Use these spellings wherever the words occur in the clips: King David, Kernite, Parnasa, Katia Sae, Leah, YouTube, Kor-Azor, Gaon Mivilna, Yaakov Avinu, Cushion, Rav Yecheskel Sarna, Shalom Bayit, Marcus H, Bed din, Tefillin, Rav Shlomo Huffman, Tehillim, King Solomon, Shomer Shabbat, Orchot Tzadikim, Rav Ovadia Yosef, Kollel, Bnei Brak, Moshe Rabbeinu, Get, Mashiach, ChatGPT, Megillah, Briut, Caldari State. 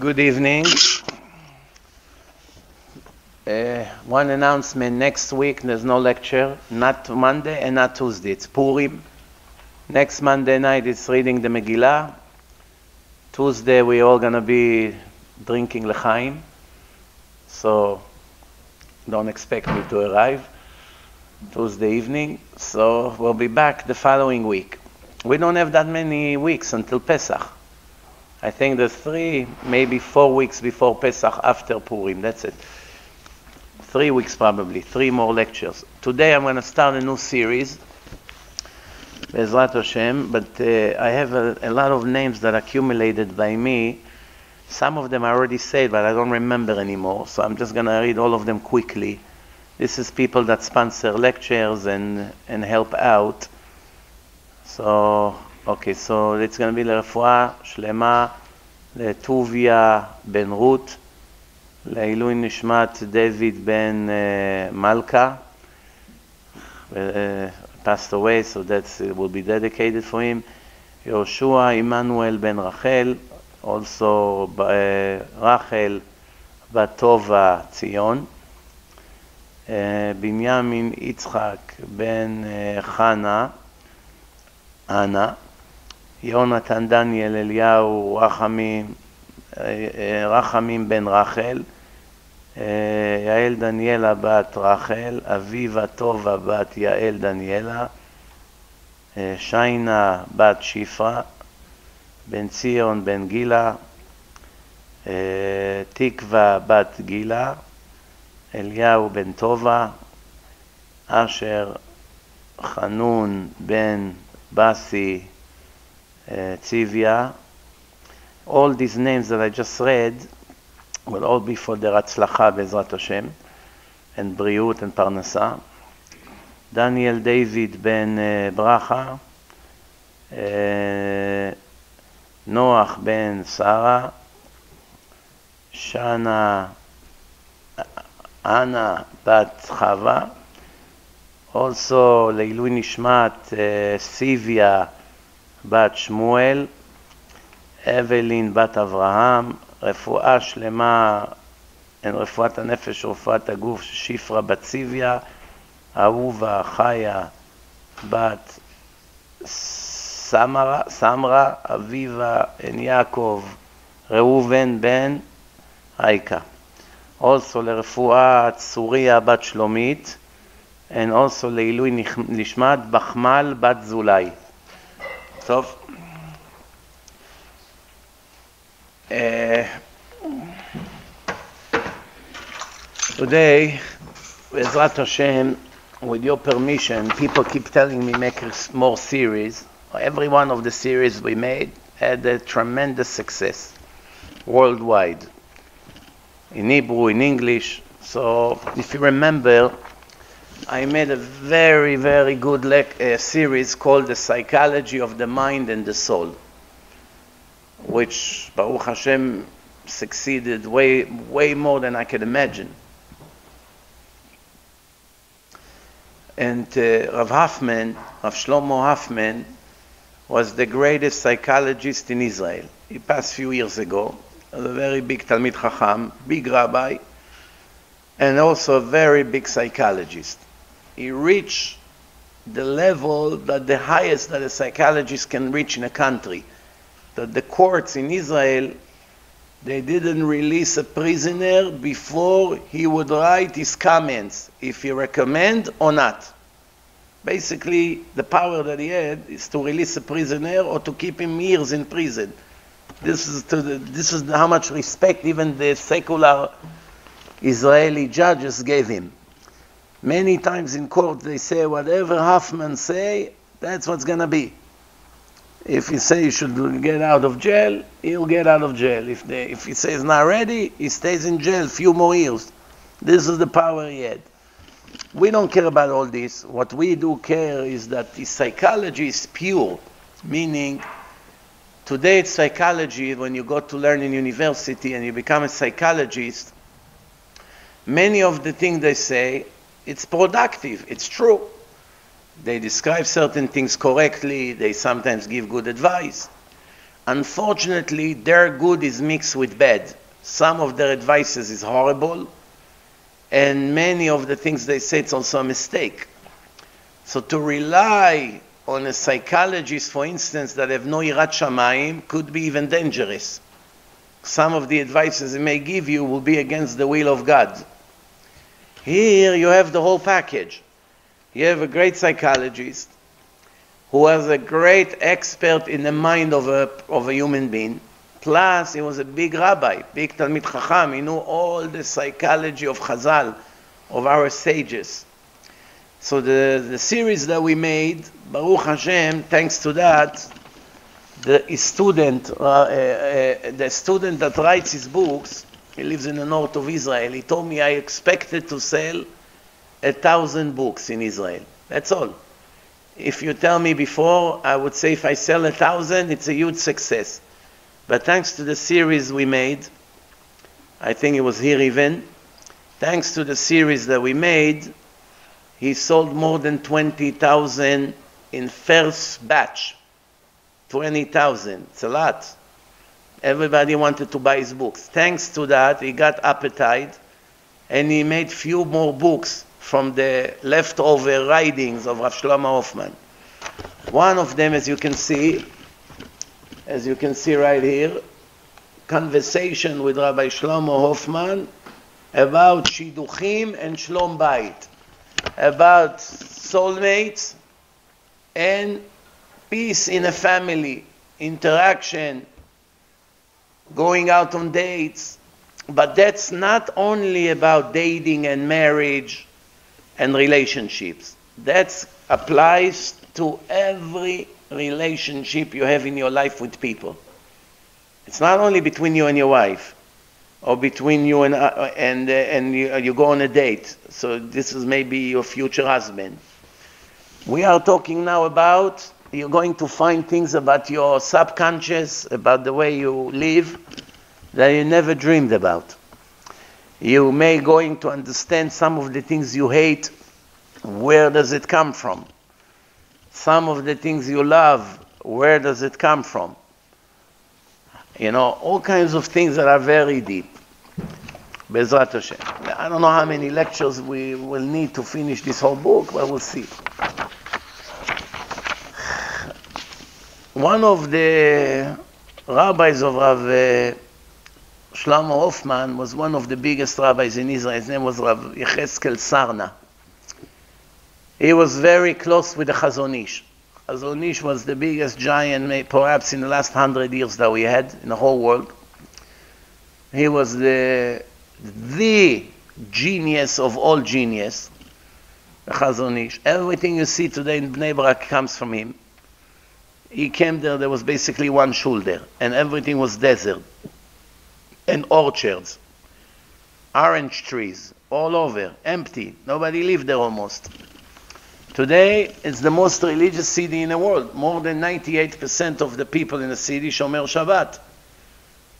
Good evening. One announcement: next week there's no lecture, not Monday and not Tuesday. It's Purim. Next Monday night it's reading the Megillah. Tuesday we're all going to be drinking l'chaim, so don't expect me to arrive Tuesday evening. So we'll be back the following week. We don't have that many weeks until Pesach. I think there's 3, maybe 4 weeks before Pesach after Purim. That's it. 3 weeks probably. 3 more lectures. Today I'm going to start a new series, Bezrat Hashem, but I have a lot of names that accumulated by me. Some of them I already said, but I don't remember anymore, so I'm just going to read all of them quickly. This is people that sponsor lectures and help out. So... okay, so it's going to be L'Refua Shlema, L'Tuvia Ben Ruth, L'Ilui Nishmat David Ben Malka, passed away, so that will be dedicated for him. Yoshua Emmanuel Ben Rachel, also Rachel Batova Zion, Binyamin Yitzchak Ben Hana, יונתן דניאל אליהו רחמים בן רחל, יעל דניאלה בת רחל, אביבה טובה בת יעל דניאלה, שיינה בת שפרה, בן ציון בן גילה, תקווה בת גילה, אליהו בן טובה, אשר חנון בן בסי Tzivia. All these names that I just read will all be for their Hatzlacha Bezrat Hashem, and Briut and Parnasa. Daniel David ben Bracha, Noach ben Sarah, Shana Anna bat Chava, also Leilui Nishmat Sivia בת שמואל, אבלין בת אברהם, רפואה שלמה, רפואת הנפש ורפואת הגוף, שפרה בת ציביה, אהובה חיה בת סמרה, אביבה בן יעקב, ראובן בן אייקה. Also לרפואה צוריה בת שלומית, and also לעילוי נשמת בחמל בת זולאי. טוב, today, Bezrat Hashem, with your permission, people keep telling me make more series. Every one of the series we made had a tremendous success worldwide, in Hebrew, in English. So if you remember, I made a very, very good series called The Psychology of the Mind and the Soul, which Baruch Hashem succeeded way more than I could imagine. And Rav Huffman, Rav Shlomo Huffman, was the greatest psychologist in Israel. He passed a few years ago. He was a very big Talmid Chacham, big rabbi, and also a very big psychologist. He reached the level that the highest that a psychologist can reach in a country. That the courts in Israel, they didn't release a prisoner before he would write his comments, if he recommend or not. Basically, the power that he had is to release a prisoner or to keep him years in prison. This is how much respect even the secular Israeli judges gave him. Many times in court they say, whatever Huffman say, that's what's going to be. If he says you should get out of jail, he'll get out of jail. If he says not ready, he stays in jail a few more years. This is the power he had. We don't care about all this. What we do care is that his psychology is pure, meaning today it's psychology. When you go to learn in university and you become a psychologist, many of the things they say, it's productive, it's true. They describe certain things correctly, they sometimes give good advice. Unfortunately, their good is mixed with bad. Some of their advices is horrible, and many of the things they say, it's also a mistake. So to rely on a psychologist, for instance, that have no Yirat Shamayim, could be even dangerous. Some of the advices he may give you will be against the will of God. Here you have the whole package. You have a great psychologist who was a great expert in the mind of a human being. Plus, he was a big rabbi, big Talmid Chacham. He knew all the psychology of Chazal, of our sages. So the series that we made, Baruch Hashem, thanks to that, the student that writes his books, he lives in the north of Israel, he told me I expected to sell 1,000 books in Israel. That's all. If you tell me before, I would say if I sell 1,000, it's a huge success. But thanks to the series we made, I think it was here even, thanks to the series that we made, he sold more than 20,000 in first batch. 20,000, it's a lot. Everybody wanted to buy his books. Thanks to that, he got appetite, and he made few more books from the leftover writings of Rav Shlomo Huffman. One of them, as you can see right here, Conversation with Rabbi Shlomo Huffman about Shidduchim and Shlom Bayit, about soulmates and peace in a family, interaction, going out on dates. But that's not only about dating and marriage and relationships. That applies to every relationship you have in your life with people. It's not only between you and your wife, or between you and you go on a date. So this is maybe your future husband. We are talking now about, you're going to find things about your subconscious, about the way you live, that you never dreamed about. You may going to understand some of the things you hate, where does it come from? Some of the things you love, where does it come from? You know, all kinds of things that are very deep. Bezrat Hashem. I don't know how many lectures we will need to finish this whole book, but we'll see. One of the rabbis of Rav Shlomo Hoffman was one of the biggest rabbis in Israel. His name was Rav Yecheskel Sarna. He was very close with the Chazon Ish. Chazon Ish was the biggest giant, perhaps in the last 100 years that we had in the whole world. He was the genius of all genius, the Chazon Ish. Everything you see today in Bnei Brak comes from him. He came there, there was basically one shul there, and everything was desert, and orchards, orange trees, all over, empty. Nobody lived there almost. Today, it's the most religious city in the world. More than 98% of the people in the city Shomer Shabbat.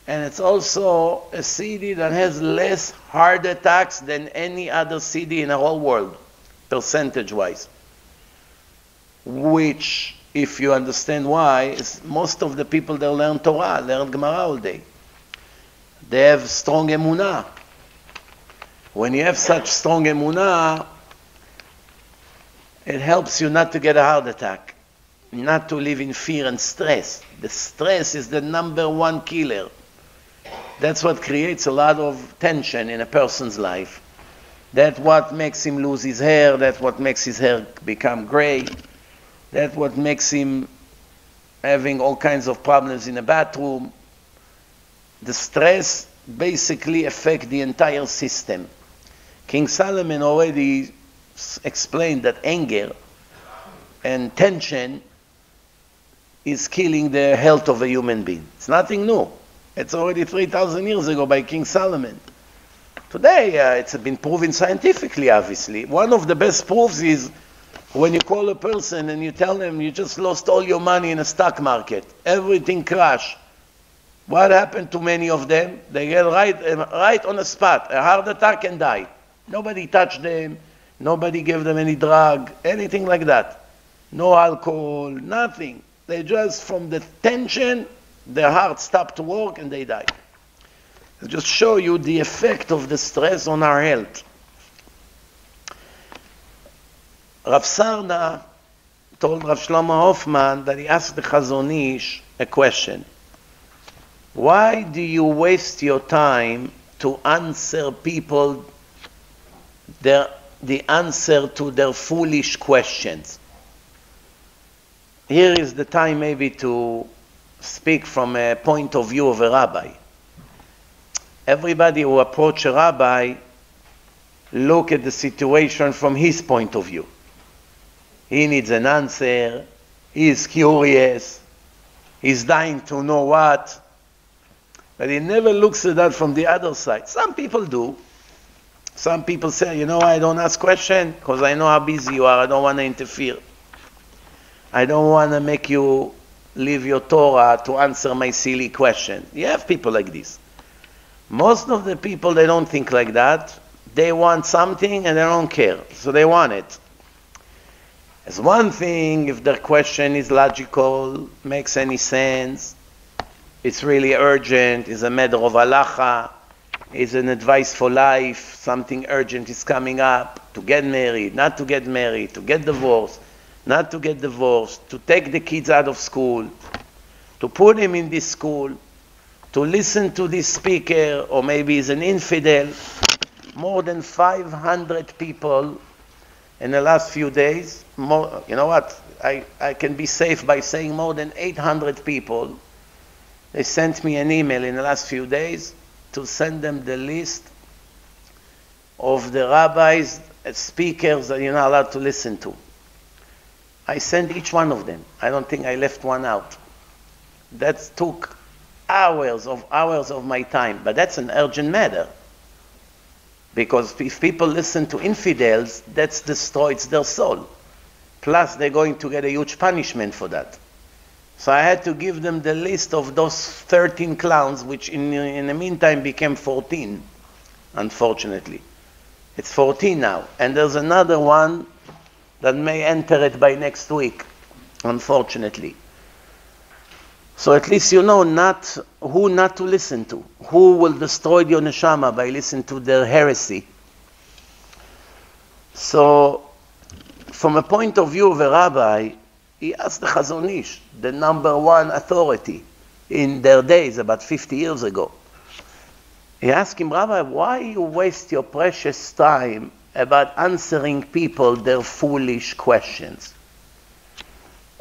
And it's also a city that has less heart attacks than any other city in the whole world, percentage-wise. Which, if you understand why, is most of the people that learn Torah, learn Gemara all day. They have strong emunah. When you have such strong emunah, it helps you not to get a heart attack, not to live in fear and stress. The stress is the number one killer. That's what creates a lot of tension in a person's life. That's what makes him lose his hair, that's what makes his hair become gray, that's what makes him having all kinds of problems in the bathroom. The stress basically affects the entire system. King Solomon already explained that anger and tension is killing the health of a human being. It's nothing new. It's already 3,000 years ago by King Solomon. Today, it's been proven scientifically, obviously. One of the best proofs is when you call a person and you tell them you just lost all your money in the stock market. Everything crashed. What happened to many of them? They get right on the spot, a heart attack and die. Nobody touched them. Nobody gave them any drug, anything like that. No alcohol, nothing. They just, from the tension, Their heart stopped to work and they died. I'll just show you the effect of the stress on our health. Rav Sarna told Rav Shlomo Huffman that he asked the Chazon Ish a question. Why do you waste your time to answer people the answer to their foolish questions? Here is the time maybe to speak from a point of view of a rabbi. Everybody who approaches a rabbi look at the situation from his point of view. He needs an answer, he is curious, he's dying to know what, but he never looks at that from the other side. Some people do. Some people say, you know, I don't ask questions because I know how busy you are, I don't want to interfere. I don't want to make you leave your Torah to answer my silly question. You have people like this. Most of the people, they don't think like that. They want something and they don't care, so they want it. It's one thing if their question is logical, makes any sense, it's really urgent, it's a matter of halacha, it's an advice for life, something urgent is coming up, to get married, not to get married, to get divorced, not to get divorced, to take the kids out of school, to put him in this school, to listen to this speaker, or maybe he's an infidel. More than 500 people in the last few days, you know what, I can be safe by saying more than 800 people, they sent me an email in the last few days to send them the list of the rabbis, speakers that you're not allowed to listen to. I sent each one of them. I don't think I left one out. That took hours of my time, but that's an urgent matter. Because if people listen to infidels, that destroys their soul. Plus, they're going to get a huge punishment for that. So I had to give them the list of those 13 clowns, which in the meantime became 14, unfortunately. It's 14 now. And there's another one that may enter it by next week, unfortunately. So at least you know not who not to listen to, who will destroy your neshama by listening to their heresy. So, from a point of view of a rabbi, he asked the Chazon Ish, the number one authority in their days, about 50 years ago. He asked him, Rabbi, why you waste your precious time about answering people their foolish questions?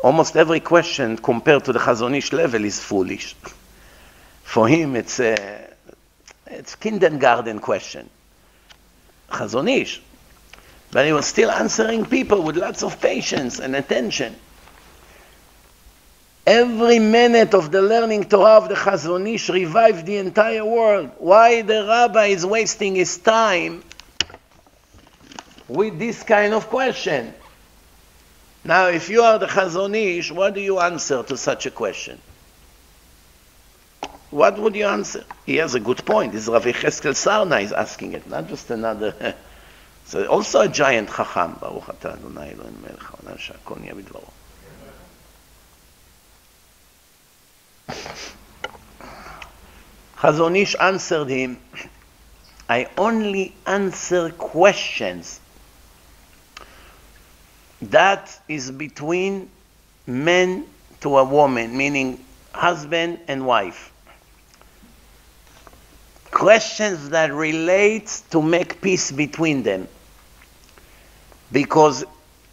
Almost every question compared to the Chazon Ish level is foolish. For him, it's kindergarten question. Chazon Ish. But he was still answering people with lots of patience and attention. Every minute of the learning Torah of the Chazon Ish revived the entire world. Why the rabbi is wasting his time with this kind of question? Now, if you are the Chazon Ish, what do you answer to such a question? What would you answer? He has a good point. This Rav Yecheskel Sarna is asking it, not just another. So also a giant Chacham. Baruch atah Adonai Eloheinu melech haolam shehakol niya bidvaro. Chazon Ish answered him, I only answer questions. That is between men to a woman, meaning husband and wife. Questions that relate to make peace between them. Because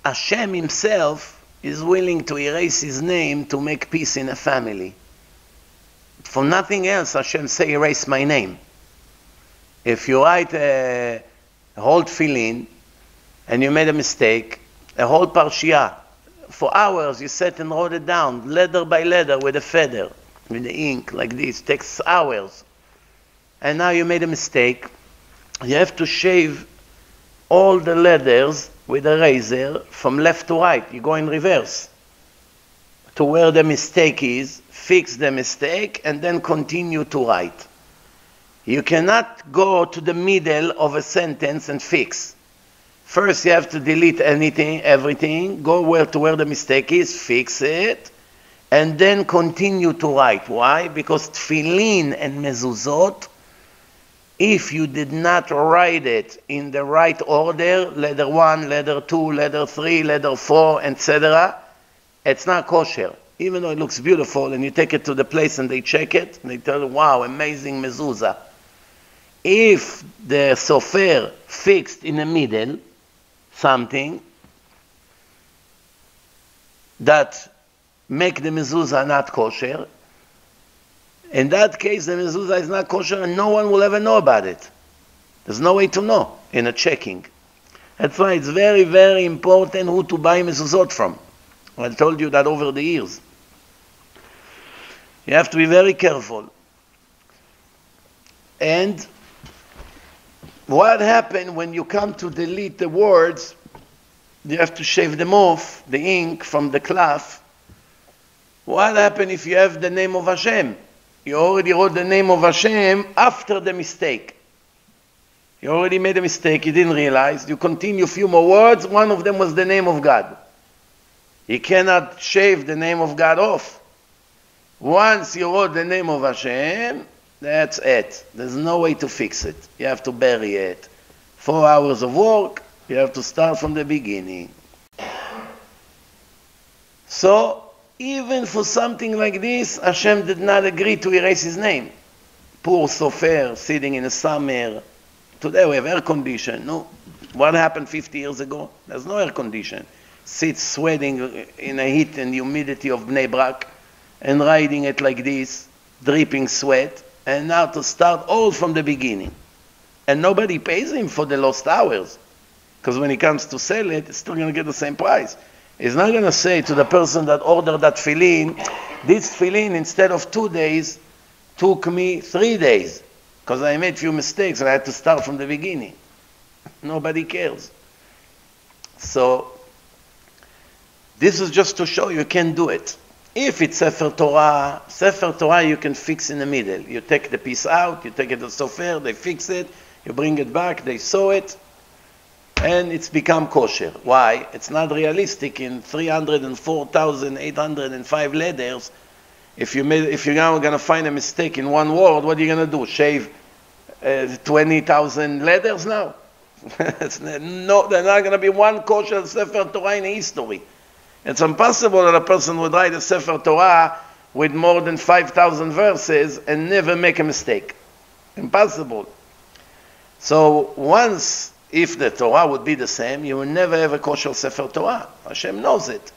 Hashem himself is willing to erase his name to make peace in a family. For nothing else, Hashem say, erase my name. If you write a whole tefillin and you made a mistake, a whole parshiah. For hours you sat and wrote it down, letter by letter, with a feather, with the ink, like this. It takes hours. And now you made a mistake. You have to shave all the letters with a razor from left to right. You go in reverse to where the mistake is, fix the mistake, and then continue to write. You cannot go to the middle of a sentence and fix. First, you have to delete everything, go where the mistake is, fix it, and then continue to write. Why? Because tefillin and mezuzot, if you did not write it in the right order, letter 1, letter 2, letter 3, letter 4, etc., it's not kosher. Even though it looks beautiful, and you take it to the place and they check it, and they tell you, wow, amazing mezuzah. If the sofer fixed in the middle something that make the mezuzah not kosher, in that case, the mezuzah is not kosher and no one will ever know about it. There's no way to know in a checking. That's why it's very, very important who to buy mezuzot from. I told you that over the years. You have to be very careful. And what happens when you come to delete the words, you have to shave them off, the ink from the cloth. What happens if you have the name of Hashem? You already wrote the name of Hashem after the mistake. You already made a mistake, you didn't realize. You continue a few more words, one of them was the name of God. You cannot shave the name of God off. Once you wrote the name of Hashem, that's it. There's no way to fix it. You have to bury it. 4 hours of work, you have to start from the beginning. So, even for something like this, Hashem did not agree to erase his name. Poor sofer sitting in the summer. Today we have air condition. No. What happened 50 years ago? There's no air condition. Sits sweating in the heat and humidity of Bnei Brak and riding it like this, dripping sweat, and now to start all from the beginning. And nobody pays him for the lost hours, because when he comes to sell it, it's still going to get the same price. He's not going to say to the person that ordered that tefillin, this tefillin instead of 2 days took me 3 days, because I made a few mistakes and I had to start from the beginning. Nobody cares. So, this is just to show you can do it. If it's Sefer Torah you can fix in the middle. You take the piece out, you take it to the sofer, they fix it, you bring it back, they sew it, and it's become kosher. Why? It's not realistic in 304,805 letters. If you're now going to find a mistake in one word, what are you going to do? Shave 20,000 letters now? No, there's not going to be one kosher Sefer Torah in history. It's impossible that a person would write a Sefer Torah with more than 5,000 verses and never make a mistake. Impossible. So once, if the Torah would be the same, you will never have a kosher Sefer Torah. Hashem knows it.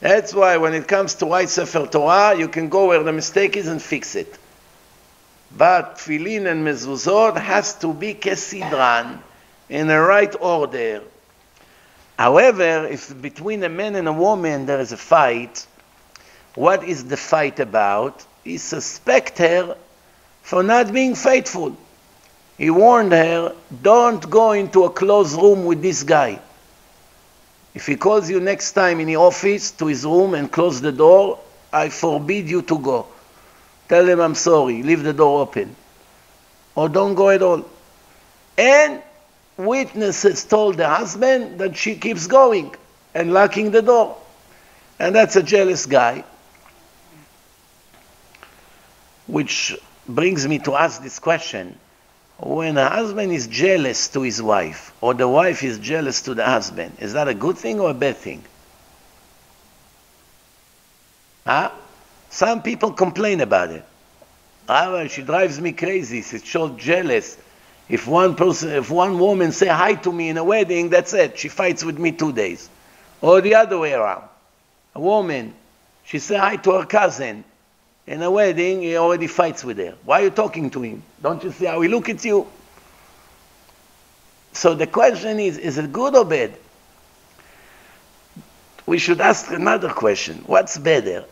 That's why when it comes to write Sefer Torah, you can go where the mistake is and fix it. But tefillin and mezuzot has to be kesidran, in the right order. However, if between a man and a woman there is a fight, what is the fight about? He suspects her for not being faithful. He warned her, don't go into a closed room with this guy. If he calls you next time in the office to his room and close the door, I forbid you to go. Tell him I'm sorry, leave the door open. Or don't go at all. And witnesses told the husband that she keeps going and locking the door. And that's a jealous guy. Which brings me to ask this question. When a husband is jealous to his wife, or the wife is jealous to the husband, is that a good thing or a bad thing? Huh? Some people complain about it. Ah, she drives me crazy, she's so jealous. If one woman say hi to me in a wedding, that's it. She fights with me 2 days. Or the other way around. A woman, she say hi to her cousin. In a wedding, he already fights with her. Why are you talking to him? Don't you see how he look at you? So the question is it good or bad? We should ask another question. What's better?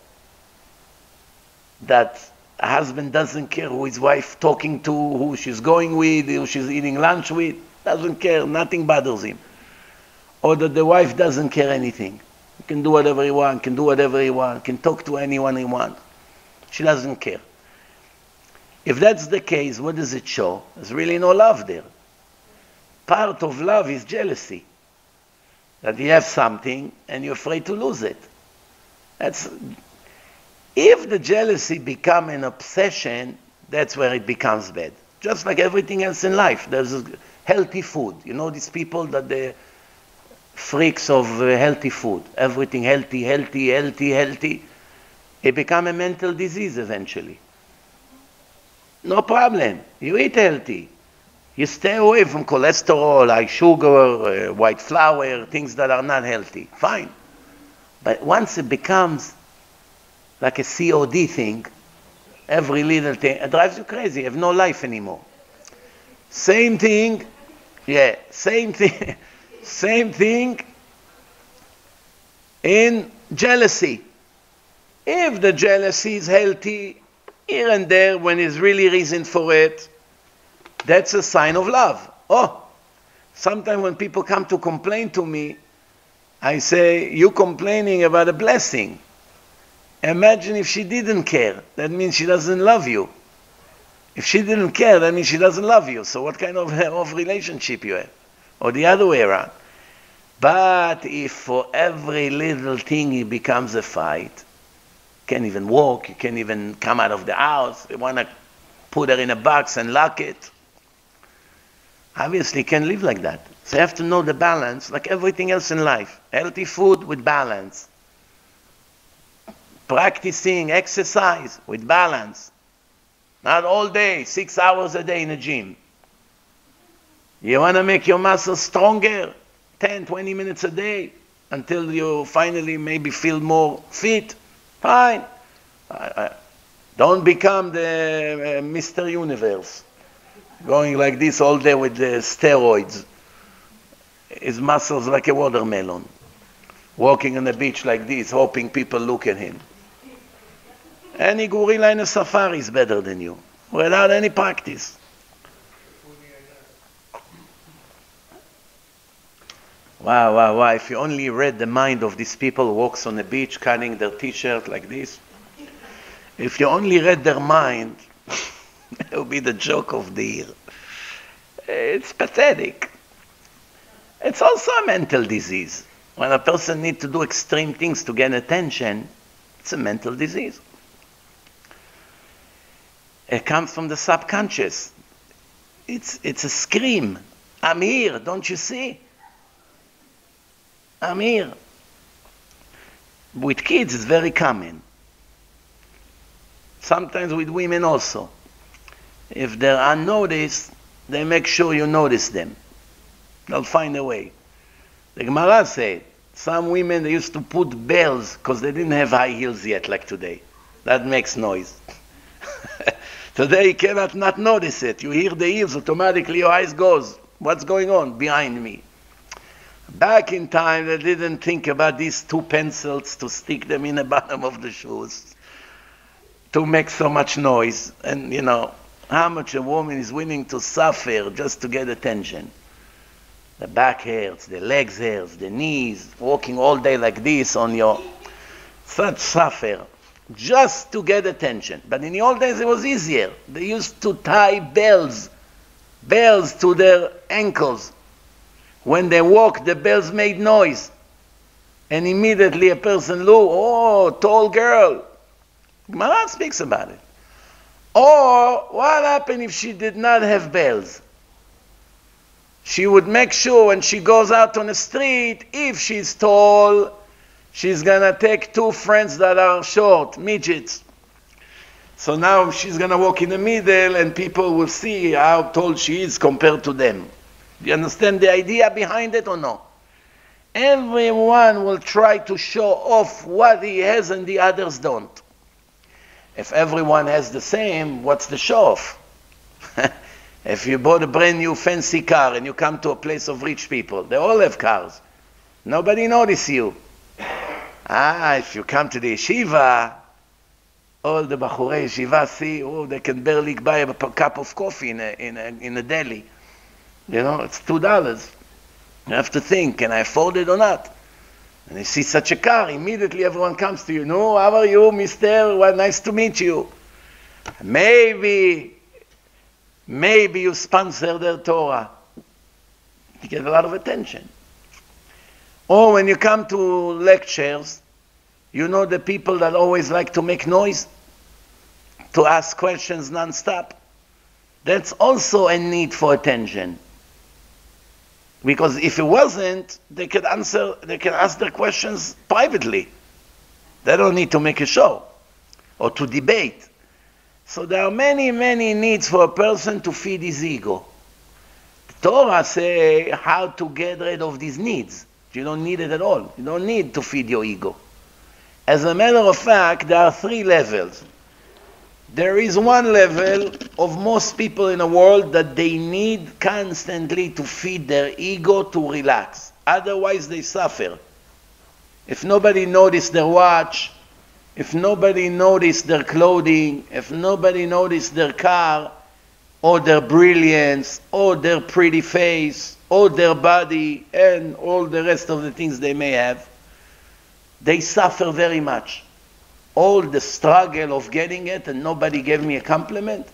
That a husband doesn't care who his wife talking to, who she's going with, who she's eating lunch with. Doesn't care, nothing bothers him. Or that the wife doesn't care anything. He can do whatever he wants, can do whatever he wants, can talk to anyone he wants. She doesn't care. If that's the case, what does it show? There's really no love there. Part of love is jealousy. That you have something and you're afraid to lose it. That's If the jealousy becomes an obsession, that's where it becomes bad. Just like everything else in life, there's healthy food. You know these people that they're freaks of healthy food. Everything healthy, healthy, healthy, healthy. It becomes a mental disease eventually. No problem. You eat healthy. You stay away from cholesterol, high sugar, white flour, things that are not healthy. Fine. But once it becomes like a COD thing, every little thing, it drives you crazy. You have no life anymore. Same thing, yeah, same thing, same thing in jealousy. If the jealousy is healthy, here and there, when there's really reason for it, that's a sign of love. Oh, sometimes when people come to complain to me, I say, you're complaining about a blessing. Imagine if she didn't care. That means she doesn't love you. If she didn't care, that means she doesn't love you. So what kind of relationship you have? Or the other way around. But if for every little thing it becomes a fight, you can't even walk, you can't even come out of the house, you want to put her in a box and lock it. Obviously, you can't live like that. So you have to know the balance, like everything else in life. Healthy food with balance. Practicing exercise with balance. Not all day, 6 hours a day in a gym. You want to make your muscles stronger, 10, 20 minutes a day, until you finally maybe feel more fit. Fine. Don't become the Mr. Universe, going like this all day with the steroids. His muscles like a watermelon. Walking on the beach like this, hoping people look at him. Any gorilla in a safari is better than you, without any practice. Wow, wow, wow. If you only read the mind of these people who walks on the beach, cutting their t-shirt like this. If you only read their mind, it would be the joke of the year. It's pathetic. It's also a mental disease. When a person needs to do extreme things to gain attention, it's a mental disease. It comes from the subconscious. It's a scream. I'm here, don't you see? I'm here. With kids, it's very common. Sometimes with women also. If they're unnoticed, they make sure you notice them. They'll find a way. The Gemara said, some women, they used to put bells because they didn't have high heels yet, like today. That makes noise. Today you cannot not notice it. You hear the heels, automatically your eyes goes. What's going on behind me? Back in time, they didn't think about these two pencils to stick them in the bottom of the shoes to make so much noise. And you know, how much a woman is willing to suffer just to get attention. The back hurts, the legs hurts, the knees, walking all day like this on your... Such suffer, just to get attention. But in the old days it was easier. They used to tie bells to their ankles. When they walked, the bells made noise. And immediately a person looked, oh, tall girl. Gemara speaks about it. Or what happened if she did not have bells? She would make sure when she goes out on the street, if she's tall, she's going to take two friends that are short, midgets. So now she's going to walk in the middle and people will see how tall she is compared to them. Do you understand the idea behind it or no? Everyone will try to show off what he has and the others don't. If everyone has the same, what's the show-off? If you bought a brand new fancy car and you come to a place of rich people, they all have cars. Nobody notices you. If you come to the yeshiva, all the bachurei yeshiva see, oh, they can barely buy a cup of coffee in a deli. You know, it's $2. You have to think, can I afford it or not? And you see such a car, immediately everyone comes to you. No, how are you, mister? Well, nice to meet you. Maybe you sponsor their Torah. You get a lot of attention. Or when you come to lectures, You know the people that always like to make noise, to ask questions non-stop? That's also a need for attention. Because if it wasn't, they could answer, they can ask their questions privately. They don't need to make a show or to debate. So there are many, many needs for a person to feed his ego. The Torah says how to get rid of these needs. You don't need it at all. You don't need to feed your ego. As a matter of fact, there are three levels. There is one level of most people in the world that they need constantly to feed their ego to relax. Otherwise they suffer. If nobody noticed their watch, if nobody noticed their clothing, if nobody noticed their car, or their brilliance, or their pretty face, or their body, and all the rest of the things they may have, they suffer very much. All the struggle of getting it and nobody gave me a compliment,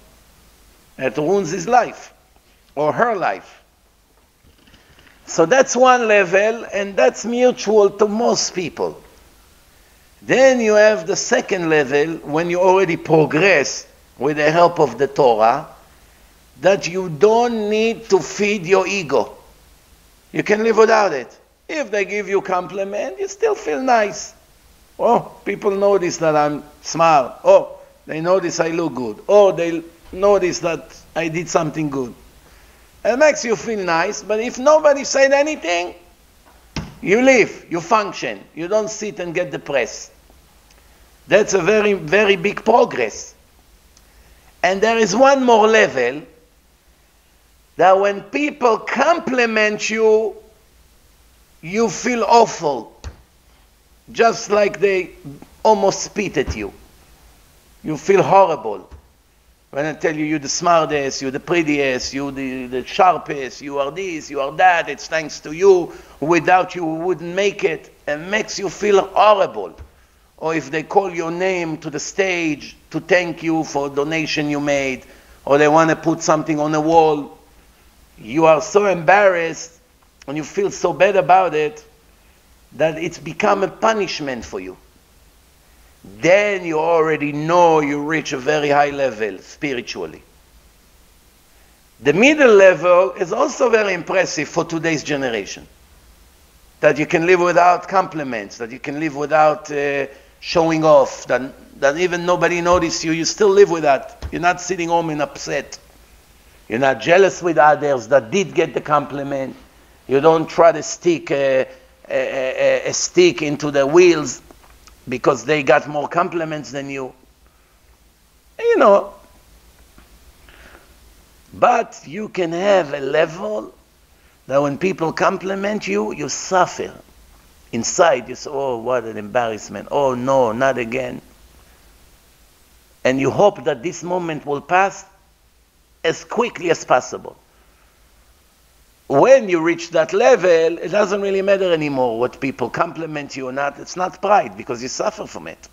that ruins his life or her life. So that's one level, and that's mutual to most people. Then you have the second level, when you already progress with the help of the Torah, that you don't need to feed your ego. You can live without it. If they give you compliment, you still feel nice. Oh, people notice that I'm smart. Oh, they notice I look good. Oh, they notice that I did something good. It makes you feel nice, but if nobody said anything, you live, you function. You don't sit and get depressed. That's a very, very big progress. And there is one more level, that when people compliment you, you feel awful. Just like they almost spit at you. You feel horrible. When I tell you, you're the smartest, you're the prettiest, you're the sharpest, you are this, you are that, it's thanks to you, without you we wouldn't make it. It makes you feel horrible. Or if they call your name to the stage to thank you for a donation you made, or they want to put something on the wall, you are so embarrassed and you feel so bad about it, that it's become a punishment for you. Then you already know you reach a very high level spiritually. The middle level is also very impressive for today's generation. That you can live without compliments, that you can live without showing off, that even nobody notices you, you still live with that. You're not sitting home and upset. You're not jealous with others that did get the compliment. You don't try to stick a stick into the wheels because they got more compliments than you. You know. But you can have a level that when people compliment you, you suffer. Inside you say, oh, what an embarrassment. Oh, no, not again. And you hope that this moment will pass as quickly as possible. When you reach that level, it doesn't really matter anymore what people compliment you or not. It's not pride, because you suffer from it.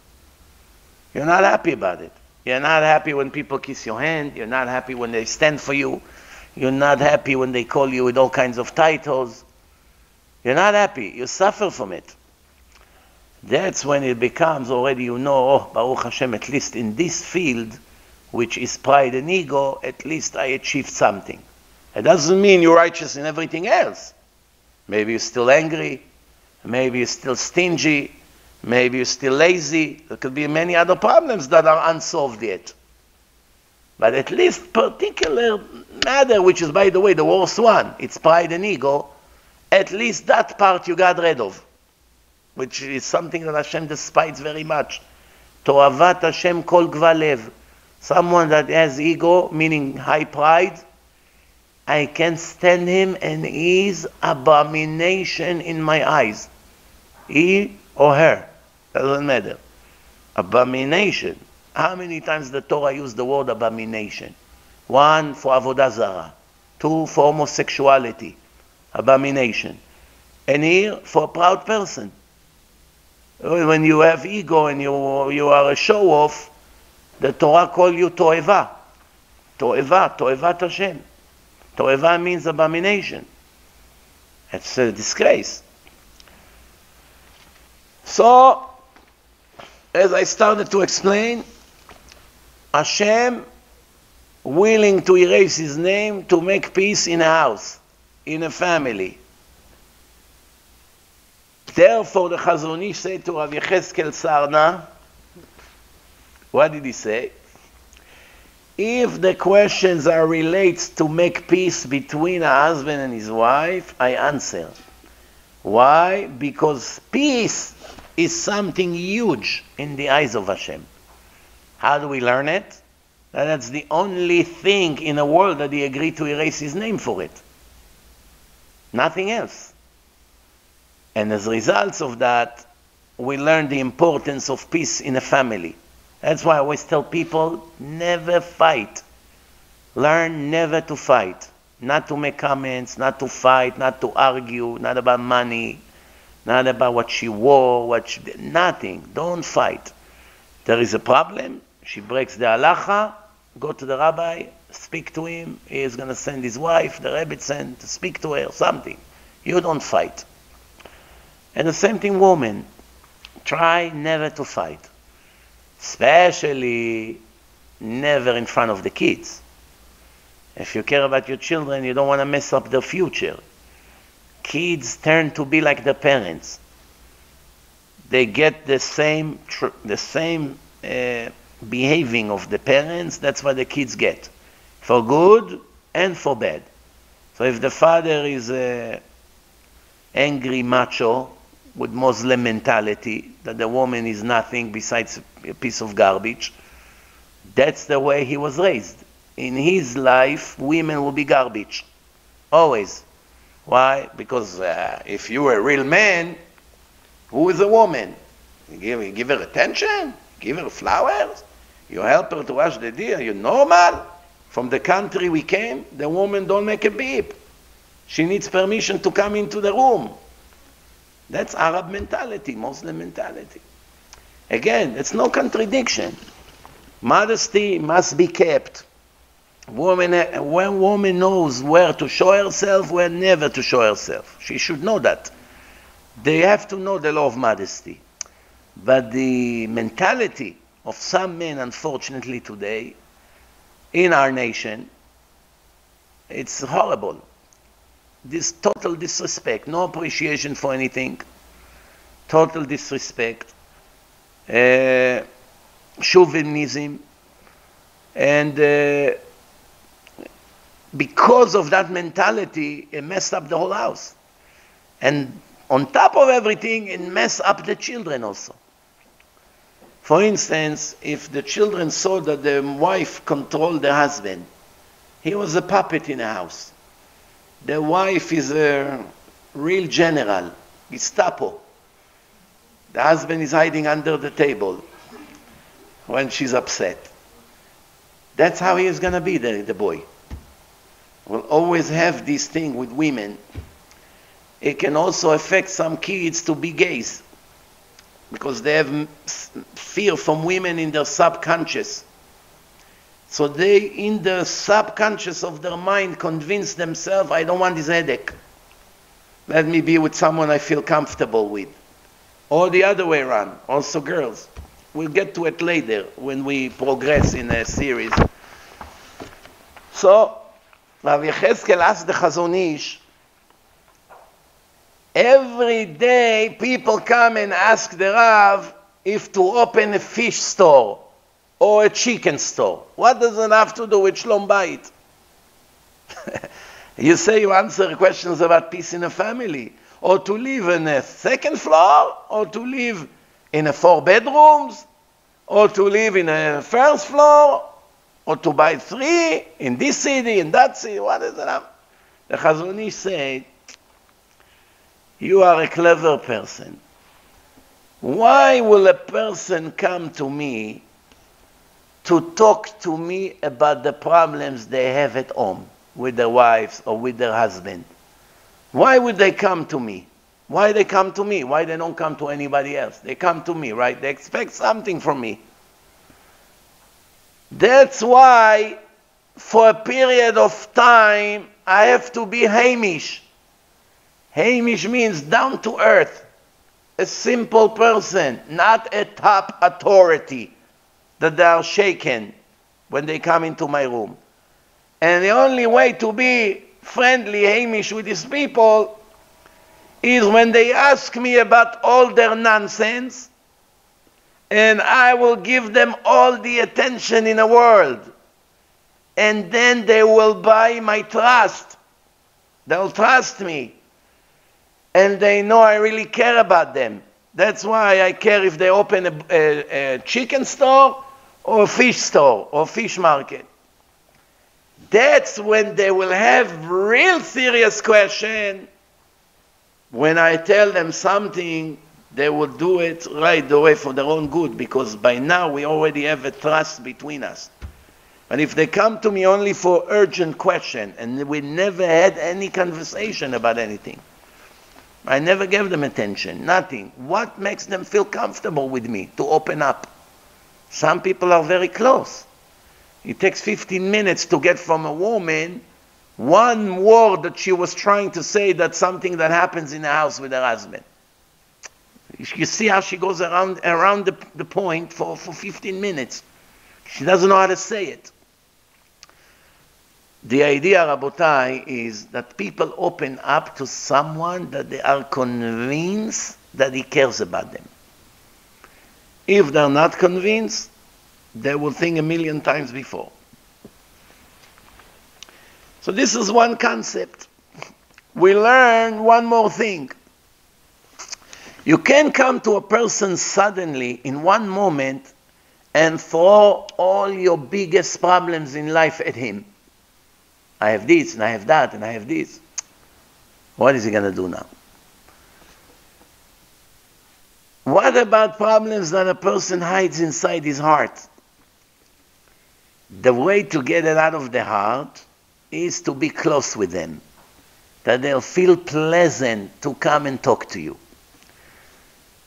You're not happy about it. You're not happy when people kiss your hand. You're not happy when they stand for you. You're not happy when they call you with all kinds of titles. You're not happy. You suffer from it. That's when it becomes already, you know, oh, Baruch Hashem, at least in this field, which is pride and ego, at least I achieved something. It doesn't mean you're righteous in everything else. Maybe you're still angry. Maybe you're still stingy. Maybe you're still lazy. There could be many other problems that are unsolved yet. But at least particular matter, which is, by the way, the worst one, it's pride and ego, at least that part you got rid of, which is something that Hashem despises very much. To'avat Hashem kol gvalev. Someone that has ego, meaning high pride, I can't stand him, and he is abomination in my eyes. He or her, doesn't matter. Abomination. How many times the Torah used the word abomination? One, for avodah zarah. Two, for homosexuality. Abomination. And here, for a proud person. When you have ego and you are a show-off, the Torah calls you to'eva. To'eva, to'evat Hashem. To'eva means abomination. It's a disgrace. So, as I started to explain, Hashem willing to erase his name to make peace in a house, in a family. Therefore the Chazon Ish said to Rav Yecheskel Sarna, what did he say? If the questions are relates to make peace between a husband and his wife, I answer. Why? Because peace is something huge in the eyes of Hashem. How do we learn it? That's the only thing in the world that he agreed to erase his name for it. Nothing else. And as a result of that, we learn the importance of peace in a family. That's why I always tell people, never fight. Learn never to fight. Not to make comments, not to fight, not to argue, not about money, not about what she wore, what she did, nothing. Don't fight. There is a problem. She breaks the halacha, go to the rabbi, speak to him, he is going to send his wife, the rebbe sent, to speak to her, something. You don't fight. And the same thing, women. Try never to fight. Especially never in front of the kids. If you care about your children, you don't want to mess up their future. Kids turn to be like their parents. They get the same behaving of the parents, that's what the kids get, for good and for bad. So if the father is an angry macho with Muslim mentality, that the woman is nothing besides a piece of garbage, that's the way he was raised. In his life, women will be garbage, always. Why? Because if you were a real man, who is a woman? You give her attention? Give her flowers? You help her to wash the deer? You're normal? From the country we came, the woman don't make a beep. She needs permission to come into the room. That's Arab mentality, Muslim mentality. Again, it's no contradiction. Modesty must be kept. When woman knows where to show herself, where never to show herself, she should know that. They have to know the law of modesty. But the mentality of some men, unfortunately today, in our nation, it's horrible. This total disrespect, no appreciation for anything, total disrespect, chauvinism, and because of that mentality, it messed up the whole house. And on top of everything, it messed up the children also. For instance, if the children saw that the wife controlled the husband, he was a puppet in the house. The wife is a real general, Gestapo. The husband is hiding under the table when she's upset. That's how he is going to be, the boy. Will always have this thing with women. It can also affect some kids to be gays because they have fear from women in their subconscious. So they, in the subconscious of their mind, convince themselves, I don't want this headache. Let me be with someone I feel comfortable with. Or the other way around, also girls. We'll get to it later when we progress in a series. So, Rav Yecheskel asked the Chazon Ish, every day people come and ask the Rav if to open a fish store or a chicken store. What does it have to do with Shlom Bayit? You say you answer questions about peace in a family, or to live in a second floor, or to live in a 4 bedrooms, or to live in a 1st floor, or to buy 3 in this city, in that city. What does it have? The Chazon Ish said, you are a clever person. Why will a person come to me to talk to me about the problems they have at home with their wives or with their husband? Why would they come to me? Why they come to me? Why they don't come to anybody else? They come to me, right? They expect something from me. That's why for a period of time I have to be Hamish. Hamish means down to earth, a simple person, not a top authority, that they are shaken when they come into my room. And the only way to be friendly, Hamish, with these people is when they ask me about all their nonsense, and I will give them all the attention in the world. And then they will buy my trust. They'll trust me. And they know I really care about them. That's why I care if they open a chicken store or a fish store or fish market. That's when they will have real serious question. When I tell them something, they will do it right away for their own good, because by now we already have a trust between us. And if they come to me only for urgent question, and we never had any conversation about anything, I never gave them attention, nothing. What makes them feel comfortable with me to open up? Some people are very close. It takes 15 minutes to get from a woman one word that she was trying to say, that's something that happens in the house with her husband. You see how she goes around the point for 15 minutes. She doesn't know how to say it. The idea, Rabotai, is that people open up to someone that they are convinced that he cares about them. If they're not convinced, they will think a million times before. So this is one concept. We learn one more thing. You can come to a person suddenly in one moment and throw all your biggest problems in life at him. I have this, and I have that, and I have this. What is he going to do now? What about problems that a person hides inside his heart? The way to get it out of the heart is to be close with them, that they'll feel pleasant to come and talk to you.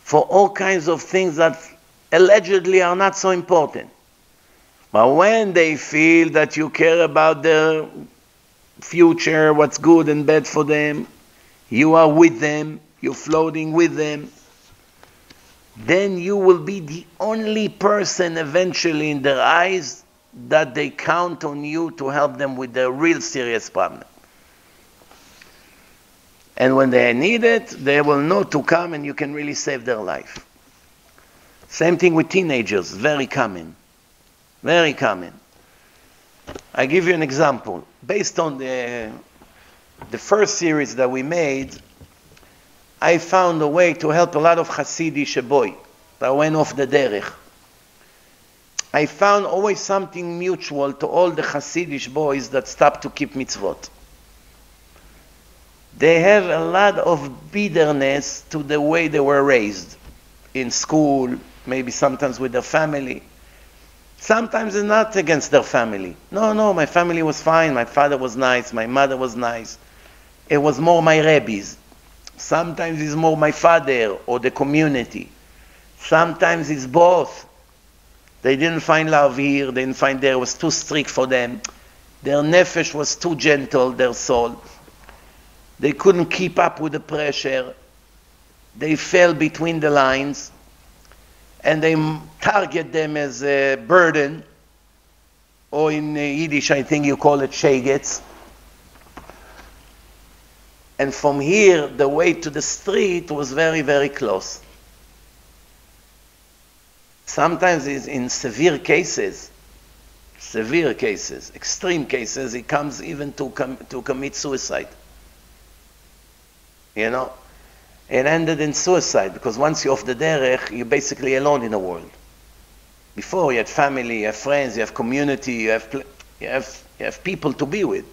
For all kinds of things that allegedly are not so important. But when they feel that you care about their future, what's good and bad for them, you are with them, you're floating with them, then you will be the only person eventually in their eyes that they count on you to help them with their real serious problem. And when they need it, they will know to come and you can really save their life. Same thing with teenagers, very common. Very common. I give you an example. Based on the first series that we made, I found a way to help a lot of Hasidish boy that went off the derech. I found always something mutual to all the Hasidish boys that stopped to keep mitzvot. They have a lot of bitterness to the way they were raised in school, maybe sometimes with their family. Sometimes it's not against their family. No, my family was fine. My father was nice. My mother was nice. It was more my rabbis. Sometimes it's more my father or the community. Sometimes it's both. They didn't find love here. They didn't find there. It was too strict for them. Their nefesh was too gentle, their soul. They couldn't keep up with the pressure. They fell between the lines. And they target them as a burden, or in Yiddish I think you call it shegetz. And from here, the way to the street was very, very close. Sometimes in severe cases, extreme cases, it comes even to commit suicide. You know? It ended in suicide, because once you're off the derech, you're basically alone in the world. Before, you had family, you have friends, you have community, you have people to be with.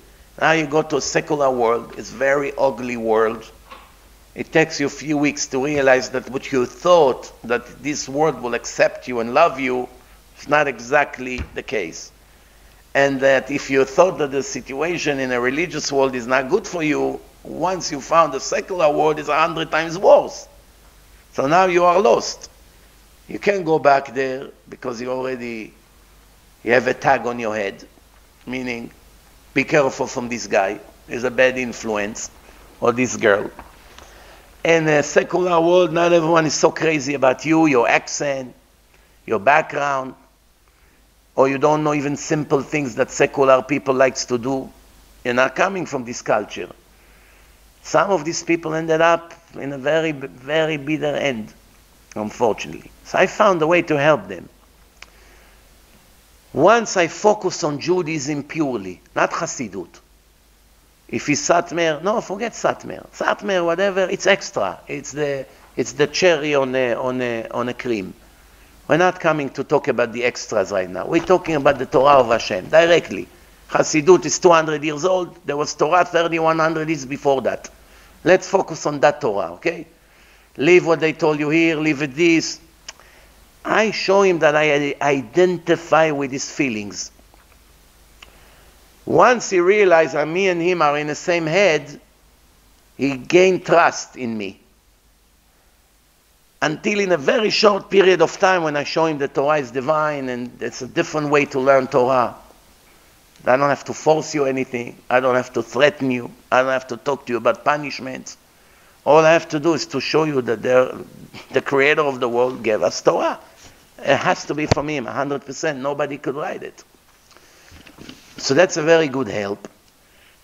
Now you go to a secular world. It's a very ugly world. It takes you a few weeks to realize that what you thought, that this world will accept you and love you, is not exactly the case. And that if you thought that the situation in a religious world is not good for you, once you found the secular world, it's 100 times worse. So now you are lost. You can't go back there because you have a tag on your head, meaning be careful from this guy. He's a bad influence, or this girl. in the secular world, not everyone is so crazy about you, your accent, your background, or you don't know even simple things that secular people likes to do. You're not coming from this culture. Some of these people ended up in a very, very bitter end, unfortunately. So I found a way to help them. Once I focused on Judaism purely, not Hasidut. If it's Satmer, no, forget Satmer. Satmer, whatever, it's extra. It's the cherry on a cream. We're not coming to talk about the extras right now. We're talking about the Torah of Hashem directly. Hasidut is 200 years old. There was Torah 3,100 years before that. Let's focus on that Torah, okay? Leave what they told you here, leave it this. I show him that I identify with his feelings. Once he realized that me and him are in the same head, he gained trust in me. Until in a very short period of time when I show him that Torah is divine and it's a different way to learn Torah. I don't have to force you anything. I don't have to threaten you. I don't have to talk to you about punishments. All I have to do is to show you that the creator of the world gave us Torah. It has to be from him, 100%. Nobody could write it. So that's a very good help.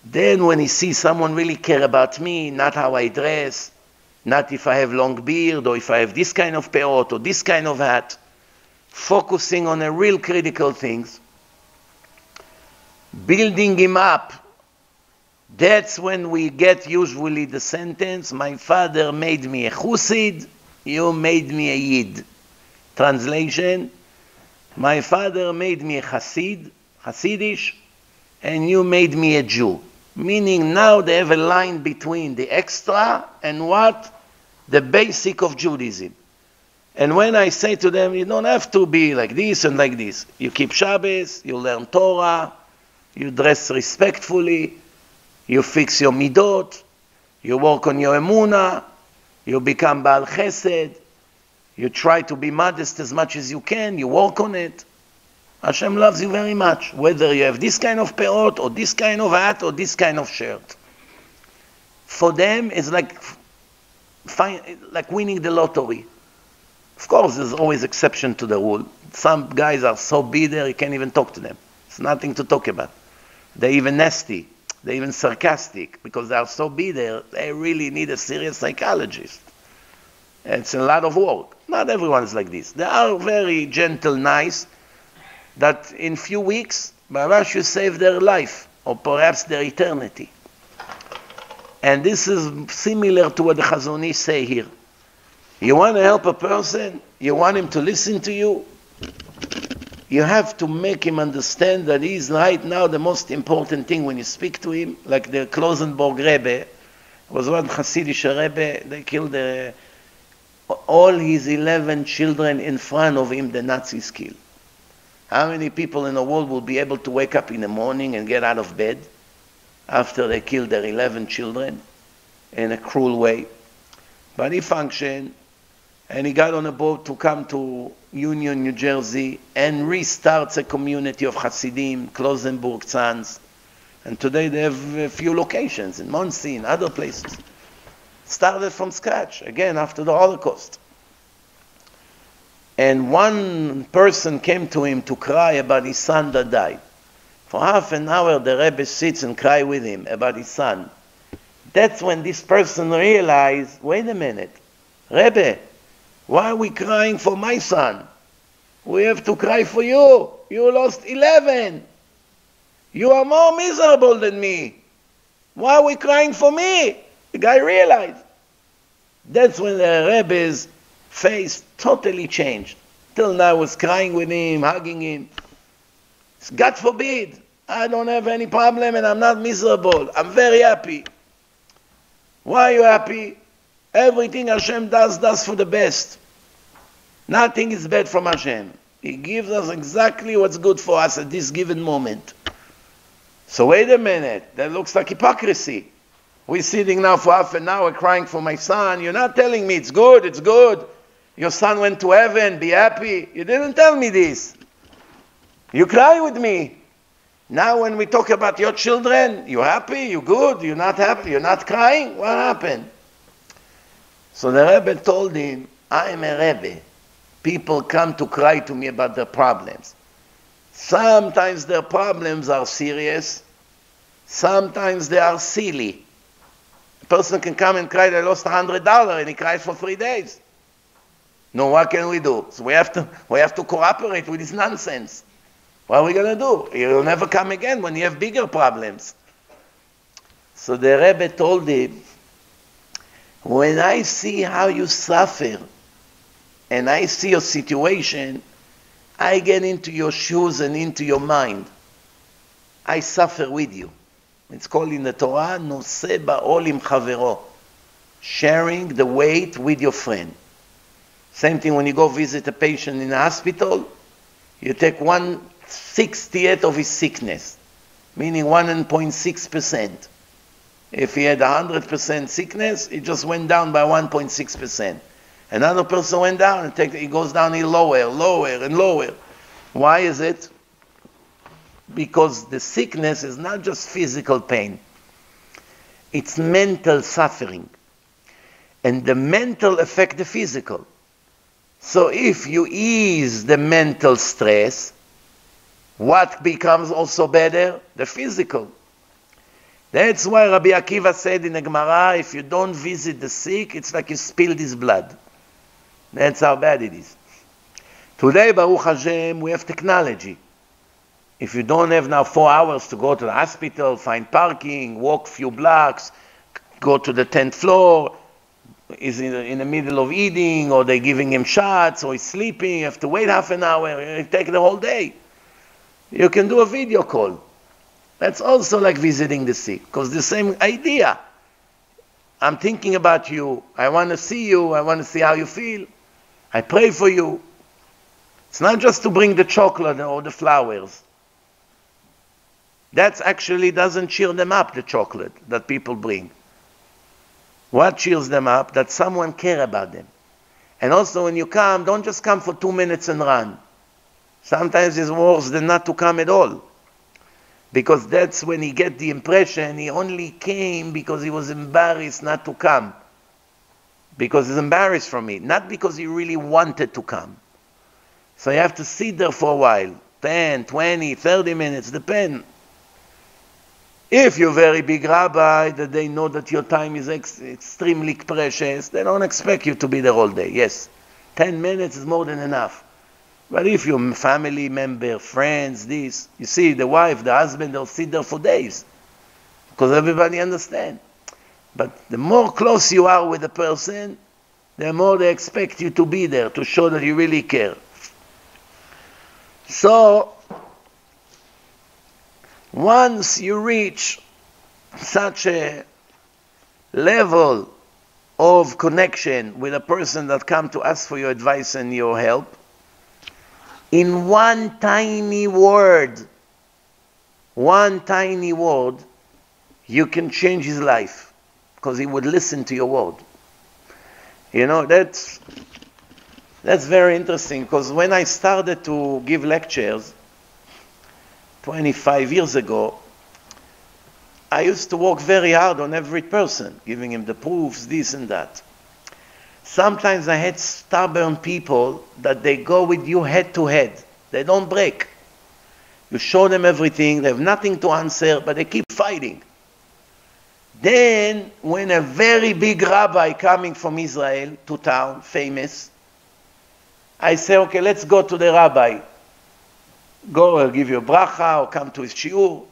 Then when he sees someone really care about me, not how I dress, not if I have long beard, or if I have this kind of peot, or this kind of hat, focusing on the real critical things, building him up, that's when we get usually the sentence, my father made me a Chusid, you made me a Yid. Translation, my father made me a Hasid, Hasidish, and you made me a Jew. Meaning now they have a line between the extra and what? The basic of Judaism. And when I say to them, you don't have to be like this and like this. You keep Shabbos, you learn Torah, you dress respectfully, you fix your midot, you work on your emunah, you become Baal Chesed, you try to be modest as much as you can, you work on it. Hashem loves you very much, whether you have this kind of peot, or this kind of hat, or this kind of shirt. For them, it's like winning the lottery. Of course, there's always exception to the rule. Some guys are so bitter, you can't even talk to them. It's nothing to talk about. They're even nasty. They're even sarcastic, because they are so bitter, they really need a serious psychologist. It's a lot of work. Not everyone is like this. They are very gentle, nice, that in few weeks, perhaps you save their life, or perhaps their eternity. And this is similar to what the Chazon Ish say here. You want to help a person, you want him to listen to you, you have to make him understand that he is right now the most important thing when you speak to him. Like the Klausenburger Rebbe, was one Hasidish Rebbe, they killed all his 11 children in front of him, the Nazis killed. How many people in the world will be able to wake up in the morning and get out of bed after they killed their 11 children in a cruel way? But he functioned, and he got on a boat to come to Union, New Jersey, and restarts a community of Hasidim, Klausenburg Tzans. And today they have a few locations in Monsey and other places. Started from scratch, again, after the Holocaust. And one person came to him to cry about his son that died. For half an hour, the Rebbe sits and cries with him about his son. That's when this person realized, wait a minute, Rebbe, why are we crying for my son? We have to cry for you. You lost 11. You are more miserable than me. Why are we crying for me? The guy realized. That's when the Rebbe's face totally changed. Till now I was crying with him, hugging him. God forbid, I don't have any problem and I'm not miserable. I'm very happy. Why are you happy? Everything Hashem does for the best. Nothing is bad from Hashem. He gives us exactly what's good for us at this given moment. So wait a minute, that looks like hypocrisy. We're sitting now for half an hour crying for my son. You're not telling me it's good, it's good. Your son went to heaven, be happy. You didn't tell me this. You cry with me. Now when we talk about your children, you're happy, you're good, you're not happy, you're not crying. What happened? So the Rebbe told him, I am a Rebbe. People come to cry to me about their problems. Sometimes their problems are serious. Sometimes they are silly. A person can come and cry, I lost $100, and he cried for 3 days. No, what can we do? So we have to cooperate with this nonsense. What are we going to do? He will never come again when you have bigger problems. So the Rebbe told him, when I see how you suffer, and I see your situation, I get into your shoes and into your mind. I suffer with you. It's called in the Torah, Noseh ba'ol im chavero, sharing the weight with your friend. Same thing when you go visit a patient in a hospital, you take 1/60th of his sickness, meaning 1.6%. If he had 100% sickness, it just went down by 1.6%. Another person went down, and he goes down in lower and lower. Why is it? Because the sickness is not just physical pain. It's mental suffering. And the mental affects the physical. So if you ease the mental stress, what becomes also better? The physical. That's why Rabbi Akiva said in the Gemara, if you don't visit the sick, it's like you spilled his blood. That's how bad it is. Today, Baruch Hashem, we have technology. If you don't have now 4 hours to go to the hospital, find parking, walk a few blocks, go to the 10th floor, is in the middle of eating, or they're giving him shots, or he's sleeping, you have to wait half an hour, it takes the whole day. You can do a video call. That's also like visiting the sick, because the same idea. I'm thinking about you. I want to see you. I want to see how you feel. I pray for you. It's not just to bring the chocolate or the flowers. That actually doesn't cheer them up, the chocolate that people bring. What cheers them up? That someone cares about them. And also when you come, don't just come for 2 minutes and run. Sometimes it's worse than not to come at all. Because that's when he gets the impression he only came because he was embarrassed not to come. Because he's embarrassed from it. Not because he really wanted to come. So you have to sit there for a while. 10, 20, 30 minutes, depend. If you're a very big rabbi, that they know that your time is extremely precious, they don't expect you to be there all day. Yes, 10 minutes is more than enough. But if your family member, friends, this, you see, the wife, the husband, they'll sit there for days. Because everybody understands. But the more close you are with the person, the more they expect you to be there, to show that you really care. So, once you reach such a level of connection with a person that comes to ask for your advice and your help, in one tiny word, you can change his life, because he would listen to your word. You know, that's very interesting, because when I started to give lectures 25 years ago, I used to work very hard on every person, giving him the proofs, this and that. Sometimes I had stubborn people that they go with you head to head. They don't break. You show them everything, they have nothing to answer, but they keep fighting. Then, when a very big rabbi coming from Israel to town, famous, I say, okay, let's go to the rabbi. Go, I'll give you a bracha, or come to his shiur.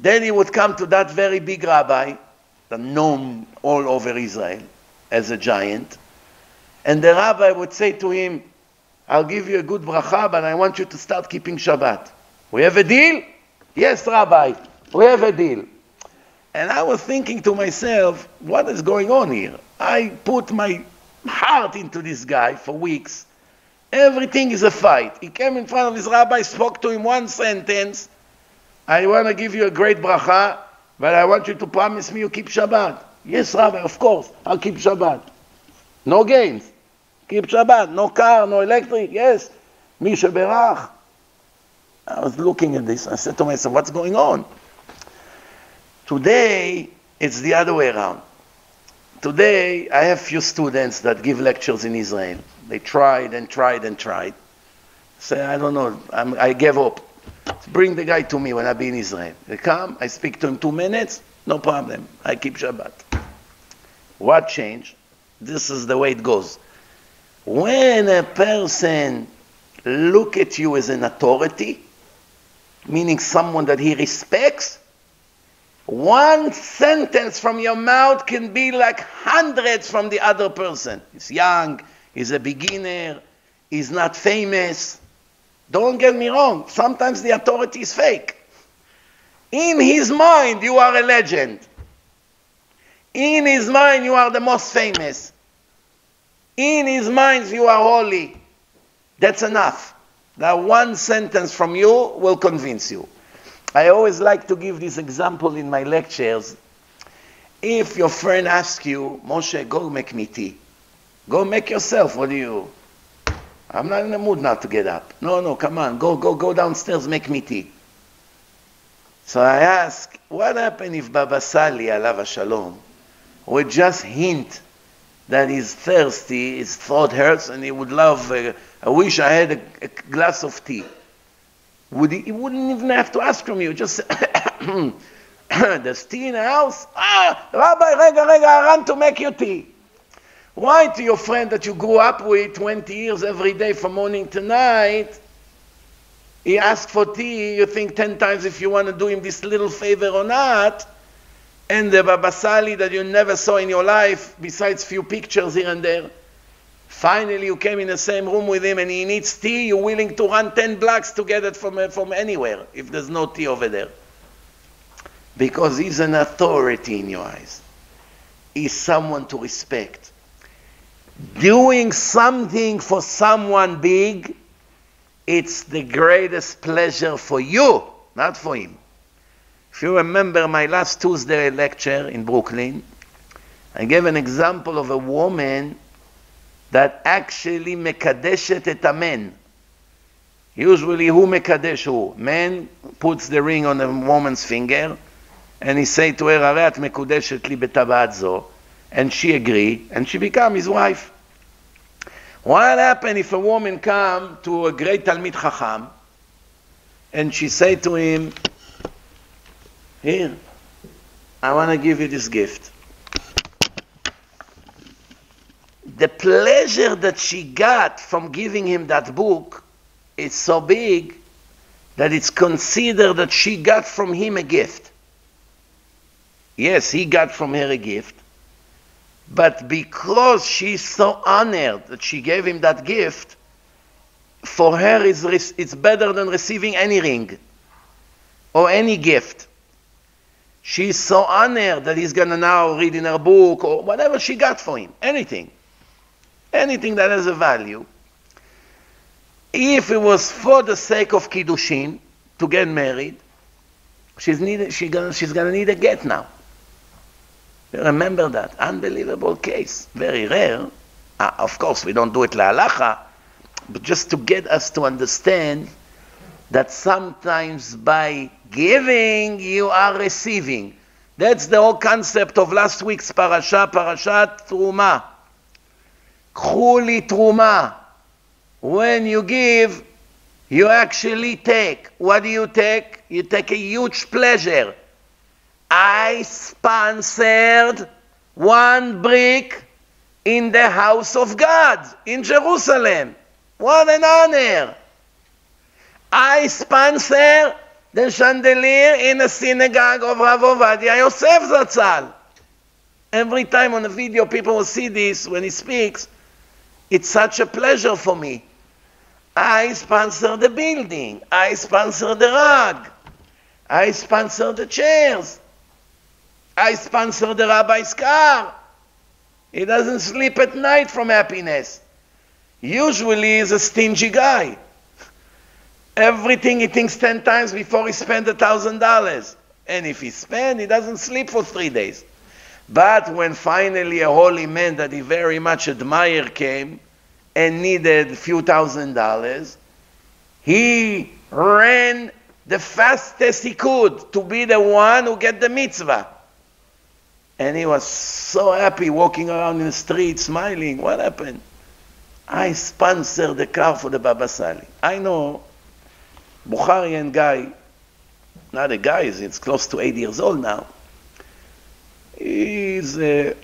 Then he would come to that very big rabbi, known all over Israel as a giant. And the rabbi would say to him, I'll give you a good bracha, but I want you to start keeping Shabbat. We have a deal? Yes, Rabbi, we have a deal. And I was thinking to myself, what is going on here? I put my heart into this guy for weeks. Everything is a fight. He came in front of his rabbi, spoke to him one sentence. I want to give you a great bracha, but I want you to promise me you keep Shabbat. Yes, Rabbi, of course, I'll keep Shabbat. No games. Keep Shabbat. No car, no electric. Yes. Misha Berach. I was looking at this. I said to myself, what's going on? Today, it's the other way around. Today, I have few students that give lectures in Israel. They tried. Say, I don't know, I gave up. Bring the guy to me when I be in Israel. They come, I speak to him 2 minutes, no problem. I keep Shabbat. What changed? This is the way it goes. When a person look at you as an authority, meaning someone that he respects, one sentence from your mouth can be like hundreds from the other person. He's young, he's a beginner, he's not famous. Don't get me wrong, sometimes the authority is fake. In his mind, you are a legend. In his mind, you are the most famous. In his mind, you are holy. That's enough. That one sentence from you will convince you. I always like to give this example in my lectures. If your friend asks you, Moshe, go make me tea. Go make yourself. What do you? I'm not in the mood now to get up. No, come on. Go downstairs, make me tea. So I ask, what happened if Baba Sali, alav hashalom, would just hint that he's thirsty, his throat hurts, and he would love, I wish I had a glass of tea. He wouldn't even have to ask from you. Just say, there's tea in the house? Ah, Rabbi, rega, I ran to make you tea. Why to your friend that you grew up with 20 years every day from morning to night, he asks for tea, you think 10 times if you want to do him this little favor or not, and the Baba Sali that you never saw in your life, besides few pictures here and there, finally you came in the same room with him and he needs tea, you're willing to run 10 blocks to get it from anywhere, if there's no tea over there. Because he's an authority in your eyes. He's someone to respect. Doing something for someone big, it's the greatest pleasure for you, not for him. If you remember my last Tuesday lecture in Brooklyn, I gave an example of a woman that actually mekadeshet et amen. Usually, who mekadesh who? Man puts the ring on a woman's finger, and he say to her, "Arat mekudeshet li betabat zo." And she agree, and she become his wife. What happened if a woman come to a great Talmid Chacham, and she say to him, here, I want to give you this gift. The pleasure that she got from giving him that book is so big that it's considered that she got from him a gift. Yes, he got from her a gift. But because she's so honored that she gave him that gift, for her it's better than receiving any ring or any gift. She's so honored that he's going to now read in her book or whatever she got for him, anything. Anything that has a value. If it was for the sake of Kiddushin, to get married, she's going to need a get now. Remember that. Unbelievable case. Very rare. Of course, we don't do it la'alacha, but just to get us to understand that sometimes by giving, you are receiving. That's the whole concept of last week's parashat Truma. Chuli Truma. When you give, you actually take. What do you take? You take a huge pleasure. I sponsored one brick in the house of God in Jerusalem. What an honor. I sponsor the chandelier in the synagogue of Rav Ovadia Yosef Zatzal. Every time on the video people will see this when he speaks. It's such a pleasure for me. I sponsor the building. I sponsor the rug. I sponsor the chairs. I sponsor the rabbi's car. He doesn't sleep at night from happiness. Usually he's a stingy guy. Everything he thinks 10 times before he spends $1,000. And if he spends, he doesn't sleep for 3 days. But when finally a holy man that he very much admired came and needed a few $1,000, he ran the fastest he could to be the one who get the mitzvah. And he was so happy walking around in the street, smiling. What happened? I sponsored the car for the Baba Sali. I know Bukharian guy, not a guy, it's close to 80 years old now. He's a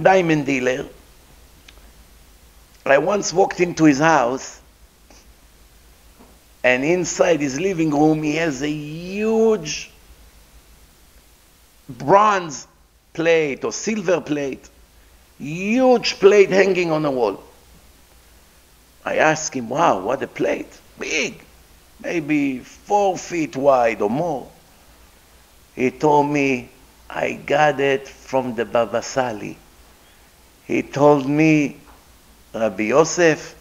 diamond dealer. I once walked into his house, and inside his living room, he has a huge bronze plate or silver plate, huge plate hanging on the wall. I asked him, wow, what a plate, big, maybe 4 feet wide or more. He told me, I got it from the Baba Sali. He told me, Rabbi Yosef,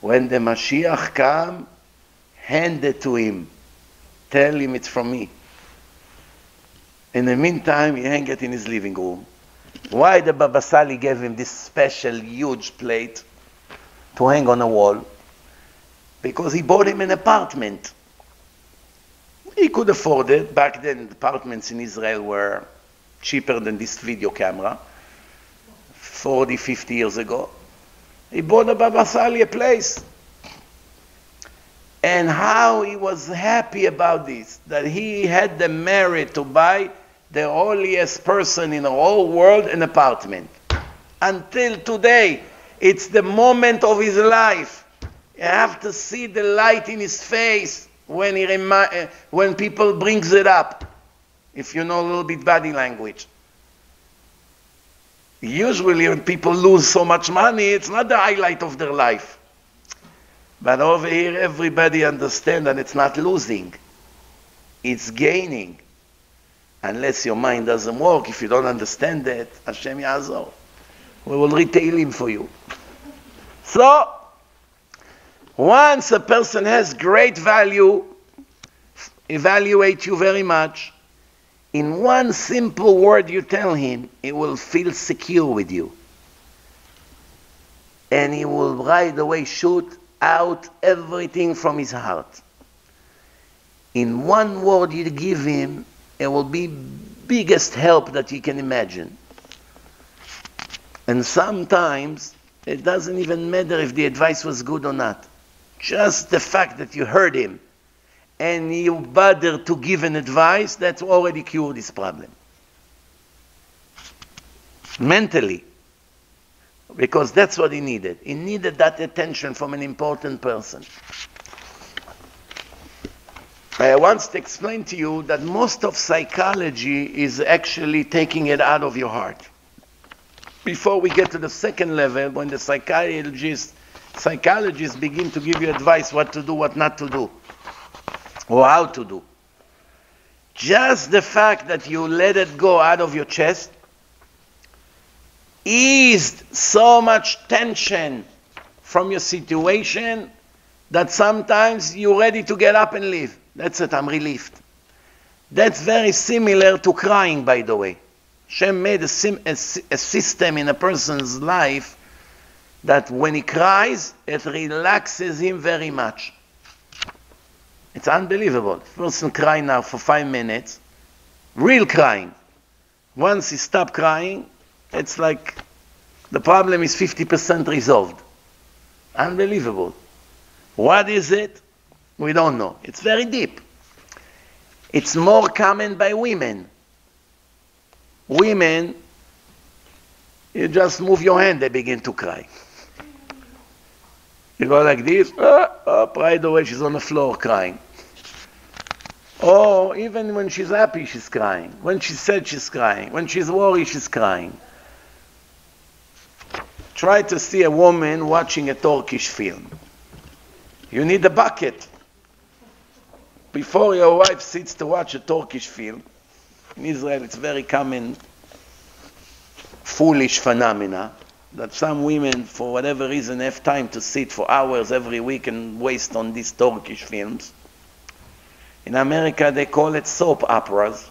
when the Mashiach come, hand it to him. Tell him it's from me. In the meantime, he hung it in his living room. Why the Baba Sali gave him this special huge plate to hang on a wall? Because he bought him an apartment. He could afford it. Back then, apartments in Israel were cheaper than this video camera, 40, 50 years ago. He bought a Baba Sali a place. And how he was happy about this, that he had the merit to buy the holiest person in the whole world an apartment. Until today, it's the moment of his life. You have to see the light in his face when people brings it up, if you know a little bit body language. Usually when people lose so much money, it's not the highlight of their life. But over here, everybody understands that it's not losing. It's gaining. Unless your mind doesn't work, if you don't understand that, Hashem Yazor, we will retail him for you. So, once a person has great value, evaluate you very much. In one simple word you tell him, he will feel secure with you. And he will right away shoot out everything from his heart. In one word you give him, it will be biggest help that you can imagine. And sometimes it doesn't even matter if the advice was good or not. Just the fact that you heard him and you bother to give an advice, that's already cured this problem. Mentally. Because that's what he needed. He needed that attention from an important person. I once explained to you that most of psychology is actually taking it out of your heart. Before we get to the second level, when the psychologists begin to give you advice what to do, what not to do, or how to do. Just the fact that you let it go out of your chest eased so much tension from your situation that sometimes you're ready to get up and leave. That's it, I'm relieved. That's very similar to crying, by the way. Hashem made a system in a person's life that when he cries, it relaxes him very much. It's unbelievable. A person cry now for 5 minutes, real crying. Once he stops crying, it's like the problem is 50% resolved. Unbelievable. What is it? We don't know. It's very deep. It's more common by women. Women, you just move your hand, they begin to cry. You go like this, right away she's on the floor crying. Or even when she's happy, she's crying. When she's sad, she's crying. When she's worried, she's crying. Try to see a woman watching a Turkish film. You need a bucket. Before your wife sits to watch a Turkish film, in Israel it's very common foolish phenomena that some women, for whatever reason, have time to sit for hours every week and waste on these Turkish films. In America, they call it soap operas.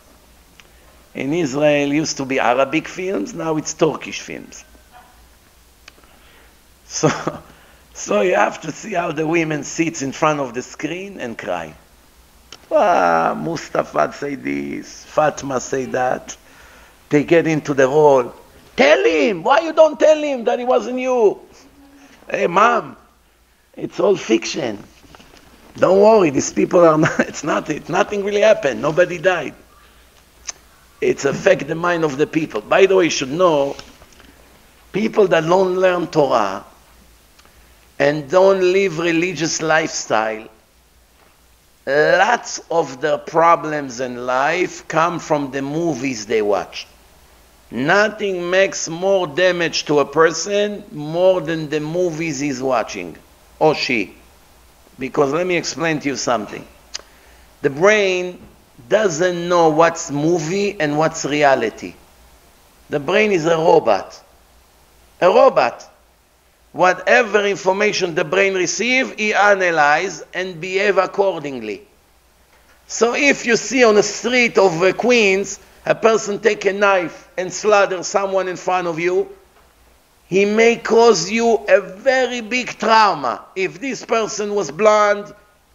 In Israel, it used to be Arabic films, now it's Turkish films. So you have to see how the women sits in front of the screen and cry. Ah, Mustafa say this, Fatma say that, they get into the role. Tell him! Why you don't tell him that it wasn't you? Hey, mom, it's all fiction. Don't worry, these people are not, nothing really happened. Nobody died. It's affect the mind of the people. By the way, you should know, people that don't learn Torah and don't live religious lifestyle, lots of their problems in life come from the movies they watch. Nothing makes more damage to a person more than the movies he's watching, or she. Because let me explain to you something. The brain doesn't know what's movie and what's reality. The brain is a robot. A robot. Whatever information the brain receives, he analyzes and behaves accordingly. So if you see on the street of Queens, a person take a knife and slaughter someone in front of you, he may cause you a very big trauma. If this person was blonde,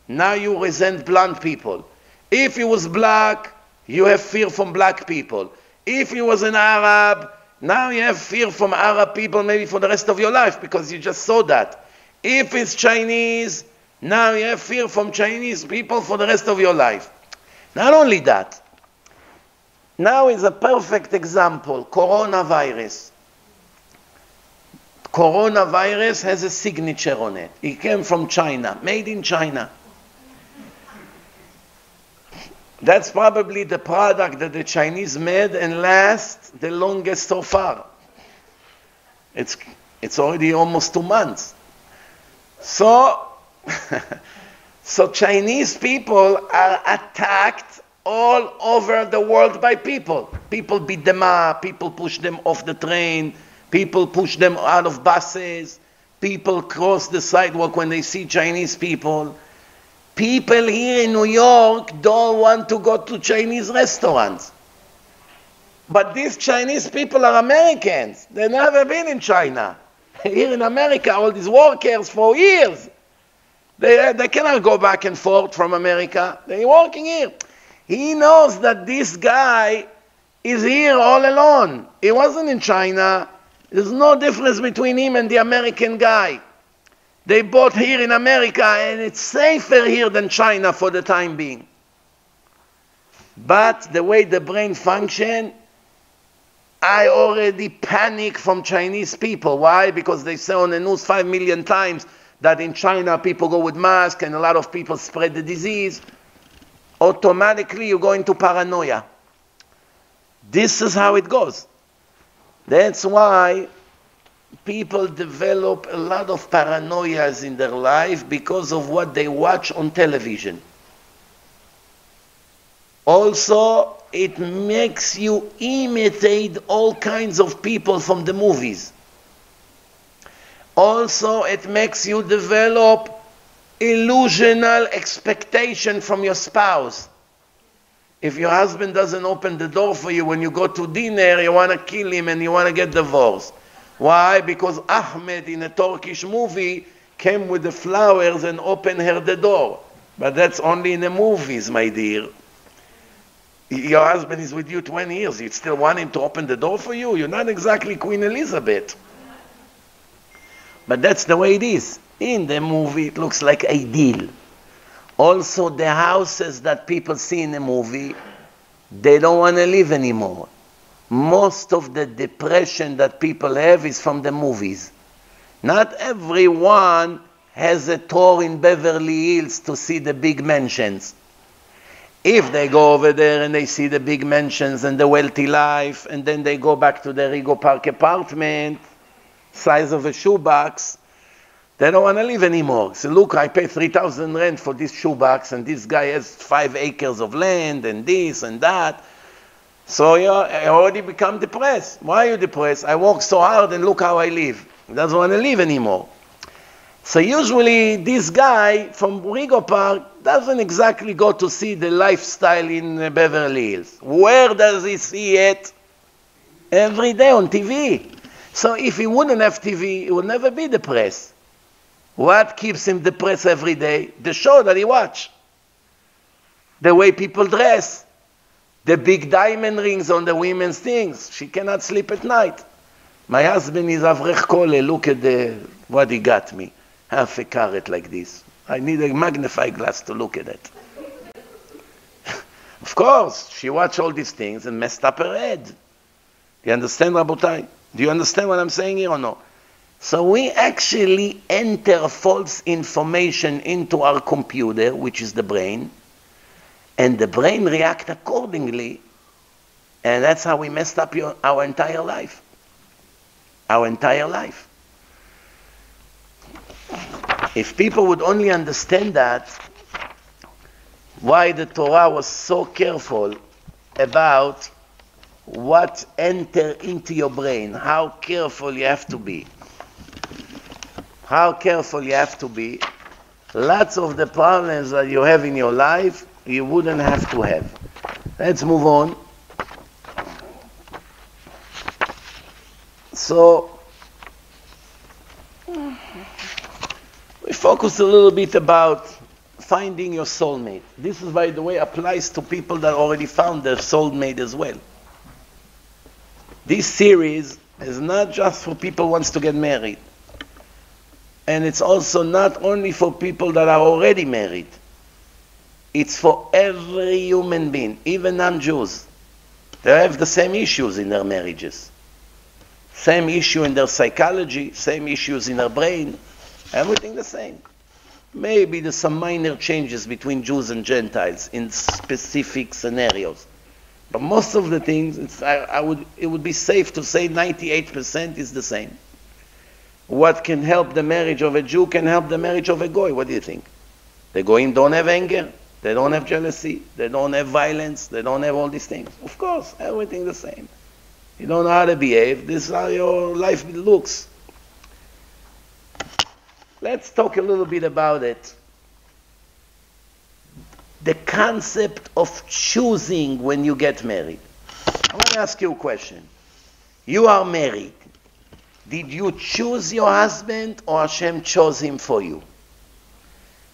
now you resent blonde people. If he was black, you have fear from black people. If he was an Arab, now you have fear from Arab people maybe for the rest of your life because you just saw that. If it's Chinese, now you have fear from Chinese people for the rest of your life. Not only that, now is a perfect example, coronavirus. Coronavirus has a signature on it. It came from China, made in China. That's probably the product that the Chinese made and lasts the longest so far. It's already almost 2 months. So Chinese people are attacked all over the world by people. People beat them up, people push them off the train, people push them out of buses, people cross the sidewalk when they see Chinese people. People here in New York don't want to go to Chinese restaurants. But these Chinese people are Americans. They've never been in China. Here in America, all these workers for years. They cannot go back and forth from America. They're working here. He knows that this guy is here all alone. He wasn't in China. There's no difference between him and the American guy. They bought here in America, and it's safer here than China for the time being. But the way the brain functions, I already panic from Chinese people. Why? Because they say on the news 5 million times that in China people go with masks and a lot of people spread the disease. Automatically you go into paranoia. This is how it goes. That's why people develop a lot of paranoias in their life because of what they watch on television. Also, it makes you imitate all kinds of people from the movies. Also, it makes you develop illusional expectation from your spouse. If your husband doesn't open the door for you when you go to dinner, you want to kill him and you want to get divorced. Why? Because Ahmed in a Turkish movie came with the flowers and opened her the door. But that's only in the movies, my dear. Your husband is with you 20 years. You still want him to open the door for you? You're not exactly Queen Elizabeth. But that's the way it is. In the movie, it looks like ideal. Also, the houses that people see in the movie, they don't want to live anymore. Most of the depression that people have is from the movies. Not everyone has a tour in Beverly Hills to see the big mansions. If they go over there and they see the big mansions and the wealthy life, and then they go back to the Rigo Park apartment, size of a shoebox, they don't want to live anymore. So look, I pay 3,000 rand for this shoebox, and this guy has 5 acres of land, and this and that. So you already become depressed. Why are you depressed? I work so hard and look how I live. He doesn't want to live anymore. So usually this guy from Rigo Park doesn't exactly go to see the lifestyle in Beverly Hills. Where does he see it? Every day on TV. So if he wouldn't have TV, he would never be depressed. What keeps him depressed every day? The show that he watches. The way people dress. the big diamond rings on the women's things. She cannot sleep at night. My husband is Avrech Kollel. Look at what he got me. Half a carat like this. I need a magnifying glass to look at it. Of course, she watched all these things and messed up her head. Do you understand, Rabotai? Do you understand what I'm saying here or no? So we actually enter false information into our computer, which is the brain, and the brain reacts accordingly, and that's how we messed up our entire life. Our entire life. If people would only understand that, why the Torah was so careful about what enters into your brain, how careful you have to be. How careful you have to be. Lots of the problems that you have in your life, you wouldn't have to have. Let's move on. So, we focus a little bit about finding your soulmate. This is, by the way, applies to people that already found their soulmate as well. This series is not just for people who want to get married. And it's also not only for people that are already married. It's for every human being, even non-Jews. They have the same issues in their marriages. Same issue in their psychology, same issues in their brain, everything the same. Maybe there's some minor changes between Jews and Gentiles in specific scenarios. But most of the things, it would be safe to say 98% is the same. What can help the marriage of a Jew can help the marriage of a Goy. What do you think? The Goyim don't have anger. They don't have jealousy. They don't have violence. They don't have all these things. Of course, everything the same. You don't know how to behave. This is how your life looks. Let's talk a little bit about it. The concept of choosing when you get married. I want to ask you a question. You are married. Did you choose your husband or Hashem chose him for you?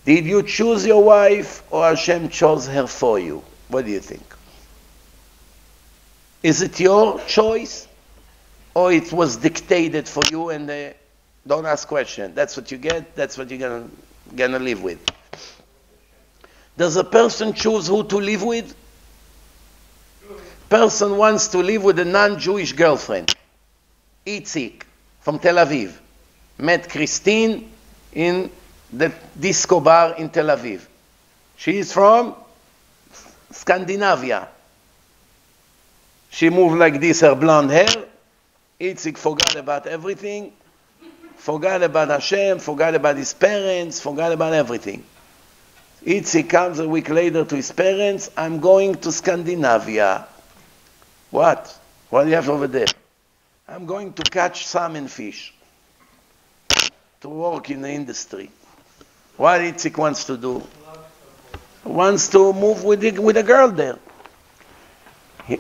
Did you choose your wife or Hashem chose her for you? What do you think? Is it your choice or it was dictated for you and they don't ask questions? That's what you get. That's what you're gonna live with. Does a person choose who to live with? Person wants to live with a non-Jewish girlfriend. Itzik from Tel Aviv met Christine in the disco bar in Tel Aviv. She is from Scandinavia. She moved like this, her blonde hair. Itzik forgot about everything. Forgot about Hashem, forgot about his parents, forgot about everything. Itzik comes a week later to his parents, I'm going to Scandinavia. What? What do you have over there? I'm going to catch salmon fish. To work in the industry. What Itzik wants to do? Wants to move with a girl there.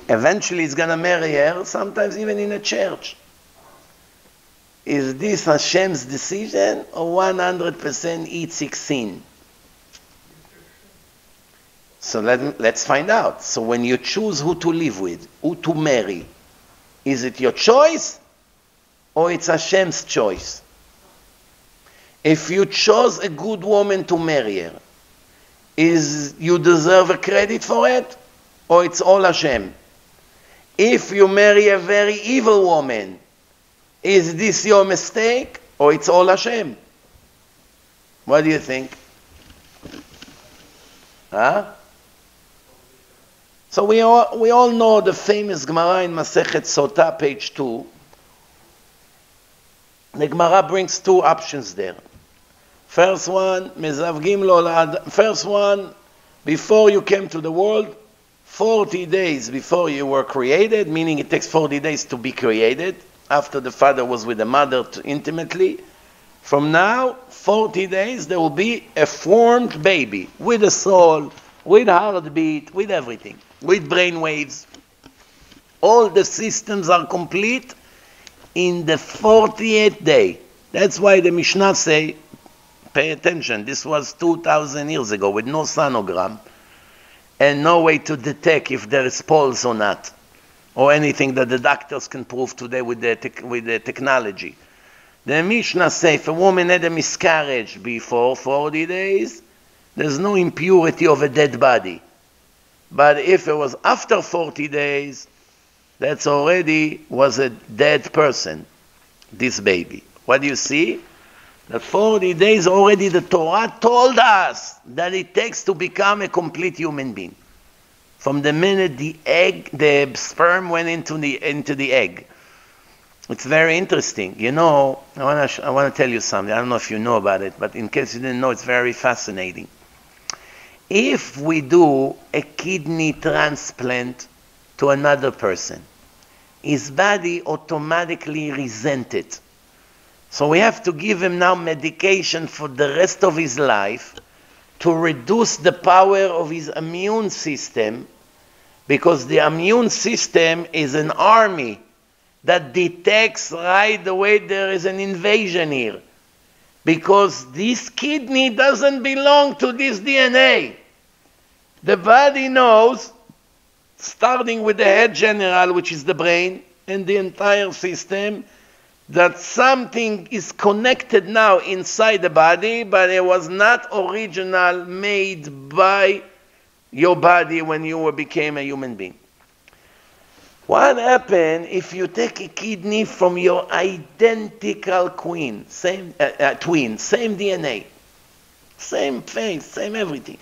Eventually he's going to marry her, sometimes even in a church. Is this Hashem's decision or 100% Itzik's sin? So let's find out. So when you choose who to live with, who to marry, is it your choice or it's Hashem's choice? If you chose a good woman to marry her, is you deserve a credit for it, or it's all Hashem? If you marry a very evil woman, is this your mistake, or it's all Hashem? What do you think? Huh? So we all know the famous Gemara in Masechet Sotah, page 2. The Gemara brings two options there. First one, before you came to the world, 40 days before you were created, meaning it takes 40 days to be created, after the father was with the mother intimately. From now, 40 days, there will be a formed baby, with a soul, with heartbeat, with everything, with brain waves. All the systems are complete in the 48th day. That's why the Mishnah say, pay attention, this was 2,000 years ago with no sonogram. and no way to detect if there is pulse or not, or anything that the doctors can prove today with the technology. The Mishnah says if a woman had a miscarriage before 40 days, there's no impurity of a dead body. But if it was after 40 days, that's already was a dead person, this baby. What do you see? That 40 days already the Torah told us that it takes to become a complete human being. From the minute the sperm went into the egg. It's very interesting. You know, I want to tell you something. I don't know if you know about it, but in case you didn't know, it's very fascinating. If we do a kidney transplant to another person, his body automatically resents it. So we have to give him now medication for the rest of his life to reduce the power of his immune system, because the immune system is an army that detects right away there is an invasion here, because this kidney doesn't belong to this DNA. The body knows, starting with the head general, which is the brain, and the entire system, that something is connected now inside the body, but it was not original made by your body when you became a human being. What happens if you take a kidney from your identical twin, same DNA, same face, same everything,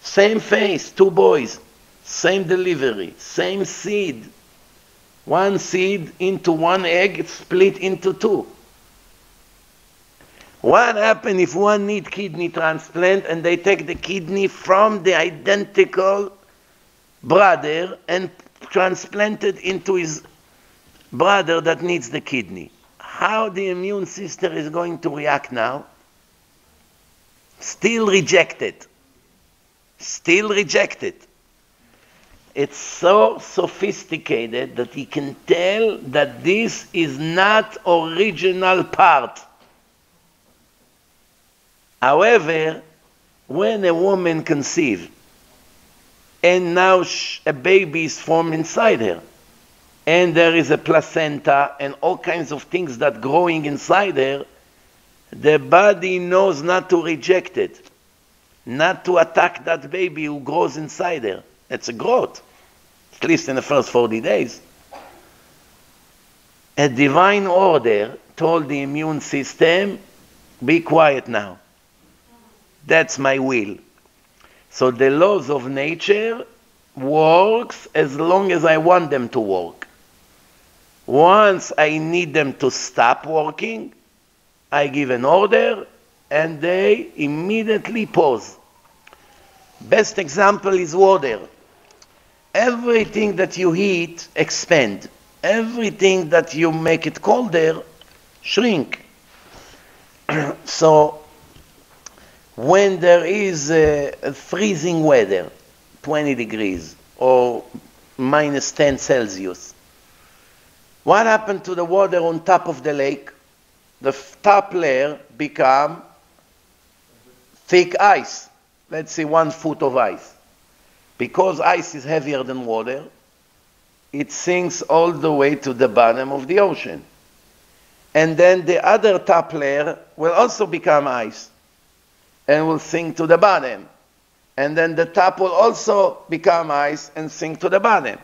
same face, two boys, same delivery, same seed, one seed into one egg, it's split into two. What happens if one needs kidney transplant and they take the kidney from the identical brother and transplanted into his brother that needs the kidney? How the immune system is going to react now? Still reject it. Still reject it. It's so sophisticated that he can tell that this is not original part. However, when a woman conceives, and now a baby is formed inside her, and there is a placenta and all kinds of things that growing inside her, the body knows not to reject it, not to attack that baby who grows inside her. It's a growth, at least in the first 40 days. A divine order told the immune system, be quiet now. That's my will. So the laws of nature works as long as I want them to work. Once I need them to stop working, I give an order and they immediately pause. Best example is water. Everything that you heat expand. Everything that you make it colder shrink. So when there is a freezing weather, 20 degrees or minus 10 Celsius, what happened to the water on top of the lake? The top layer become thick ice. Let's say 1 foot of ice. Because ice is heavier than water, it sinks all the way to the bottom of the ocean. And then the other top layer will also become ice and will sink to the bottom. And then the top will also become ice and sink to the bottom.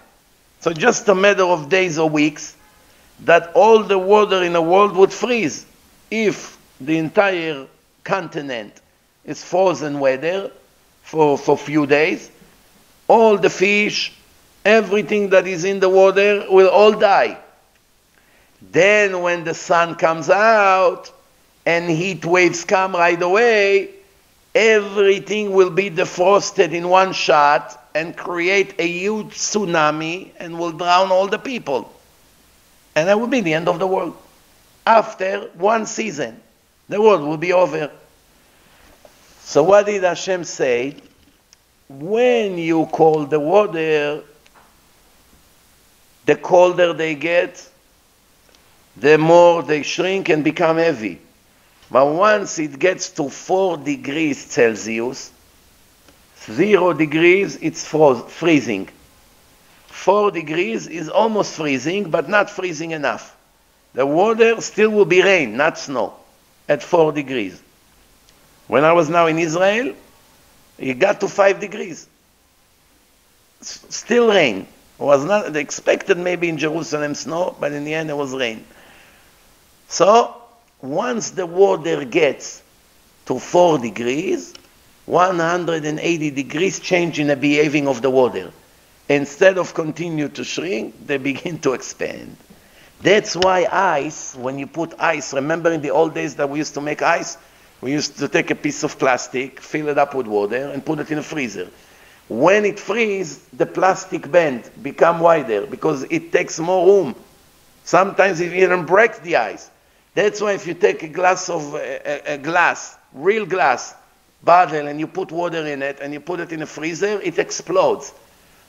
So just a matter of days or weeks that all the water in the world would freeze. If the entire continent is frozen weather for a few days, all the fish, everything that is in the water will all die. Then when the sun comes out, and heat waves come right away, everything will be defrosted in one shot and create a huge tsunami and will drown all the people. And that will be the end of the world. After one season, the world will be over. So what did Hashem say? When you call the water, the colder they get, the more they shrink and become heavy. But once it gets to 4 degrees Celsius, 0 degrees, it's freezing. 4 degrees is almost freezing, but not freezing enough. The water still will be rain, not snow, at 4 degrees. When I was now in Israel, it got to 5 degrees. Still rain. It was not expected, maybe in Jerusalem snow, but in the end it was rain. So, once the water gets to 4 degrees, 180 degrees change in the behaving of the water. Instead of continue to shrink, they begin to expand. That's why ice, when you put ice, remember in the old days that we used to make ice? We used to take a piece of plastic, fill it up with water, and put it in a freezer. When it freezes, the plastic bend become wider, because it takes more room. Sometimes it even breaks the ice. That's why if you take a glass of, real glass bottle, and you put water in it, and you put it in a freezer, it explodes,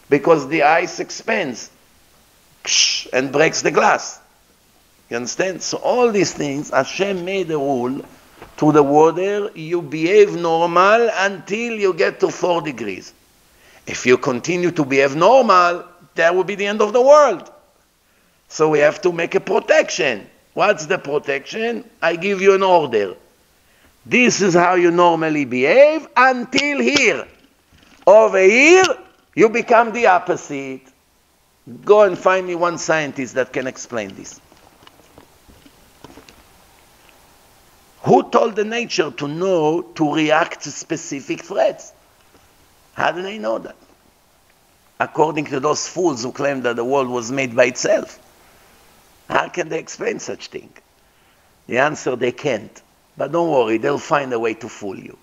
because the ice expands and breaks the glass. You understand? So all these things, Hashem made a rule to the water, you behave normal until you get to 4 degrees. If you continue to behave normal, that will be the end of the world. So we have to make a protection. What's the protection? I give you an order. This is how you normally behave until here. Over here, you become the opposite. Go and find me one scientist that can explain this. Who told the nature to know to react to specific threats? How do they know that? According to those fools who claim that the world was made by itself. How can they explain such thing? The answer, they can't. But don't worry, they'll find a way to fool you.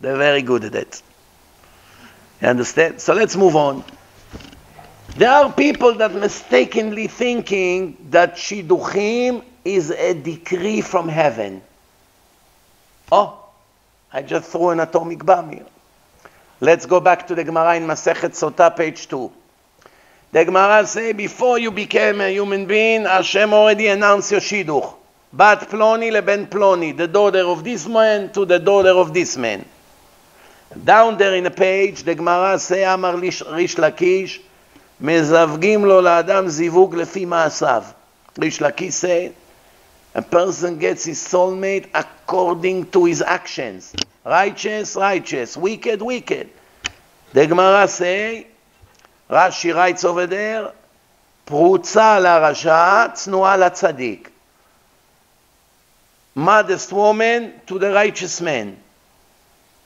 They're very good at it. You understand? So let's move on. There are people that mistakenly thinking that Shidduchim is a decree from heaven. Oh, I just threw an atomic bomb here. Let's go back to the Gemara in Masechet Sotah, page 2. The Gemara says, before you became a human being, Hashem already announced your Shidduch. Bat Ploni leben Ploni, the daughter of this man to the daughter of this man. Down there in the page, the Gemara says, Amar Rish Lakish, Mezavgim lo la'adam zivug lefi ma'asav. Rish Lakish says, a person gets his soulmate according to his actions. Righteous, righteous. Wicked, wicked. The Gemara say, Rashi writes over there, Prutza la rasha, tznu'a la tzadik. Modest woman to the righteous man.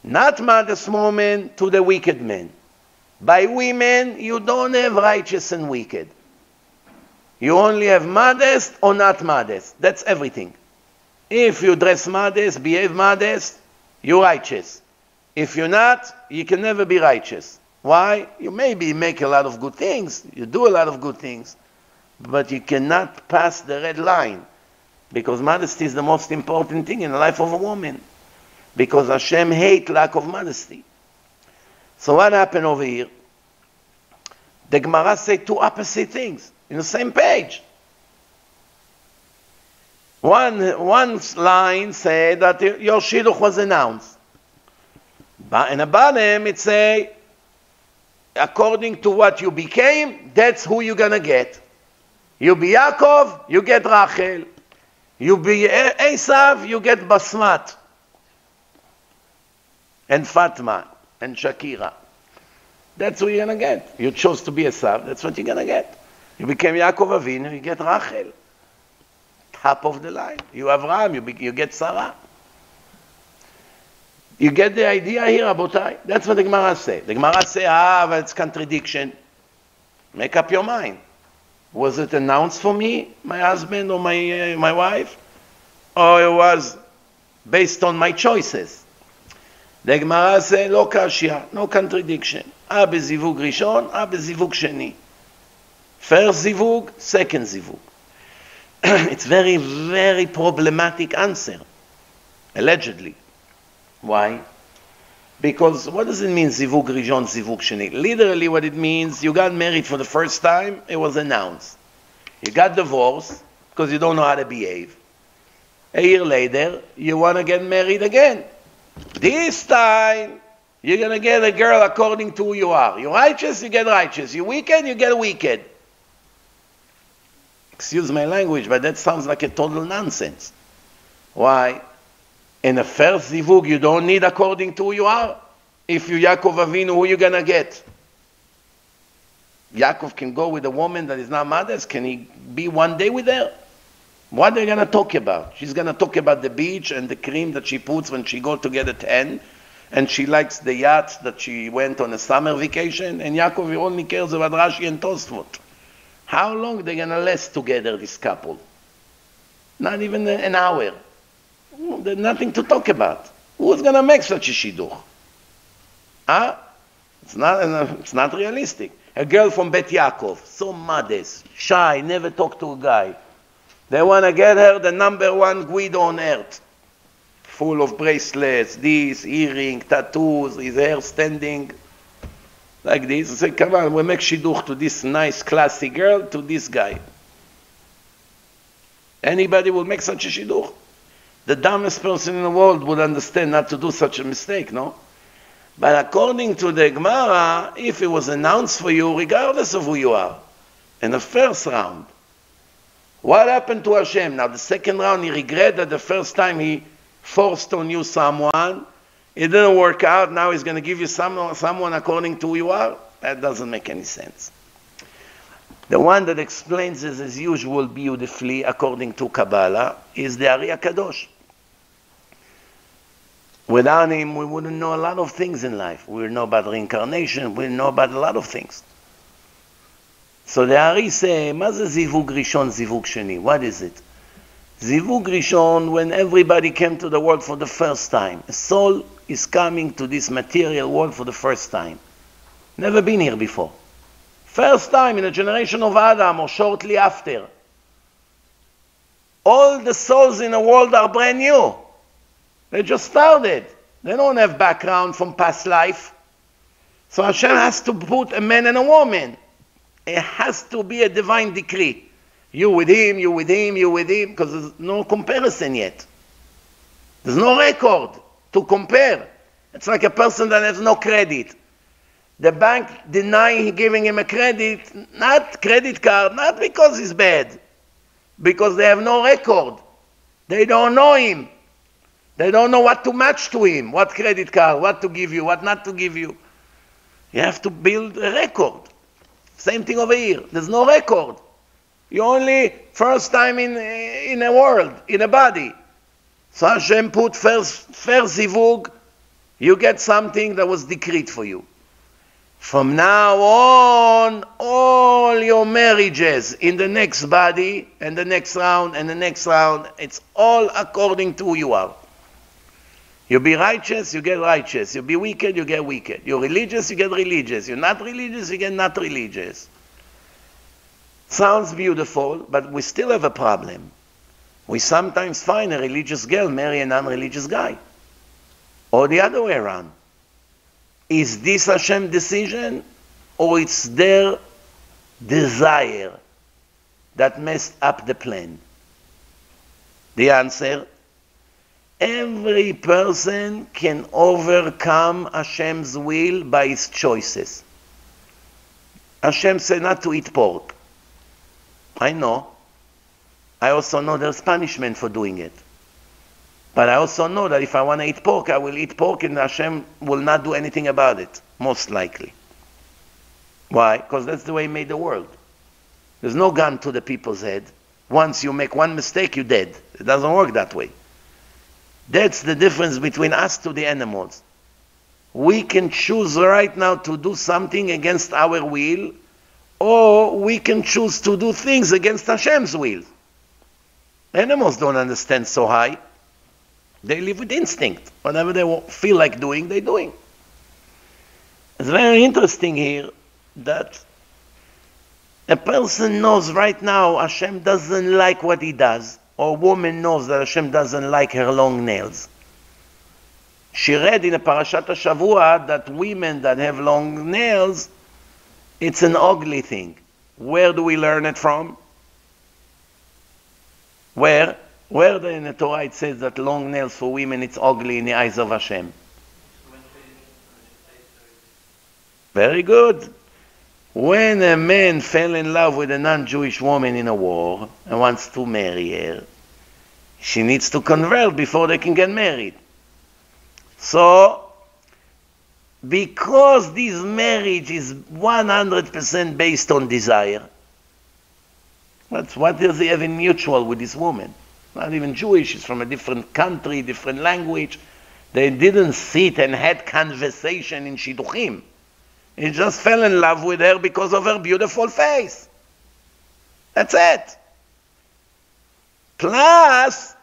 Not modest woman to the wicked man. By women, you don't have righteous and wicked. You only have modest or not modest. That's everything. If you dress modest, behave modest, you're righteous. If you're not, you can never be righteous. Why? You maybe make a lot of good things, you do a lot of good things, but you cannot pass the red line, because modesty is the most important thing in the life of a woman, because Hashem hates lack of modesty. So what happened over here? The Gemara said two opposite things in the same page. One line said that your shidduch was announced. But in the bottom it says, according to what you became, that's who you're going to get. You be Yaakov, you get Rachel. You be Esav, you get Basmat. And Fatma. And Shakira. That's who you're going to get. You chose to be Esav, that's what you're going to get. You became Yaakov Avinu, you get Rachel. Top of the line. You have Avraham, you get Sarah. You get the idea here, Abotai? That's what the Gemara says. The Gemara says, but it's contradiction. Make up your mind. Was it announced for me, my husband or my wife? Or it was based on my choices? The Gemara says, lo kashya, no contradiction. Bezivug rishon, bezivug sheni. First zivug, second zivug. It's very, very problematic answer, allegedly. Why? Because what does it mean, zivug rishon, zivug sheni? Literally what it means, you got married for the first time, it was announced. You got divorced because you don't know how to behave. A year later, you want to get married again. This time, You're going to get a girl according to who you are. You're righteous, you get righteous. You're wicked, you get wicked. Excuse my language, but that sounds like a total nonsense. Why? In the first zivug, you don't need according to who you are. If you Yaakov Avinu, who are you going to get? Yaakov can go with a woman that is not mother's. Can he be one day with her? What are they going to talk about? She's going to talk about the beach and the cream that she puts when she goes to get a tan. And she likes the yacht that she went on a summer vacation. And Yaakov only cares about Rashi and Tosfot. How long are they going to last together, this couple? Not even an hour. There's nothing to talk about. Who's going to make such a shidduch? Huh? It's not realistic. A girl from Bet Yaakov, so modest, shy, never talked to a guy. They want to get her the number one Guido on earth. Full of bracelets, this, earring, tattoos, his hair standing like this. I say, come on, we'll make shidduch to this nice, classy girl, to this guy. Anybody would make such a shidduch? The dumbest person in the world would understand not to do such a mistake, no? But according to the Gemara, if it was announced for you, regardless of who you are, in the first round, what happened to Hashem? Now, the second round, he regretted the first time he forced on you someone. It didn't work out. Now he's going to give you someone according to who you are. That doesn't make any sense. The one that explains this as usual beautifully, according to Kabbalah, is the Ari Hakadosh. Without him, we wouldn't know a lot of things in life. We would know about reincarnation. We would know about a lot of things. So the Ari say, what is Zivug Rishon, Zivug Sheni? What is it? Zivug Rishon, when everybody came to the world for the first time. A soul is coming to this material world for the first time. Never been here before. First time in the generation of Adam, or shortly after. All the souls in the world are brand new. They just started. They don't have background from past life. So Hashem has to put a man and a woman. It has to be a divine decree. You with him, you with him, you with him, because there's no comparison yet. There's no record to compare. It's like a person that has no credit. The bank denies giving him a credit, not credit card, not because he's bad, because they have no record. They don't know him. They don't know what to match to him, what credit card, what to give you, what not to give you. You have to build a record. Same thing over here. There's no record. You only first time in a world, in a body. So Hashem put first zivug, you get something that was decreed for you. From now on, all your marriages in the next body, and the next round, and the next round, it's all according to who you are. You be righteous, you get righteous. You be wicked, you get wicked. You're religious, you get religious. You're not religious, you get not religious. Sounds beautiful, but we still have a problem. We sometimes find a religious girl marry a non-religious guy. Or the other way around. Is this Hashem's decision? Or it's their desire that messed up the plan? The answer: every person can overcome Hashem's will by his choices. Hashem said not to eat pork. I know. I also know there's punishment for doing it. But I also know that if I want to eat pork, I will eat pork and Hashem will not do anything about it, most likely. Why? Because that's the way He made the world. There's no gun to the people's head. Once you make one mistake, you're dead. It doesn't work that way. That's the difference between us to the animals. We can choose right now to do something against our will, or we can choose to do things against Hashem's will. Animals don't understand so high. They live with instinct. Whatever they feel like doing, they're doing. It's very interesting here that a person knows right now Hashem doesn't like what he does. Or a woman knows that Hashem doesn't like her long nails. She read in a Parashat HaShavua that women that have long nails, it's an ugly thing. Where do we learn it from? Where? Where in the Torah it says that long nails for women, it's ugly in the eyes of Hashem? Very good. When a man fell in love with a non-Jewish woman in a war and wants to marry her, she needs to convert before they can get married. So, because this marriage is 100% based on desire, that's what does he have in mutual with this woman? Not even Jewish, she's from a different country, different language. They didn't sit and had conversation in Shidduchim. He just fell in love with her because of her beautiful face. That's it. Plus,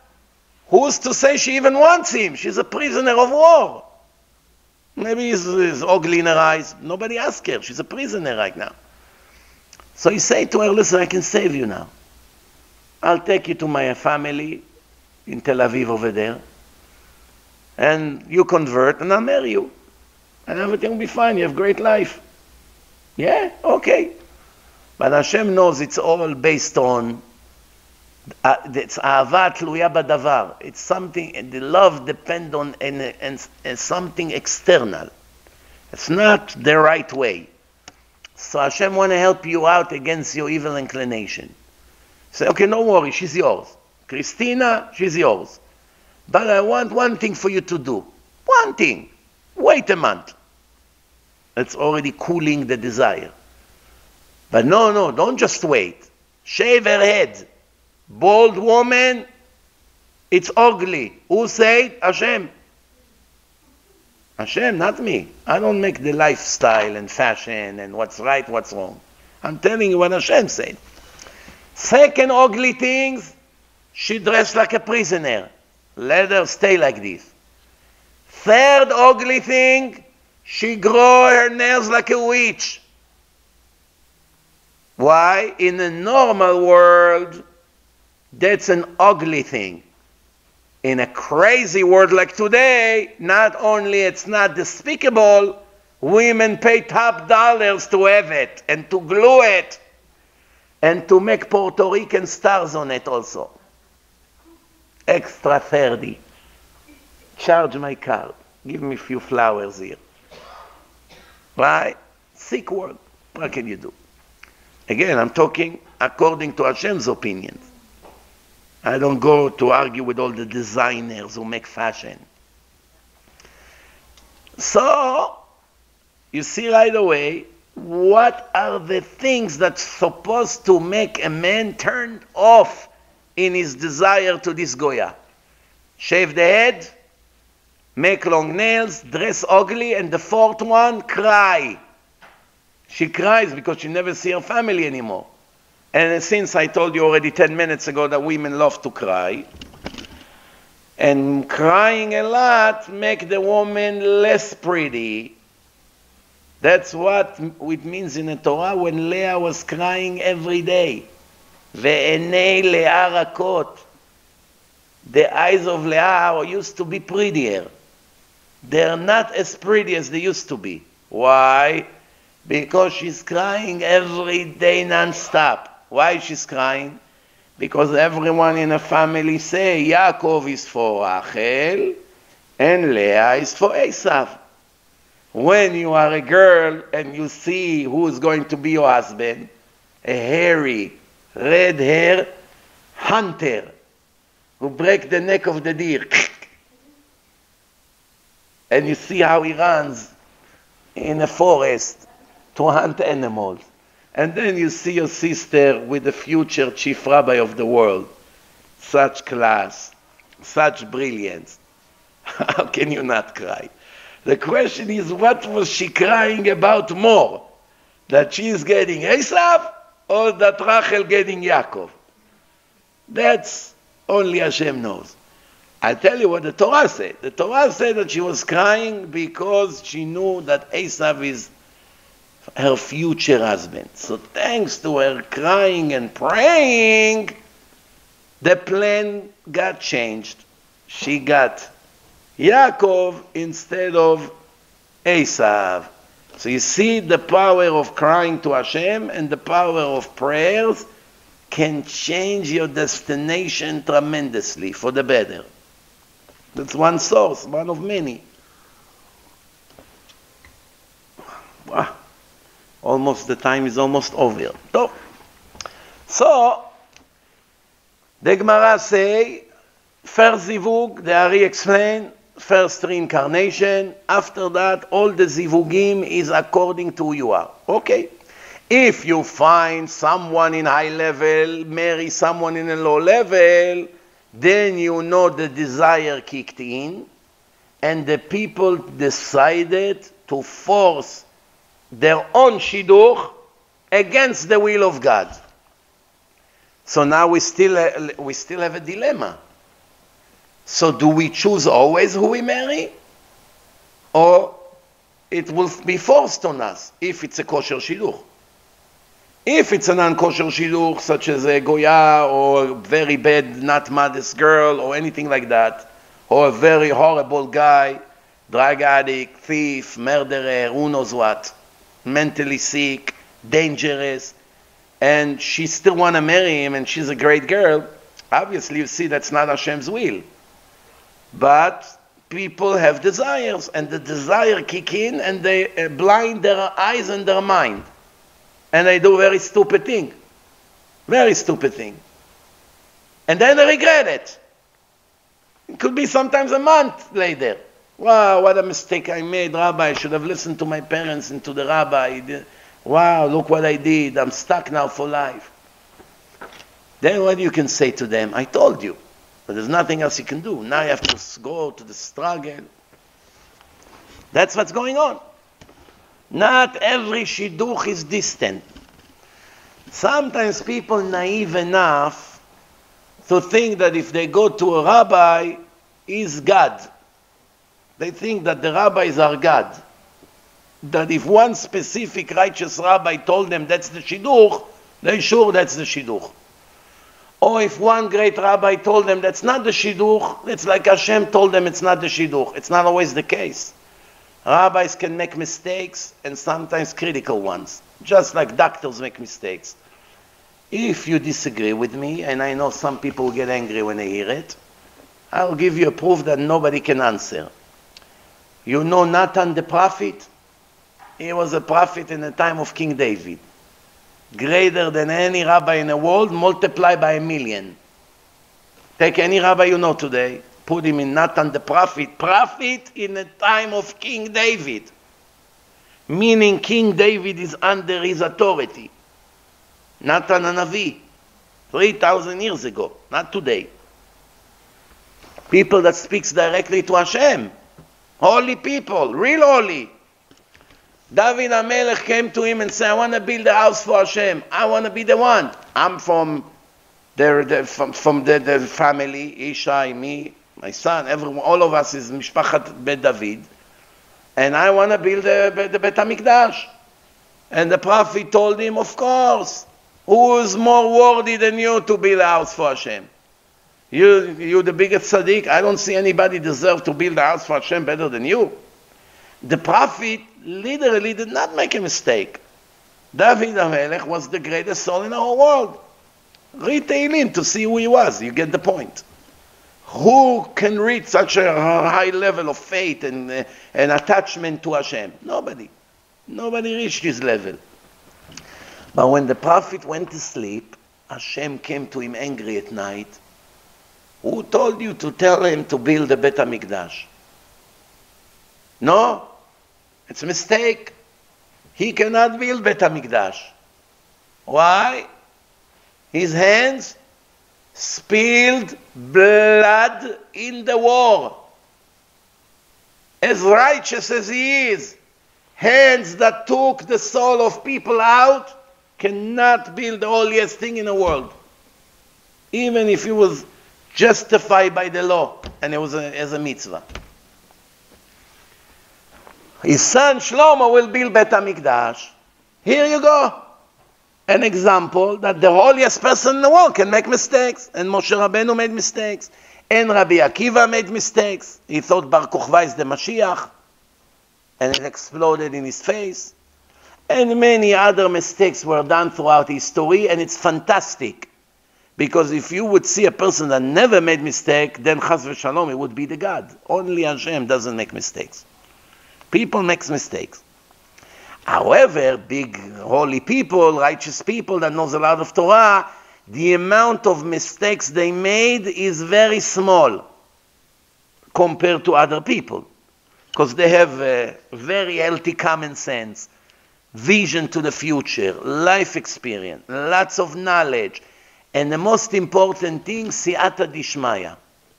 who's to say she even wants him? She's a prisoner of war. Maybe he's ugly in her eyes. Nobody asked her. She's a prisoner right now. So he said to her, listen, I can save you now. I'll take you to my family in Tel Aviv over there. And you convert and I'll marry you. And everything will be fine. You have a great life. Yeah? Okay. But Hashem knows it's all based on it's ahava tluya badavar. It's something, and the love depends on and something external. It's not the right way. So Hashem want to help you out against your evil inclination. Say, okay, no worry, she's yours. Christina, she's yours. But I want one thing for you to do. One thing. Wait a month. That's already cooling the desire. But no, no, don't just wait. Shave her head. Bald woman, it's ugly. Who said? Hashem. Hashem, not me. I don't make the lifestyle and fashion and what's right, what's wrong. I'm telling you what Hashem said. Second ugly things, she dressed like a prisoner. Let her stay like this. Third ugly thing, she grow her nails like a witch. Why? In a normal world, that's an ugly thing. In a crazy world like today, not only it's not despicable, women pay top dollars to have it and to glue it and to make Puerto Rican stars on it also. Extra 30. Charge my card. Give me a few flowers here. Right? Sick world. What can you do? Again, I'm talking according to Hashem's opinions. I don't go to argue with all the designers who make fashion. So, you see right away, what are the things that's supposed to make a man turn off in his desire to this Goya? Shave the head, make long nails, dress ugly, and the fourth one, cry. She cries because she never sees her family anymore. And since I told you already 10 minutes ago that women love to cry, and crying a lot make the woman less pretty. That's what it means in the Torah when Leah was crying every day. Ve'enei Leah rakot. The eyes of Leah used to be prettier. They're not as pretty as they used to be. Why? Because she's crying every day non-stop. Why she's crying? Because everyone in the family say, Yaakov is for Rachel, and Leah is for Esav. When you are a girl and you see who is going to be your husband, a hairy, red-haired hunter who breaks the neck of the deer, and you see how he runs in a forest to hunt animals. And then you see your sister with the future chief rabbi of the world. Such class, such brilliance. How can you not cry? The question is, what was she crying about more? That she is getting Esav or that Rachel getting Yaakov? That's only Hashem knows. I tell you what the Torah said. The Torah said that she was crying because she knew that Esav is her future husband. So thanks to her crying and praying, the plan got changed. She got Yaakov instead of Esav. So you see the power of crying to Hashem and the power of prayers can change your destination tremendously for the better. That's one source, one of many. almost the time is almost over. So the Gemara say, first zivug, the Ari explained, first reincarnation. After that, all the zivugim is according to who you are. Okay. If you find someone in high level, marry someone in a low level, then you know the desire kicked in, and the people decided to force their own shidduch against the will of God. So now we still have a dilemma. So do we choose always who we marry, or it will be forced on us if it's a kosher shidduch? If it's a non-kosher shidduch, such as a goya, or a very bad, not modest girl, or anything like that, or a very horrible guy, drug addict, thief, murderer, who knows what, mentally sick, dangerous, and she still want to marry him, and she's a great girl, obviously you see that's not Hashem's will. But people have desires, and the desire kick in, and they blind their eyes and their mind. And they do very stupid thing. Very stupid thing. And then they regret it. It could be sometimes a month later. Wow, what a mistake I made, Rabbi. I should have listened to my parents and to the Rabbi. Wow, look what I did. I'm stuck now for life. Then what you can say to them? I told you. But there's nothing else you can do. Now you have to go to the struggle. That's what's going on. Not every shidduch is distant. Sometimes people naive enough to think that if they go to a rabbi, he's God. They think that the rabbis are God. That if one specific righteous rabbi told them that's the shidduch, they're sure that's the shidduch. Or if one great rabbi told them that's not the shidduch, it's like Hashem told them it's not the shidduch. It's not always the case. Rabbis can make mistakes, and sometimes critical ones, just like doctors make mistakes. If you disagree with me, and I know some people get angry when they hear it, I'll give you a proof that nobody can answer. You know Nathan the prophet? He was a prophet in the time of King David. Greater than any rabbi in the world, multiplied by 1,000,000. Take any rabbi you know today. Put him in Nathan the prophet. Prophet in the time of King David. Meaning King David is under his authority. Nathan a Navi. 3,000 years ago. Not today. People that speaks directly to Hashem. Holy people. Real holy. David HaMelech came to him and said, I want to build a house for Hashem. I want to be the one. I'm from the family. Ishai, me. My son, everyone, all of us is Mishpachat Bet David. And I want to build the Bet HaMikdash. And the prophet told him, of course, who is more worthy than you to build a house for Hashem? You're the biggest tzaddik. I don't see anybody deserve to build a house for Hashem better than you. The prophet literally did not make a mistake. David HaMelech was the greatest soul in our world. Read Tehillim to see who he was. You get the point. Who can reach such a high level of faith and attachment to Hashem? Nobody. Nobody reached his level. But when the prophet went to sleep, Hashem came to him angry at night. Who told you to tell him to build a Bet HaMikdash? No, it's a mistake. He cannot build Bet HaMikdash. Why? His hands spilled blood in the war. As righteous as he is, hands that took the soul of people out cannot build the holiest thing in the world. Even if he was justified by the law and it was as a mitzvah. His son Shlomo will build Bet HaMikdash. Here you go. An example that the holiest person in the world can make mistakes. And Moshe Rabbeinu made mistakes. And Rabbi Akiva made mistakes. He thought Bar Kochva is the Mashiach. And it exploded in his face. And many other mistakes were done throughout history. And it's fantastic. Because if you would see a person that never made mistake, then Chas v'Shalom, it would be the God. Only Hashem doesn't make mistakes. People make mistakes. However, big holy people, righteous people that knows a lot of Torah, the amount of mistakes they made is very small compared to other people, because they have a very healthy common sense, vision to the future, life experience, lots of knowledge, and the most important thing, siyata dishmaya,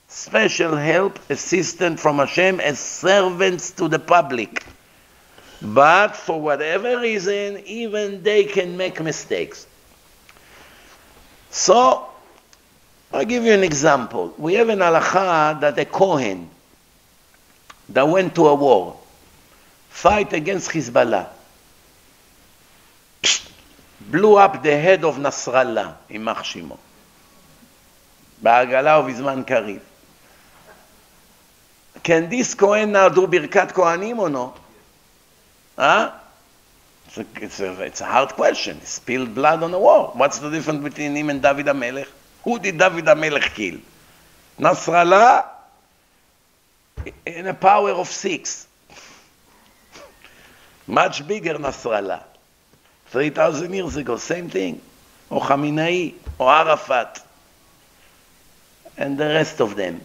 special help, assistance from Hashem as servants to the public. But for whatever reason, even they can make mistakes. So, I'll give you an example. We have an halakha that a Kohen that went to a war, fight against Hezbollah, blew up the head of Nasrallah, Imach Shimo, Ba'agala of Izman Karib. Can this Kohen now do Birkat Kohanim or no? Huh? It's a hard question. He spilled blood on the wall. What's the difference between him and David HaMelech? Who did David HaMelech kill? Nasrallah in a power of 6. Much bigger Nasrallah. 3,000 years ago, same thing. Or Khamenei, or Arafat, and the rest of them.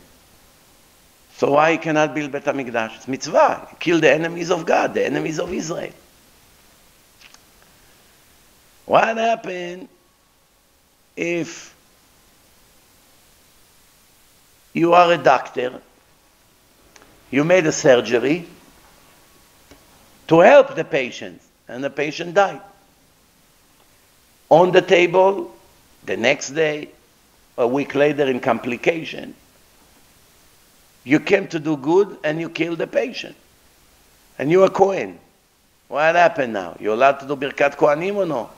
So why he cannot build Bet HaMikdash? It's mitzvah. Kill the enemies of God, the enemies of Israel. What happens if you are a doctor, you made a surgery to help the patient, and the patient died? On the table, the next day, a week later in complication. You came to do good and you killed the patient. And you are Kohen. What happened now? You're allowed to do Birkat Kohanim or no?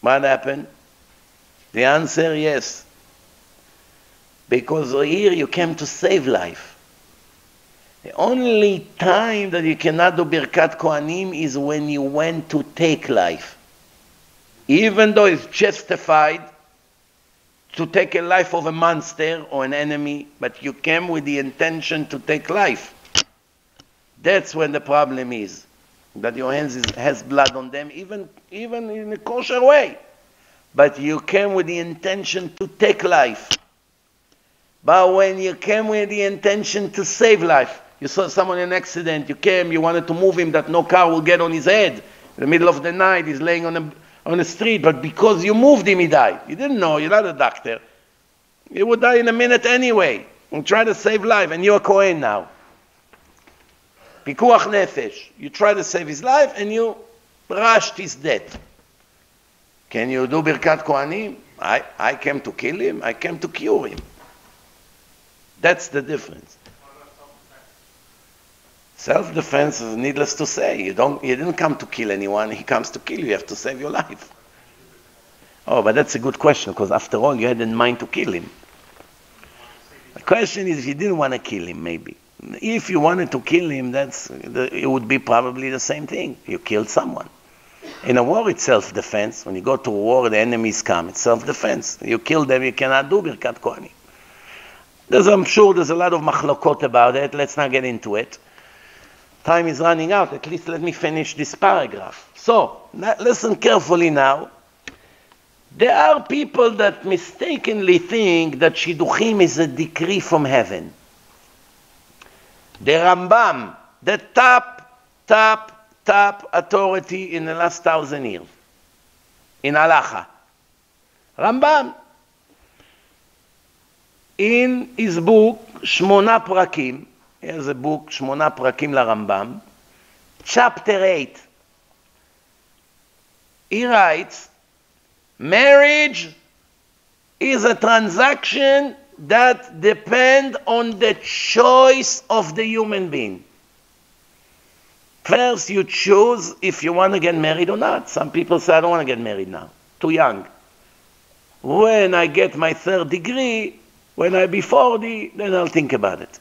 What happened? The answer, yes. Because here you came to save life. The only time that you cannot do Birkat Kohanim is when you went to take life. Even though it's justified to take a life of a monster or an enemy, but you came with the intention to take life. That's when the problem is, that your hands has blood on them, even in a kosher way. But you came with the intention to take life. But when you came with the intention to save life, you saw someone in an accident, you came, you wanted to move him, that no car will get on his head. In the middle of the night, he's laying on the street, but because you moved him, he died. You didn't know, you're not a doctor. He would die in a minute anyway. And try to save life, and you're a Kohen now. Pikuach nefesh. You try to save his life, and you rushed his death. Can you do Birkat Kohanim? I came to kill him, I came to cure him. That's the difference. Self-defense is needless to say. You didn't come to kill anyone. He comes to kill you. You have to save your life. Oh, but that's a good question, because after all, you had in mind to kill him. The question is, if you didn't want to kill him, maybe. If you wanted to kill him, it would be probably the same thing. You killed someone. In a war, it's self-defense. When you go to war, the enemies come. It's self-defense. You kill them, you cannot do Birkat Kohanim. I'm sure there's a lot of machlokot about it. Let's not get into it. Time is running out. At least let me finish this paragraph. So, listen carefully now. There are people that mistakenly think that Shidduchim is a decree from heaven. The Rambam, the top authority in the last 1,000 years, in Halacha. Rambam, in his book, Shmona Prakim, here's a book, Shmona Prakim LaRambam, chapter 8. He writes, marriage is a transaction that depends on the choice of the human being. First, you choose if you want to get married or not. Some people say, I don't want to get married now. Too young. When I get my 3rd degree, when I be 40, then I'll think about it.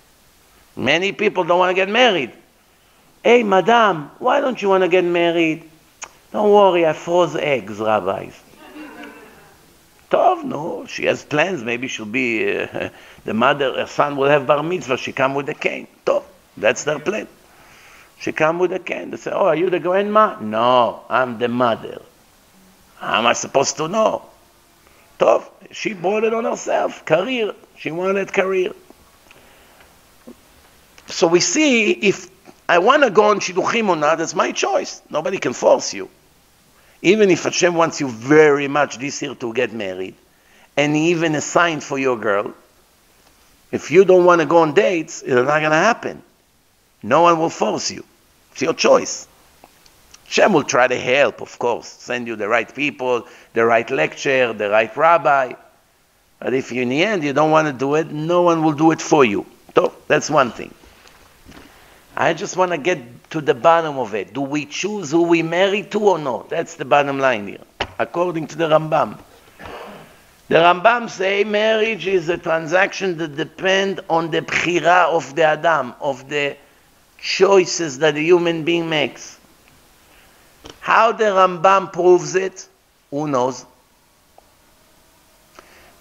Many people don't want to get married. Hey, madam, why don't you want to get married? Don't worry, I froze eggs, rabbis. Tov, no, she has plans. Maybe she'll be, her son will have bar mitzvah. She come with a cane. Tov, that's their plan. She come with a cane. They say, oh, are you the grandma? No, I'm the mother. How am I supposed to know? Tov, she bought it on herself, career. She wanted career. So we see if I want to go on Shidduchim or not, that's my choice. Nobody can force you. Even if Hashem wants you very much this year to get married, and he even assigned for your girl, if you don't want to go on dates, it's not going to happen. No one will force you. It's your choice. Hashem will try to help, of course. Send you the right people, the right lecture, the right rabbi. But if in the end you don't want to do it, no one will do it for you. So that's one thing. I just want to get to the bottom of it. Do we choose who we marry to or not? That's the bottom line here, according to the Rambam. The Rambam say marriage is a transaction that depends on the bchira of the Adam, of the choices that a human being makes. How the Rambam proves it, who knows?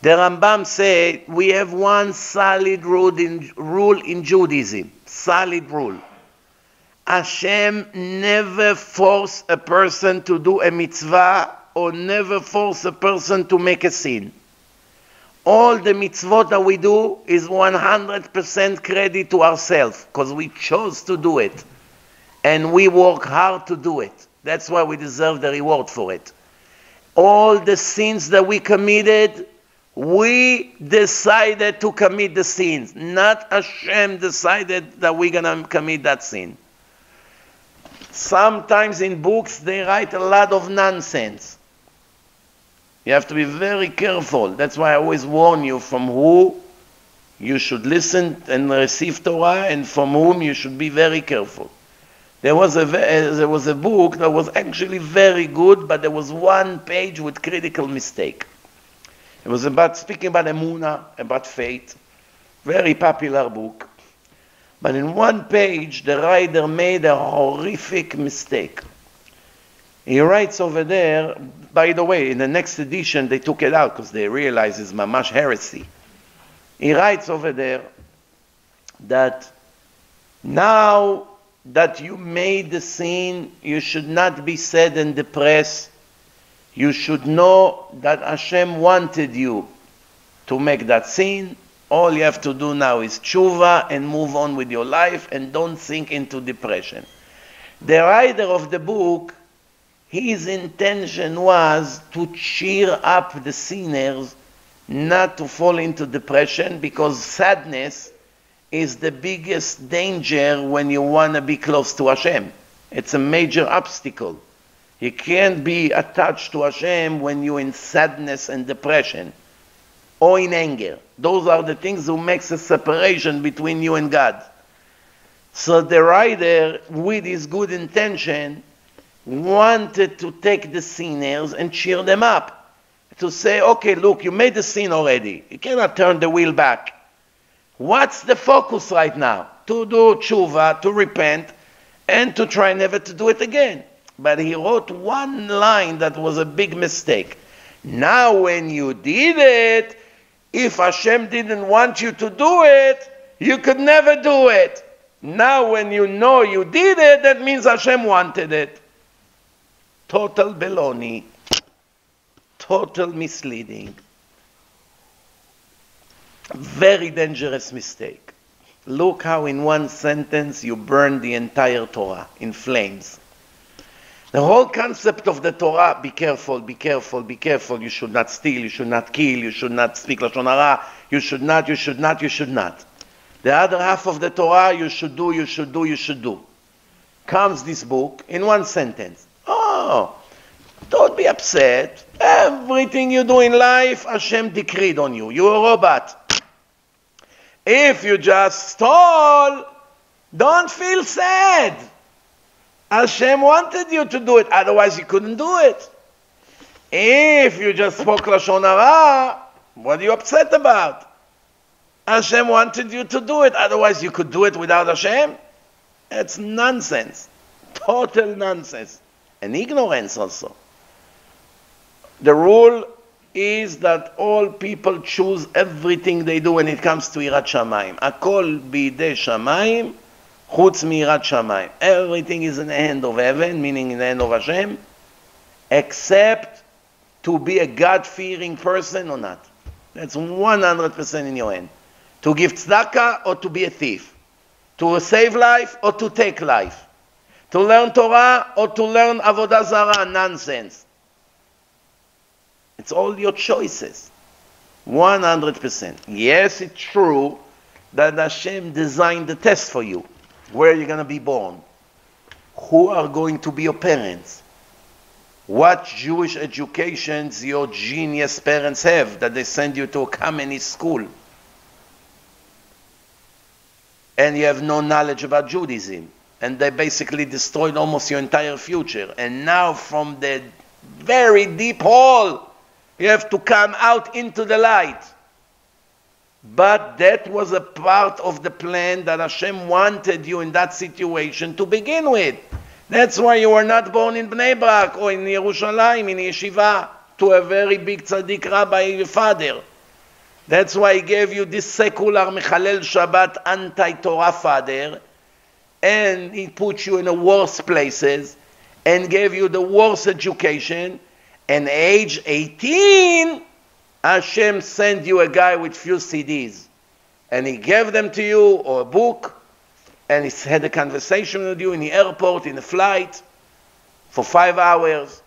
The Rambam say we have one solid rule in Judaism, solid rule. Hashem never force a person to do a mitzvah or never force a person to make a sin. All the mitzvot that we do is 100% credit to ourselves because we chose to do it and we work hard to do it. That's why we deserve the reward for it. All the sins that we committed, we decided to commit the sins. Not Hashem decided that we're going to commit that sin. Sometimes in books they write a lot of nonsense. You have to be very careful. That's why I always warn you from who you should listen and receive Torah and from whom you should be very careful. There was a book that was actually very good, but there was one page with critical mistake. It was speaking about Emunah, about faith. Very popular book. But in one page, the writer made a horrific mistake. He writes over there, by the way, in the next edition, they took it out because they realized it's mamash heresy. He writes over there that now that you made the sin, you should not be sad and depressed. You should know that Hashem wanted you to make that sin. All you have to do now is tshuva and move on with your life and don't sink into depression. The writer of the book, his intention was to cheer up the sinners, not to fall into depression, because sadness is the biggest danger when you want to be close to Hashem. It's a major obstacle. You can't be attached to Hashem when you're in sadness and depression, or in anger. Those are the things that makes a separation between you and God. So the writer, with his good intention, wanted to take the sinners and cheer them up. To say, okay, look, you made the sin already. You cannot turn the wheel back. What's the focus right now? To do tshuva, to repent, and to try never to do it again. But he wrote one line that was a big mistake. Now when you did it, if Hashem didn't want you to do it, you could never do it. Now when you know you did it, that means Hashem wanted it. Total baloney. Total misleading. Very dangerous mistake. Look how in one sentence you burn the entire Torah in flames. The whole concept of the Torah, be careful, be careful, be careful. You should not steal, you should not kill, you should not speak Lashon Hara, you should not, you should not, you should not. The other half of the Torah, you should do, you should do, you should do. Comes this book in one sentence. Oh, don't be upset. Everything you do in life, Hashem decreed on you. You're a robot. If you just stole, don't feel sad. Hashem wanted you to do it, otherwise you couldn't do it. If you just spoke Lashon Hara, what are you upset about? Hashem wanted you to do it, otherwise you could do it without Hashem. That's nonsense. Total nonsense. And ignorance also. The rule is that all people choose everything they do when it comes to Yirat Shamayim. Akol b'idei Shamayim. Chutz mirat shamayim. Everything is in the hand of heaven, meaning in the hand of Hashem, except to be a God-fearing person or not. That's 100% in your hand. To give tzedakah or to be a thief. To save life or to take life. To learn Torah or to learn Avodah Zarah, nonsense. It's all your choices. 100%. Yes, it's true that Hashem designed the test for you. Where you're going to be born. Who are going to be your parents? What Jewish educations your genius parents have that they send you to a Kamenist school. And you have no knowledge about Judaism. And they basically destroyed almost your entire future. And now from the very deep hole, you have to come out into the light. But that was a part of the plan that Hashem wanted you in that situation to begin with. That's why you were not born in Bnei Brak or in Yerushalayim, in Yeshiva, to a very big tzaddik rabbi, your father. That's why he gave you this secular Mechalel Shabbat anti-Torah father, and he put you in the worst places, and gave you the worst education, and age 18, Hashem sent you a guy with few CDs, and he gave them to you, or a book, and he had a conversation with you in the airport, in the flight, for 5 hours,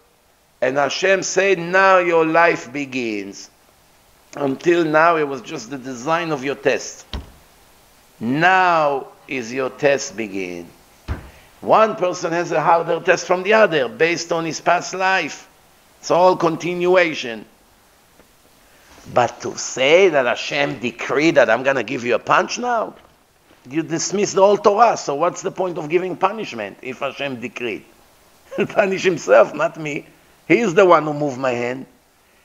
and Hashem said, now your life begins. Until now, it was just the design of your test. Now is your test begin. One person has a harder test from the other, based on his past life. It's all continuation. But to say that Hashem decreed that I'm going to give you a punch now, you dismiss the whole Torah, so what's the point of giving punishment if Hashem decreed? He'll punish himself, not me. He is the one who moved my hand.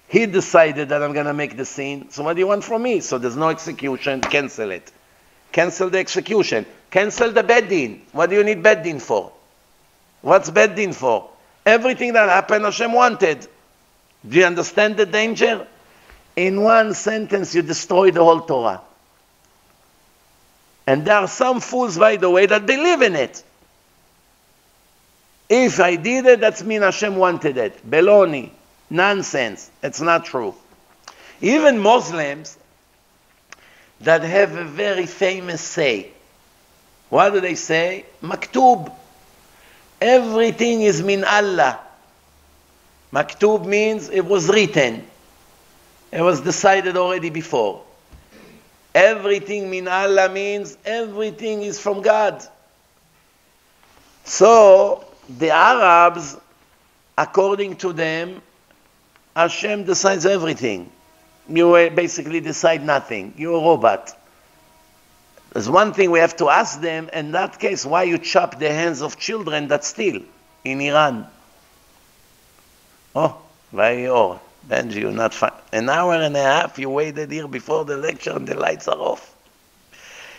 He decided that I'm going to make the scene, so what do you want from me? So there's no execution, cancel it. Cancel the execution. Cancel the bed din. What do you need bed din for? What's bed din for? Everything that happened, Hashem wanted. Do you understand the danger? In one sentence, you destroy the whole Torah. And there are some fools, by the way, that believe in it. If I did it, that means Hashem wanted it. Baloney. Nonsense. It's not true. Even Muslims that have a very famous say. What do they say? Maktub. Everything is min Allah. Maktub means it was written. It was decided already before. Everything min Allah means everything is from God. So, the Arabs, according to them, Hashem decides everything. You basically decide nothing. You're a robot. There's one thing we have to ask them, in that case, why you chop the hands of children that steal in Iran? Oh, very old. Benji, you're not fine. An hour and a half you waited here before the lecture and the lights are off.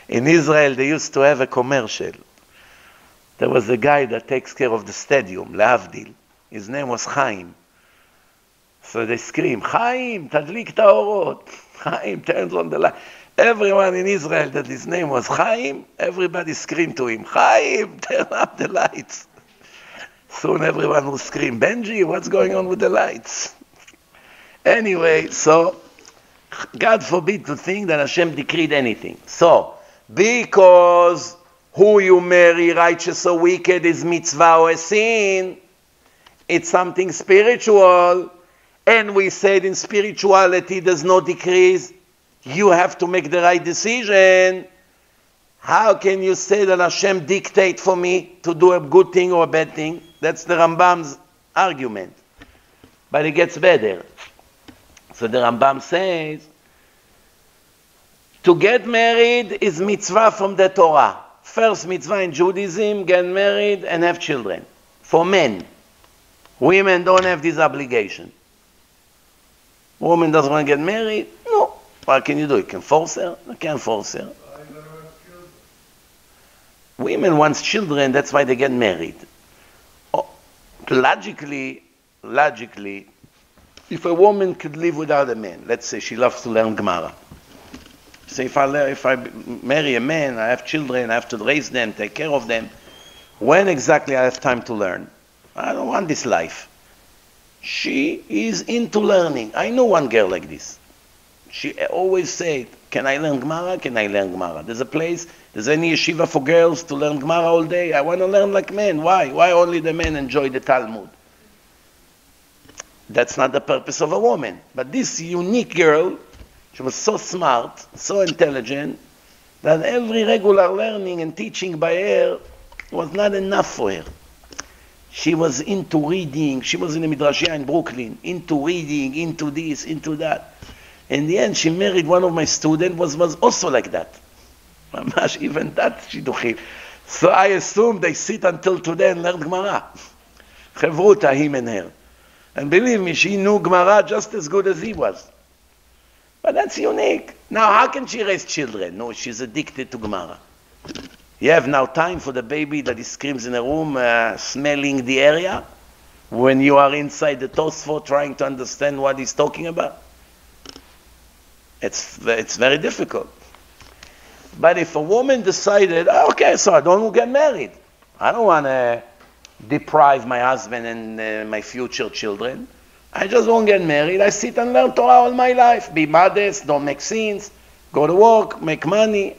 In Israel, they used to have a commercial. There was a guy that takes care of the stadium, Lehavdil. His name was Chaim. So they scream, Chaim, tadlik ta'orot. Chaim turns on the light. Everyone in Israel that his name was Chaim, everybody screamed to him, Chaim, turn up the lights. Soon everyone will scream, Benji, what's going on with the lights? Anyway, so, God forbid to think that Hashem decreed anything. So, because who you marry, righteous or wicked, is mitzvah or a sin, it's something spiritual, and we said in spirituality there's no decrees, you have to make the right decision. How can you say that Hashem dictate for me to do a good thing or a bad thing? That's the Rambam's argument. But it gets better. So the Rambam says, to get married is mitzvah from the Torah. First mitzvah in Judaism, get married and have children. For men. Women don't have this obligation. Woman doesn't want to get married? No. What can you do? You can force her? You can't force her. Women want children, that's why they get married. Oh, logically, if a woman could live without a man, let's say she loves to learn Gemara. So if I marry a man, I have children, I have to raise them, take care of them. When exactly I have time to learn? I don't want this life. She is into learning. I know one girl like this. She always said, can I learn Gemara? Can I learn Gemara? There's a place, there's any yeshiva for girls to learn Gemara all day. I want to learn like men. Why? Why only the men enjoy the Talmud? That's not the purpose of a woman. But this unique girl, she was so smart, so intelligent, that every regular learning and teaching by her was not enough for her. She was into reading. She was in a midrashia in Brooklyn, into reading, into this, into that. In the end, she married one of my students, was also like that. Mamash, even that, shidduchim. So I assume they sit until today and learn Gemara. Chevruta, him and her. And believe me, she knew Gemara just as good as he was. But that's unique. Now, how can she raise children? No, she's addicted to Gemara. You have now time for the baby that he screams in a room, smelling the area, when you are inside the Tosfot trying to understand what he's talking about. It's very difficult. But if a woman decided, okay, so I don't get married. I don't want to deprive my husband and my future children. I just won't get married. I sit and learn Torah all my life. Be modest, don't make sins, go to work, make money.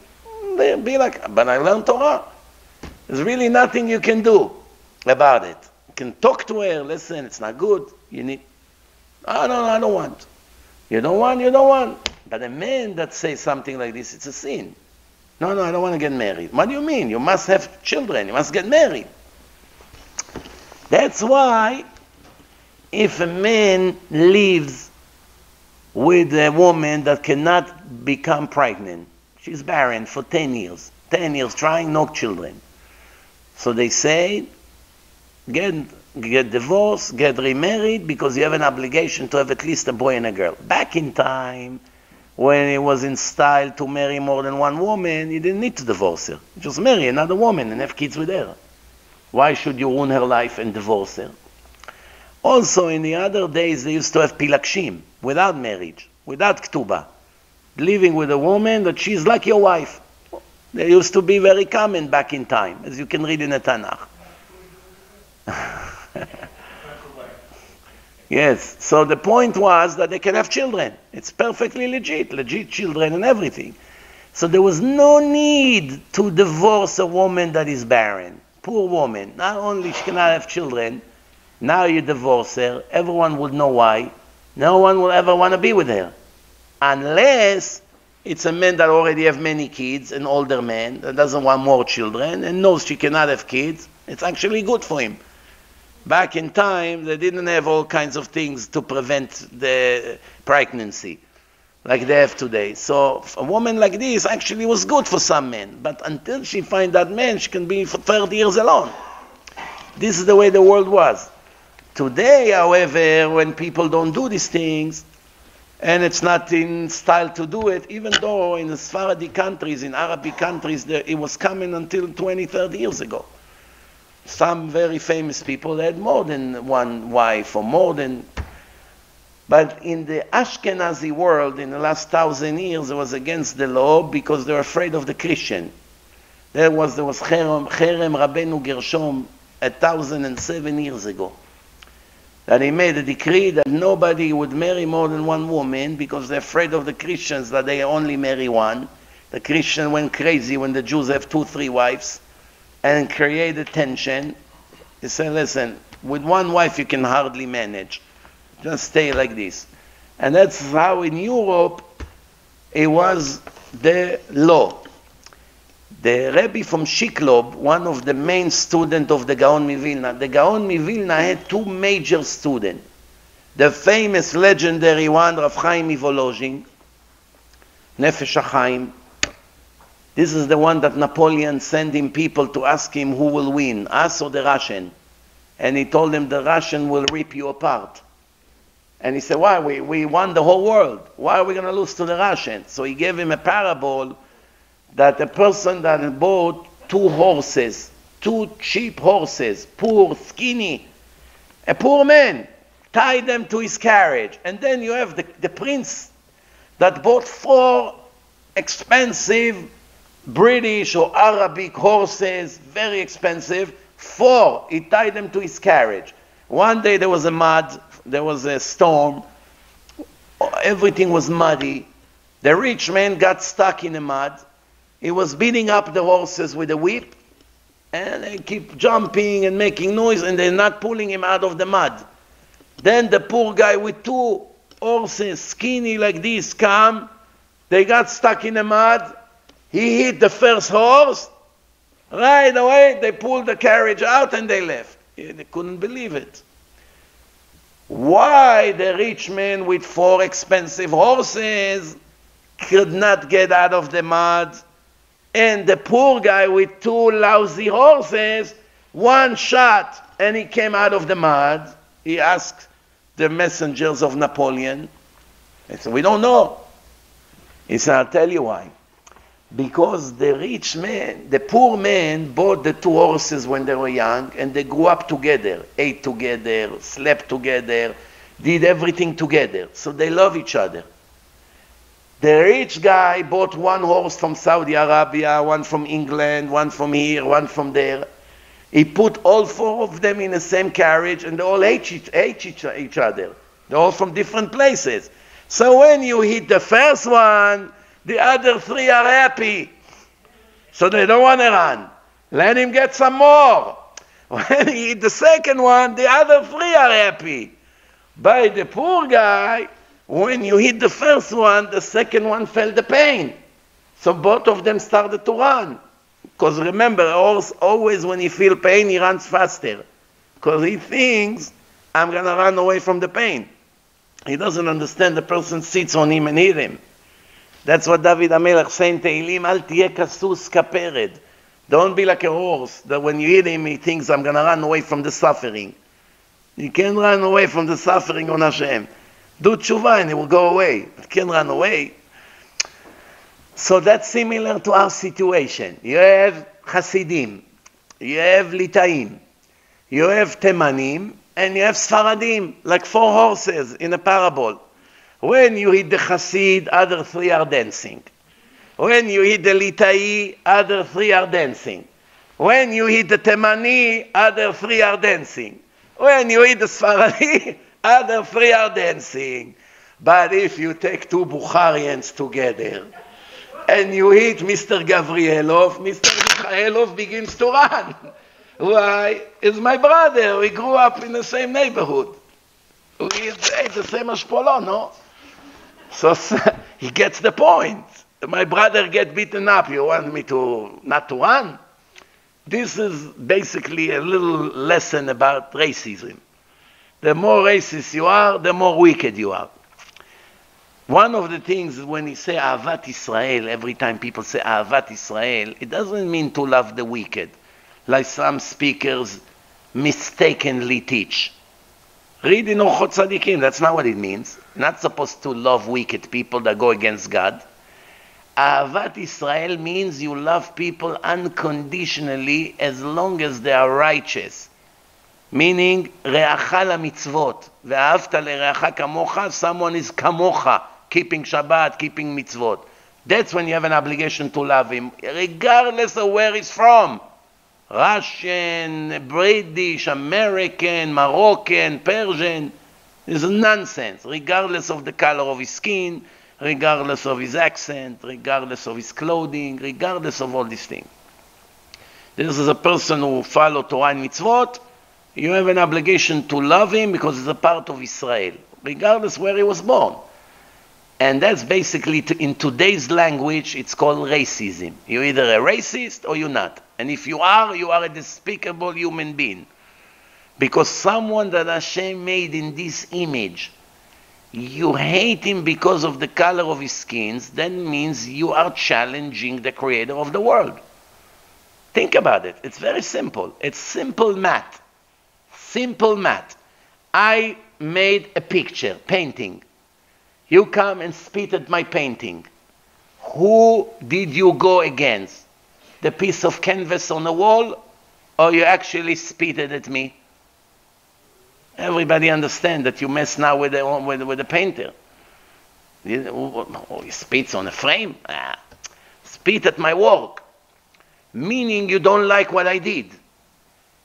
Be like, but I learned Torah. There's really nothing you can do about it. You can talk to her, listen, it's not good. You need, oh, no, I don't want. You don't want, you don't want. But a man that says something like this, it's a sin. No, I don't want to get married. What do you mean? You must have children. You must get married. That's why if a man lives with a woman that cannot become pregnant, she's barren for 10 years. 10 years trying, no children. So they say, get divorced, get remarried, because you have an obligation to have at least a boy and a girl. Back in time, when it was in style to marry more than one woman, you didn't need to divorce her. Just marry another woman and have kids with her. Why should you ruin her life and divorce her? Also, in the other days, they used to have pilakshim, without marriage, without ketubah. Living with a woman that she's like your wife. They used to be very common back in time, as you can read in the Tanakh. Yes, so the point was that they can have children. It's perfectly legit children and everything. So there was no need to divorce a woman that is barren. Poor woman. Not only she cannot have children, now you divorce her, everyone would know why. No one will ever want to be with her. Unless it's a man that already have many kids, an older man that doesn't want more children and knows she cannot have kids. It's actually good for him. Back in time, they didn't have all kinds of things to prevent the pregnancy like they have today. So a woman like this actually was good for some men. But until she finds that man, she can be for 30 years alone. This is the way the world was. Today, however, when people don't do these things, and it's not in style to do it, even though in the Sephardi countries, in Arabic countries, it was common until 20, 30 years ago. Some very famous people had more than one wife or more than... But in the Ashkenazi world, in the last 1,000 years, it was against the law because they were afraid of the Christian. There was Cherem Rabbeinu Gershom 1,007 years ago. That he made a decree that nobody would marry more than one woman because they're afraid of the Christians that they only marry one. The Christian went crazy when the Jews have 2, 3 wives and created tension. He said, listen, with one wife you can hardly manage. Just stay like this. And that's how in Europe it was the law. The Rebbe from Shklov, one of the main students of the Gaon Mivilna. The Gaon Mivilna had 2 major students. The famous legendary one, Rav Chaim Ivolozhin, Nefesh HaChaim. This is the one that Napoleon sent him people to ask him who will win, us or the Russian. And he told them the Russian will rip you apart. And he said, why? We won the whole world. Why are we going to lose to the Russians? So he gave him a parable that a person that bought 2 horses, 2 cheap horses, poor, skinny, a poor man, tied them to his carriage. And then you have the prince that bought 4 expensive British or Arabic horses, very expensive. 4, he tied them to his carriage. One day there was a mud, there was a storm, everything was muddy. The rich man got stuck in the mud. He was beating up the horses with a whip, and they keep jumping and making noise, and they're not pulling him out of the mud. Then the poor guy with 2 horses, skinny like this, come. They got stuck in the mud. He hit the first horse. Right away, they pulled the carriage out and they left. They couldn't believe it. Why the rich man with 4 expensive horses could not get out of the mud, and the poor guy with 2 lousy horses, 1 shot and he came out of the mud? He asked the messengers of Napoleon. They said, we don't know. He said, I'll tell you why. Because the rich man, the poor man bought the 2 horses when they were young, and they grew up together, ate together, slept together, did everything together. So they love each other. The rich guy bought 1 horse from Saudi Arabia, 1 from England, 1 from here, 1 from there. He put all 4 of them in the same carriage, and they all ate each other. They're all from different places. So when you hit the first one, the other 3 are happy. So they don't want to run. Let him get some more. When he hit the second one, the other 3 are happy. By the poor guy, when you hit the first one, the second one felt the pain. So both of them started to run. Because remember, a horse always when he feels pain, he runs faster. Because he thinks, I'm going to run away from the pain. He doesn't understand the person sits on him and hit him. That's what David HaMelech said in Tehillim, Al tiye kasus kapered. Don't be like a horse, that when you hit him, he thinks, I'm going to run away from the suffering. You can't run away from the suffering on Hashem. Do tshuva and it will go away. It can't run away. So that's similar to our situation. You have Hasidim, you have Litaim, you have Temanim, and you have Sfaradim, like 4 horses in a parable. When you hit the Hasid, other 3 are dancing. When you hit the Litai, other 3 are dancing. When you hit the Temani, other 3 are dancing. When you hit the Sfaradi, other 3 are dancing. But if you take 2 Bukharians together and you hit Mr. Gavrielov, Mr. Mikhailov begins to run. Why? He's my brother. We grew up in the same neighborhood. We ate the same ashpolo, no? So he gets the point. My brother get beaten up. You want me to not to run? This is basically a little lesson about racism. The more racist you are, the more wicked you are. One of the things when you say Ahavat Yisrael, every time people say Ahavat Yisrael, it doesn't mean to love the wicked, like some speakers mistakenly teach. Read in Orchot Tzadikim, that's not what it means. You're not supposed to love wicked people that go against God. Ahavat Yisrael means you love people unconditionally as long as they are righteous. Meaning, re'acha la mitzvot, ve'ahavta le'reacha kamocha, someone is kamocha, keeping Shabbat, keeping mitzvot. That's when you have an obligation to love him, regardless of where he's from. Russian, British, American, Moroccan, Persian. It's nonsense, regardless of the color of his skin, regardless of his accent, regardless of his clothing, regardless of all these things. This is a person who follows Torah and mitzvot. You have an obligation to love him because he's a part of Israel, regardless where he was born. And that's basically, in today's language, it's called racism. You're either a racist or you're not. And if you are, you are a despicable human being. Because someone that Hashem made in this image, you hate him because of the color of his skin, that means you are challenging the creator of the world. Think about it. It's very simple. It's simple math. Simple math. I made a picture, painting. You come and spit at my painting. Who did you go against? The piece of canvas on the wall, or you actually spit at me? Everybody understand that you mess now with the painter. He spits on a frame? Ah, spit at my work, meaning you don't like what I did.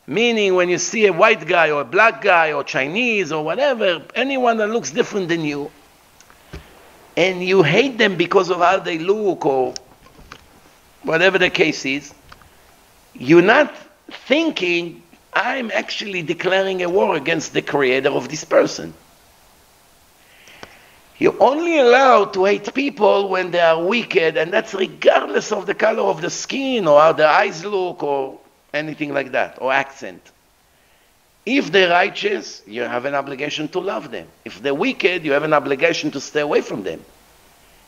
Meaning when you see a white guy or a black guy or Chinese or whatever, anyone that looks different than you, and you hate them because of how they look or whatever the case is, you're not thinking, I'm actually declaring a war against the creator of this person. You're only allowed to hate people when they are wicked, and that's regardless of the color of the skin or how their eyes look or anything like that, or accent. If they're righteous, you have an obligation to love them. If they're wicked, you have an obligation to stay away from them.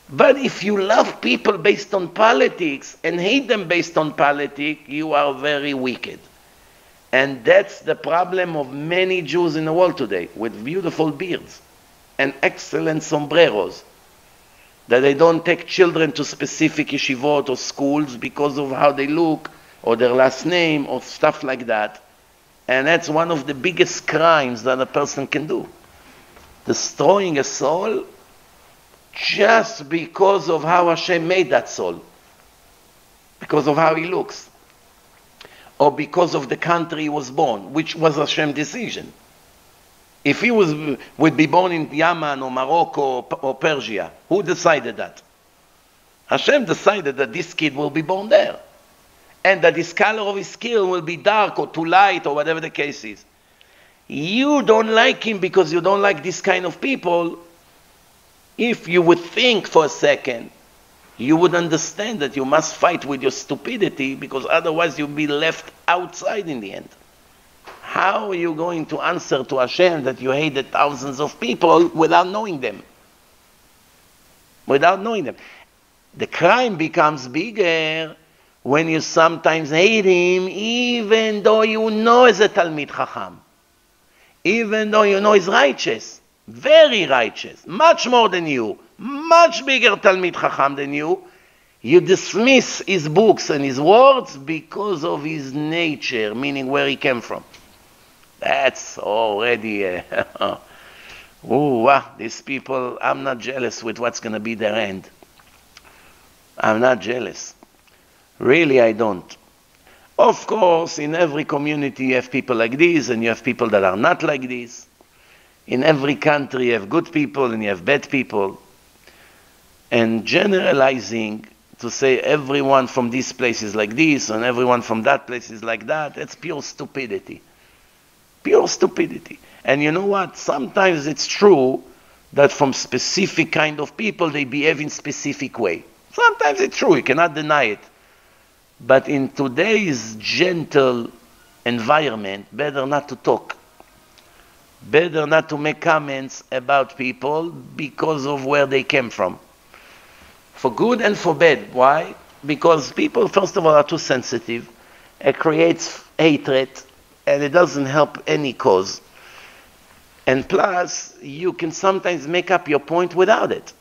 But if you love people based on politics and hate them based on politics, you are very wicked. And that's the problem of many Jews in the world today, with beautiful beards and excellent sombreros, that they don't take children to specific yeshivot or schools because of how they look or their last name or stuff like that. And that's one of the biggest crimes that a person can do. Destroying a soul just because of how Hashem made that soul. Because of how he looks. Or because of the country he was born, which was Hashem's decision. If he would be born in Yemen or Morocco or Persia, who decided that? Hashem decided that this kid will be born there. And that his color of his skin will be dark or too light or whatever the case is. You don't like him because you don't like this kind of people. If you would think for a second, you would understand that you must fight with your stupidity, because otherwise you'll be left outside in the end. How are you going to answer to Hashem that you hated thousands of people without knowing them? Without knowing them. The crime becomes bigger when you sometimes hate him, even though you know he's a Talmid Chacham. Even though you know he's righteous. Very righteous. Much more than you. Much bigger Talmid Chacham than you. You dismiss his books and his words because of his nature, meaning where he came from. That's already a... Ooh, wow, these people, I'm not jealous with what's going to be their end. I'm not jealous. Really, I don't. Of course, in every community you have people like this, and you have people that are not like this. In every country you have good people and you have bad people. And generalizing to say everyone from this place is like this, and everyone from that place is like that, that's pure stupidity. Pure stupidity. And you know what? Sometimes it's true that from specific kind of people they behave in specific way. Sometimes it's true, you cannot deny it. But in today's gentle environment, better not to talk. Better not to make comments about people because of where they came from. For good and for bad. Why? Because people, first of all, are too sensitive. It creates hatred, and it doesn't help any cause. And plus, you can sometimes make up your point without it.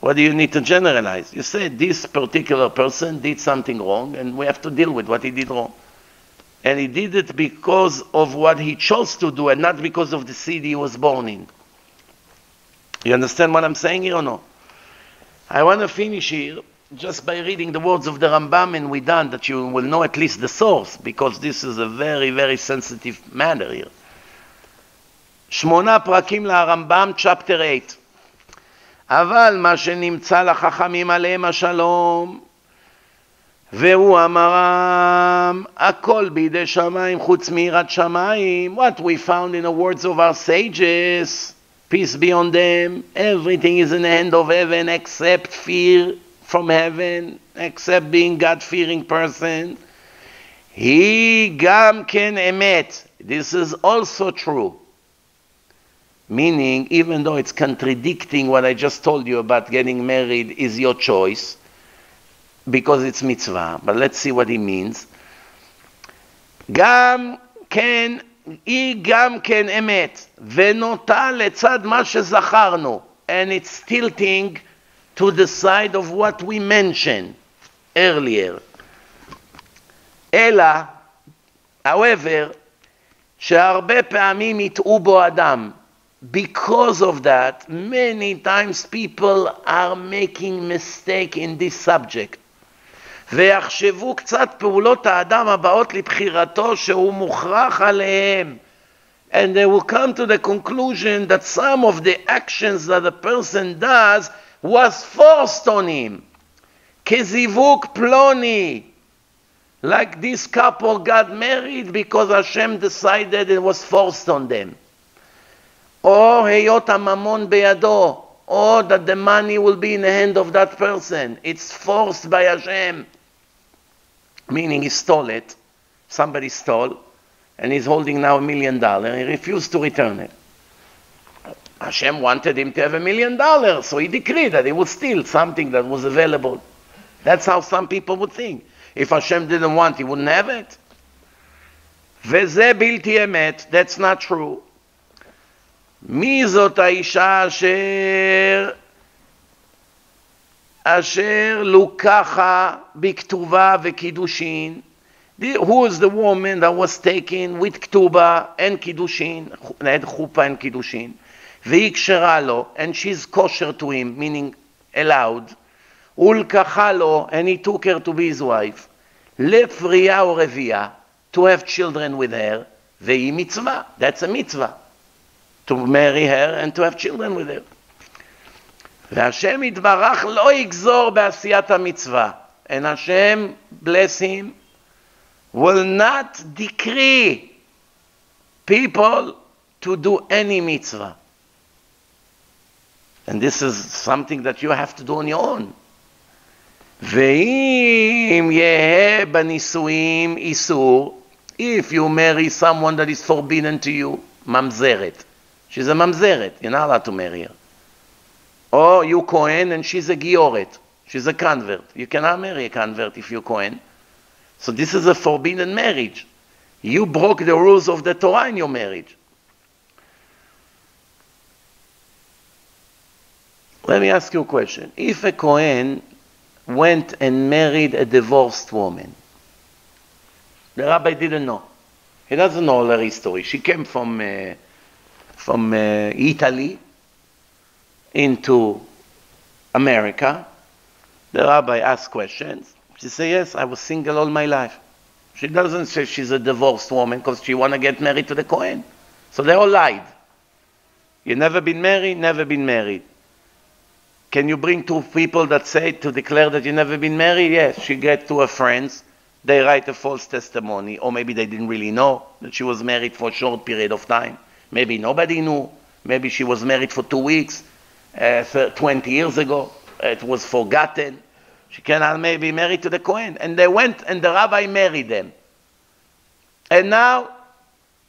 What do you need to generalize? You say this particular person did something wrong, and we have to deal with what he did wrong. And he did it because of what he chose to do, and not because of the city he was born in. You understand what I'm saying here or no? I want to finish here just by reading the words of the Rambam, and we're done, that you will know at least the source, because this is a very, very sensitive matter here. Shmona Prakim la Rambam, chapter 8. אבל מה שנמצא לחכמים עליהם השלום, והוא אמרם, הכל בידי שמיים חוץ מיראת שמיים. What we found in the words of our sages, peace be on them, everything is in the hand of heaven except fear from heaven, except being God-fearing person. He גם כן אמת. This is also true. Meaning, even though it's contradicting what I just told you about getting married is your choice, because it's mitzvah. But let's see what he means. Gam ken, I gam ken emet, venota letzad ma shezacharnu. And it's tilting to the side of what we mentioned earlier. Ela, however, she'arbe pe'amim it'u bo adam. Because of that, many times people are making mistake in this subject. ויחשבו קצת פעולות האדם הבאות לבחירתו שהוא מוכרח עליהם. And they will come to the conclusion that some of the actions that the person does was forced on him. כזיווג פלוני. Like this couple got married because Hashem decided it was forced on them. Or היות הממון בידו. Or that the money will be in the hand of that person. It's forced by Hashem. Meaning he stole it. Somebody stole. And he's holding now $1 million. He refused to return it. Hashem wanted him to have $1 million. So he decreed that he would steal something that was available. That's how some people would think. If Hashem didn't want, he wouldn't have it. וזה בלתי אמת. That's not true. מי זאת האישה אשר לוקחה בכתובה וקידושין? Who is the woman that was taken with כתובה and קידושין? Had חופה and קידושין. והיא קשרה לו, and she's kosher to him, meaning allowed. ולקחה לו, and he took her to be his wife. לפריה או רבייה, to have children with her, והיא מצווה. That's a mitzvah. To marry her and to have children with her. והשם יתברך לא יגזור בעשיית המצווה. And Hashem, bless him, will not decree people to do any mitzvah. And this is something that you have to do on your own. ואם יהיה בנישואים איסור, if you marry someone that is forbidden to you, ממזרת. She's a mamzeret. You're not allowed to marry her. Or you Kohen and she's a Gioret. She's a convert. You cannot marry a convert if you're Kohen. So this is a forbidden marriage. You broke the rules of the Torah in your marriage. Let me ask you a question. If a Kohen went and married a divorced woman, the rabbi didn't know. He doesn't know all her history. She came from Italy into America. The rabbi asked questions. She said, yes, I was single all my life. She doesn't say she's a divorced woman because she want to get married to the Kohen. So they all lied. You never been married? Never been married. Can you bring two people that say to declare that you never been married? Yes, she get to her friends. They write a false testimony. Or maybe they didn't really know that she was married for a short period of time. Maybe nobody knew. Maybe she was married for 2 weeks, 20 years ago. It was forgotten. She cannot maybe married to the Kohen. And they went and the rabbi married them. And now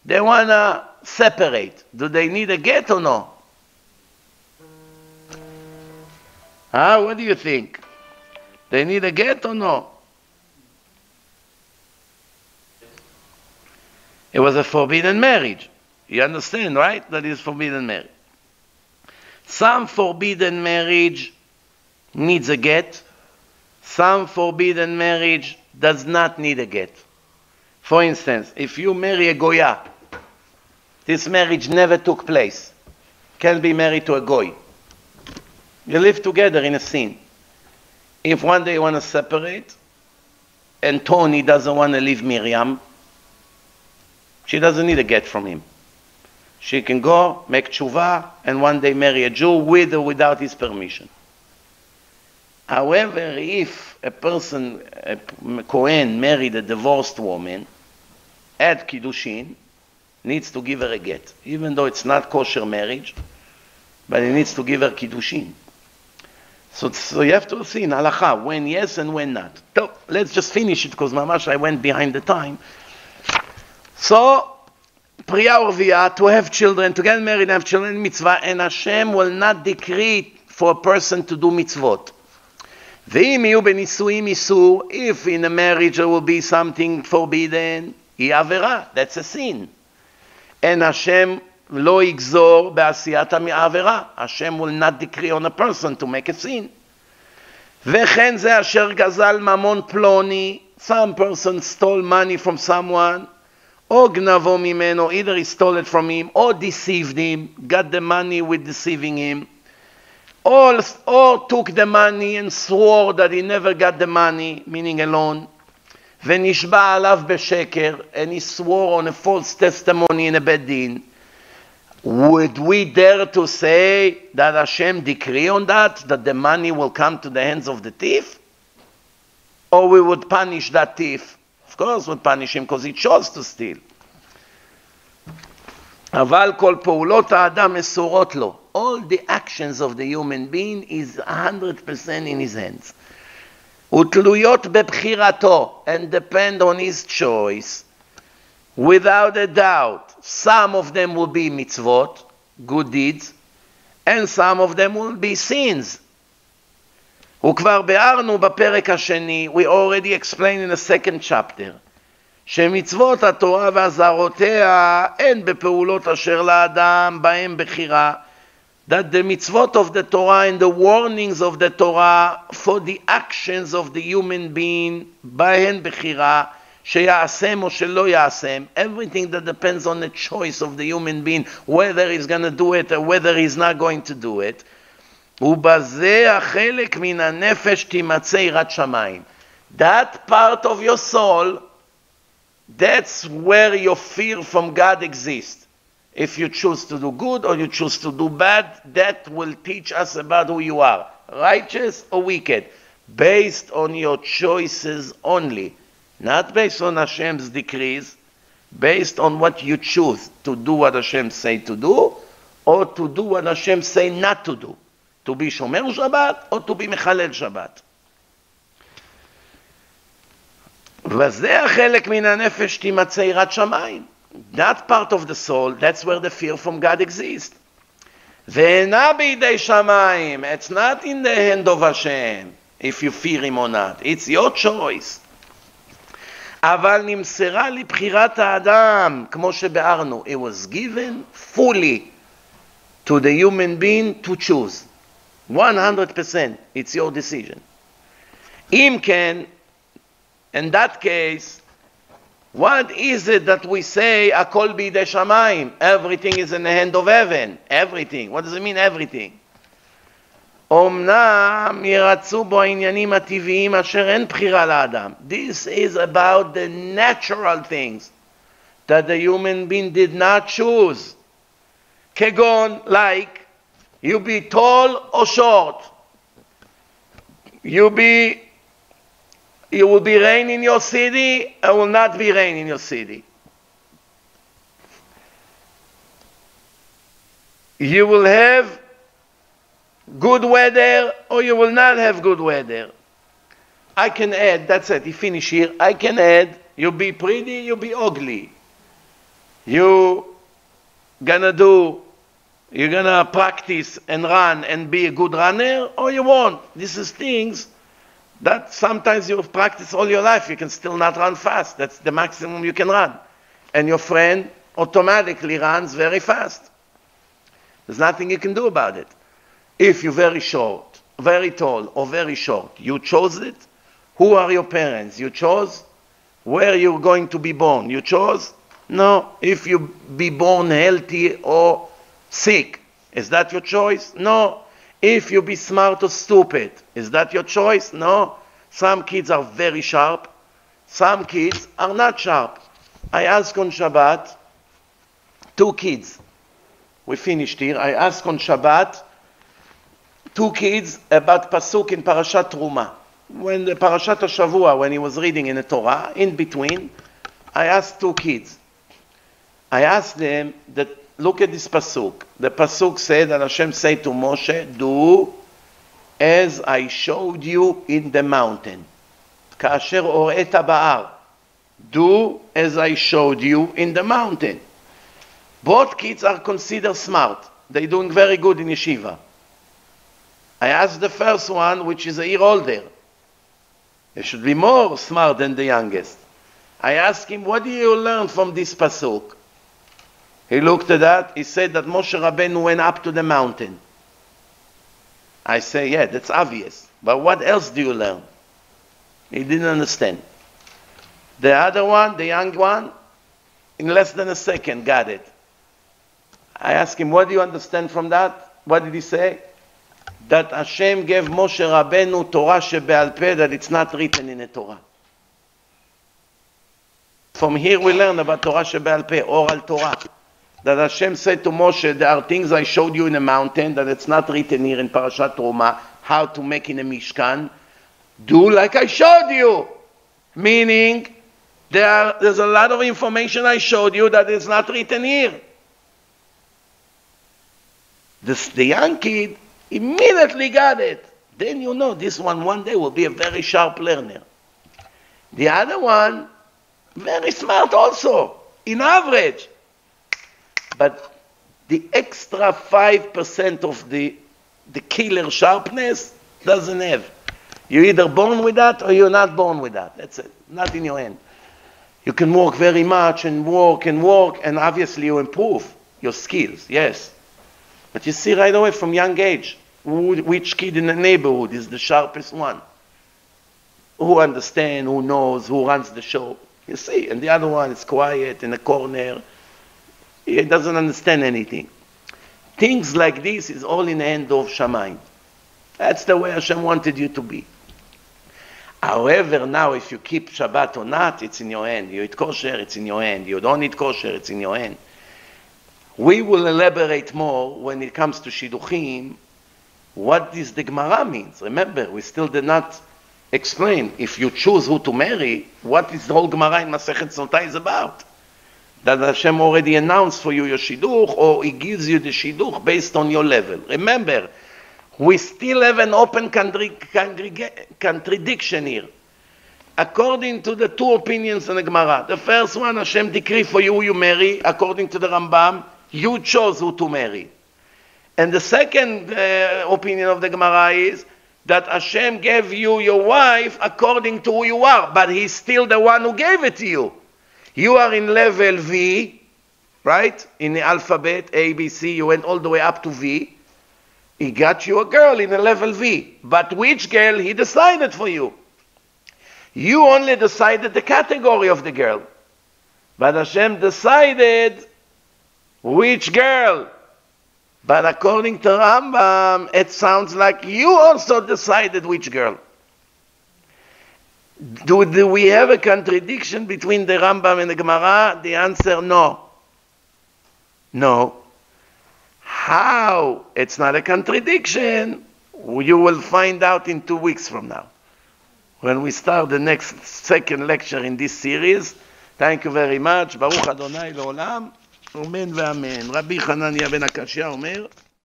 they want to separate. Do they need a get or no? Huh? What do you think? They need a get or no? It was a forbidden marriage. You understand, right? That is forbidden marriage. Some forbidden marriage needs a get. Some forbidden marriage does not need a get. For instance, if you marry a Goya, this marriage never took place. Can't be married to a Goy. You live together in a sin. If one day you want to separate, and Tony doesn't want to leave Miriam, she doesn't need a get from him. She can go, make tshuva, and one day marry a Jew with or without his permission. However, if a person, a Kohen, married a divorced woman at Kiddushin, needs to give her a get. Even though it's not kosher marriage, but he needs to give her Kiddushin. So you have to see in halakha, when yes and when not. So let's just finish it, because mamash, I went behind the time. So, Priya or Via, to have children, to get married and have children, mitzvah, and Hashem will not decree for a person to do mitzvot. If in a marriage there will be something forbidden, that's a sin. And Hashem lo igzor ba'asiyat ha'avera. Hashem will not decree on a person to make a sin. Vechen ze asher gazal mamon ploni. Some person stole money from someone. Or gnavo mimeno, either he stole it from him, or deceived him, got the money with deceiving him. or took the money and swore that he never got the money, meaning a loan, ונשבע עליו בשקר, and he swore on a false testimony in a bed din. Would we dare to say that Hashem decree on that, that the money will come to the hands of the thief? Or we would punish that thief? Of course would punish him, because he chose to steal. אבל כל פעולות האדם מסורות לו. All the actions of the human being is 100% in his hands. ותלויות בבחירתו, and depend on his choice. Without a doubt, some of them will be mitzvot, good deeds, and some of them will be sins. וכבר ביארנו בפרק השני, we already explained in the second chapter, שמצוות התורה והזרותיה אין בפעולות אשר לאדם בהם בחירה, that the mitzvot of the Torah and the warnings of the Torah for the actions of the human being בהן בחירה, שיעשם או שלא יעשם, everything that depends on the choice of the human being, whether he's going to do it or whether he's not going to do it, ובזה החלק מן הנפש תימצא יראת שמיים. That part of your soul, that's where your fear from God exists. If you choose to do good or you choose to do bad, that will teach us about who you are, righteous or wicked, based on your choices only. Not based on Hashem's decrees, based on what you choose, to do what Hashem say to do, or to do what Hashem say not to do, to be Shomer Shabbat, or to be Mechalel Shabbat. וזה החלק מן הנפש תימצא יראת שמיים. That part of the soul, that's where the fear from God exists. ואינה בידי שמיים, it's not in the hand of Hashem, if you fear him or not, it's your choice. אבל נמסרה לבחירת האדם, כמו שבארנו, it was given fully to the human being to choose. 100%, it's your decision. אם כן, in that case, what is it that we say, הכל בידי שמיים, everything is in the hand of heaven, everything, what does it mean everything? אמנם ירצו בו העניינים הטבעיים אשר אין בחירה לאדם. This is about the natural things that the human being did not choose. כגון, like, you be tall or short. You will be rain in your city, or will not be rain in your city. You will have good weather, or you will not have good weather. I can add, that's it, you finish here. I can add, you be pretty, you be ugly. You're gonna practice and run and be a good runner, or you won't. This is things that sometimes you've practiced all your life, you can still not run fast. That's the maximum you can run. And your friend automatically runs very fast. There's nothing you can do about it. If you're very short, very tall, or very short, you chose it. Who are your parents? You chose. Where you're going to be born? You chose. No. If you be born healthy or sick, is that your choice? No. If you be smart or stupid, is that your choice? No. Some kids are very sharp. Some kids are not sharp. I asked on Shabbat, two kids. We finished here. I asked on Shabbat, two kids about Pasuk in Parashat Truma. When the Parashat HaShavua, when he was reading in the Torah, in between, I asked two kids. I asked them, that, look at this Pasuk. The Pasuk said, and Hashem said to Moshe, do as I showed you in the mountain. Ka'asher or'eta ba'ar. Do as I showed you in the mountain. Both kids are considered smart. They're doing very good in yeshiva. I asked the first one, which is a year older. He should be more smart than the youngest. I asked him, what do you learn from this Pasuk? He looked at that. He said that Moshe Rabbeinu went up to the mountain. I say, yeah, that's obvious. But what else do you learn? He didn't understand. The other one, the young one, in less than a second, got it. I asked him, what do you understand from that? What did he say? that Hashem gave Moshe Rabbeinu Torah shebe'al peh, that it's not written in a Torah. From here we learn about Torah shebe'al peh, oral Torah. That Hashem said to Moshe, there are things I showed you in a mountain that it's not written here in Parashat Roma, how to make in a Mishkan. Do like I showed you. Meaning, there's a lot of information I showed you that is not written here. The young kid immediately got it. Then you know this one day will be a very sharp learner. The other one, very smart also, in average. But the extra 5% of the killer sharpness doesn't have. You're either born with that or you're not born with that. That's it. Not in your hand. You can work very much and work, and obviously you improve your skills, yes. But you see right away from young age, which kid in the neighborhood is the sharpest one? Who understands, who knows, who runs the show? You see, and the other one is quiet in the corner. He doesn't understand anything. Things like this is all in the hand of Shamayim. That's the way Hashem wanted you to be. However, now if you keep Shabbat or not, it's in your hand. You eat kosher, it's in your hand. You don't eat kosher, it's in your hand. We will elaborate more when it comes to Shidduchim. What does the Gemara means? Remember, we still did not explain. If you choose who to marry, what is the whole Gemara in Masechet Sotah is about? That Hashem already announced for you your shidduch, or He gives you the shidduch based on your level. Remember, we still have an open contradiction here. According to the two opinions in the Gemara, the first one, Hashem decreed for you who you marry. According to the Rambam, you chose who to marry. And the second opinion of the Gemara is that Hashem gave you your wife according to who you are, but He's still the one who gave it to you. You are in level V, right? In the alphabet, A, B, C, you went all the way up to V. He got you a girl in a level V. But which girl He decided for you? You only decided the category of the girl. But Hashem decided which girl. But according to Rambam, it sounds like you also decided which girl. Do we have a contradiction between the Rambam and the Gemara? The answer, no. No. How? It's not a contradiction. You will find out in 2 weeks from now, when we start the next second lecture in this series. Thank you very much. Baruch Adonai Leolam. Amen ve'amen. Rabbi Hananiya ben Akashiyah אומר,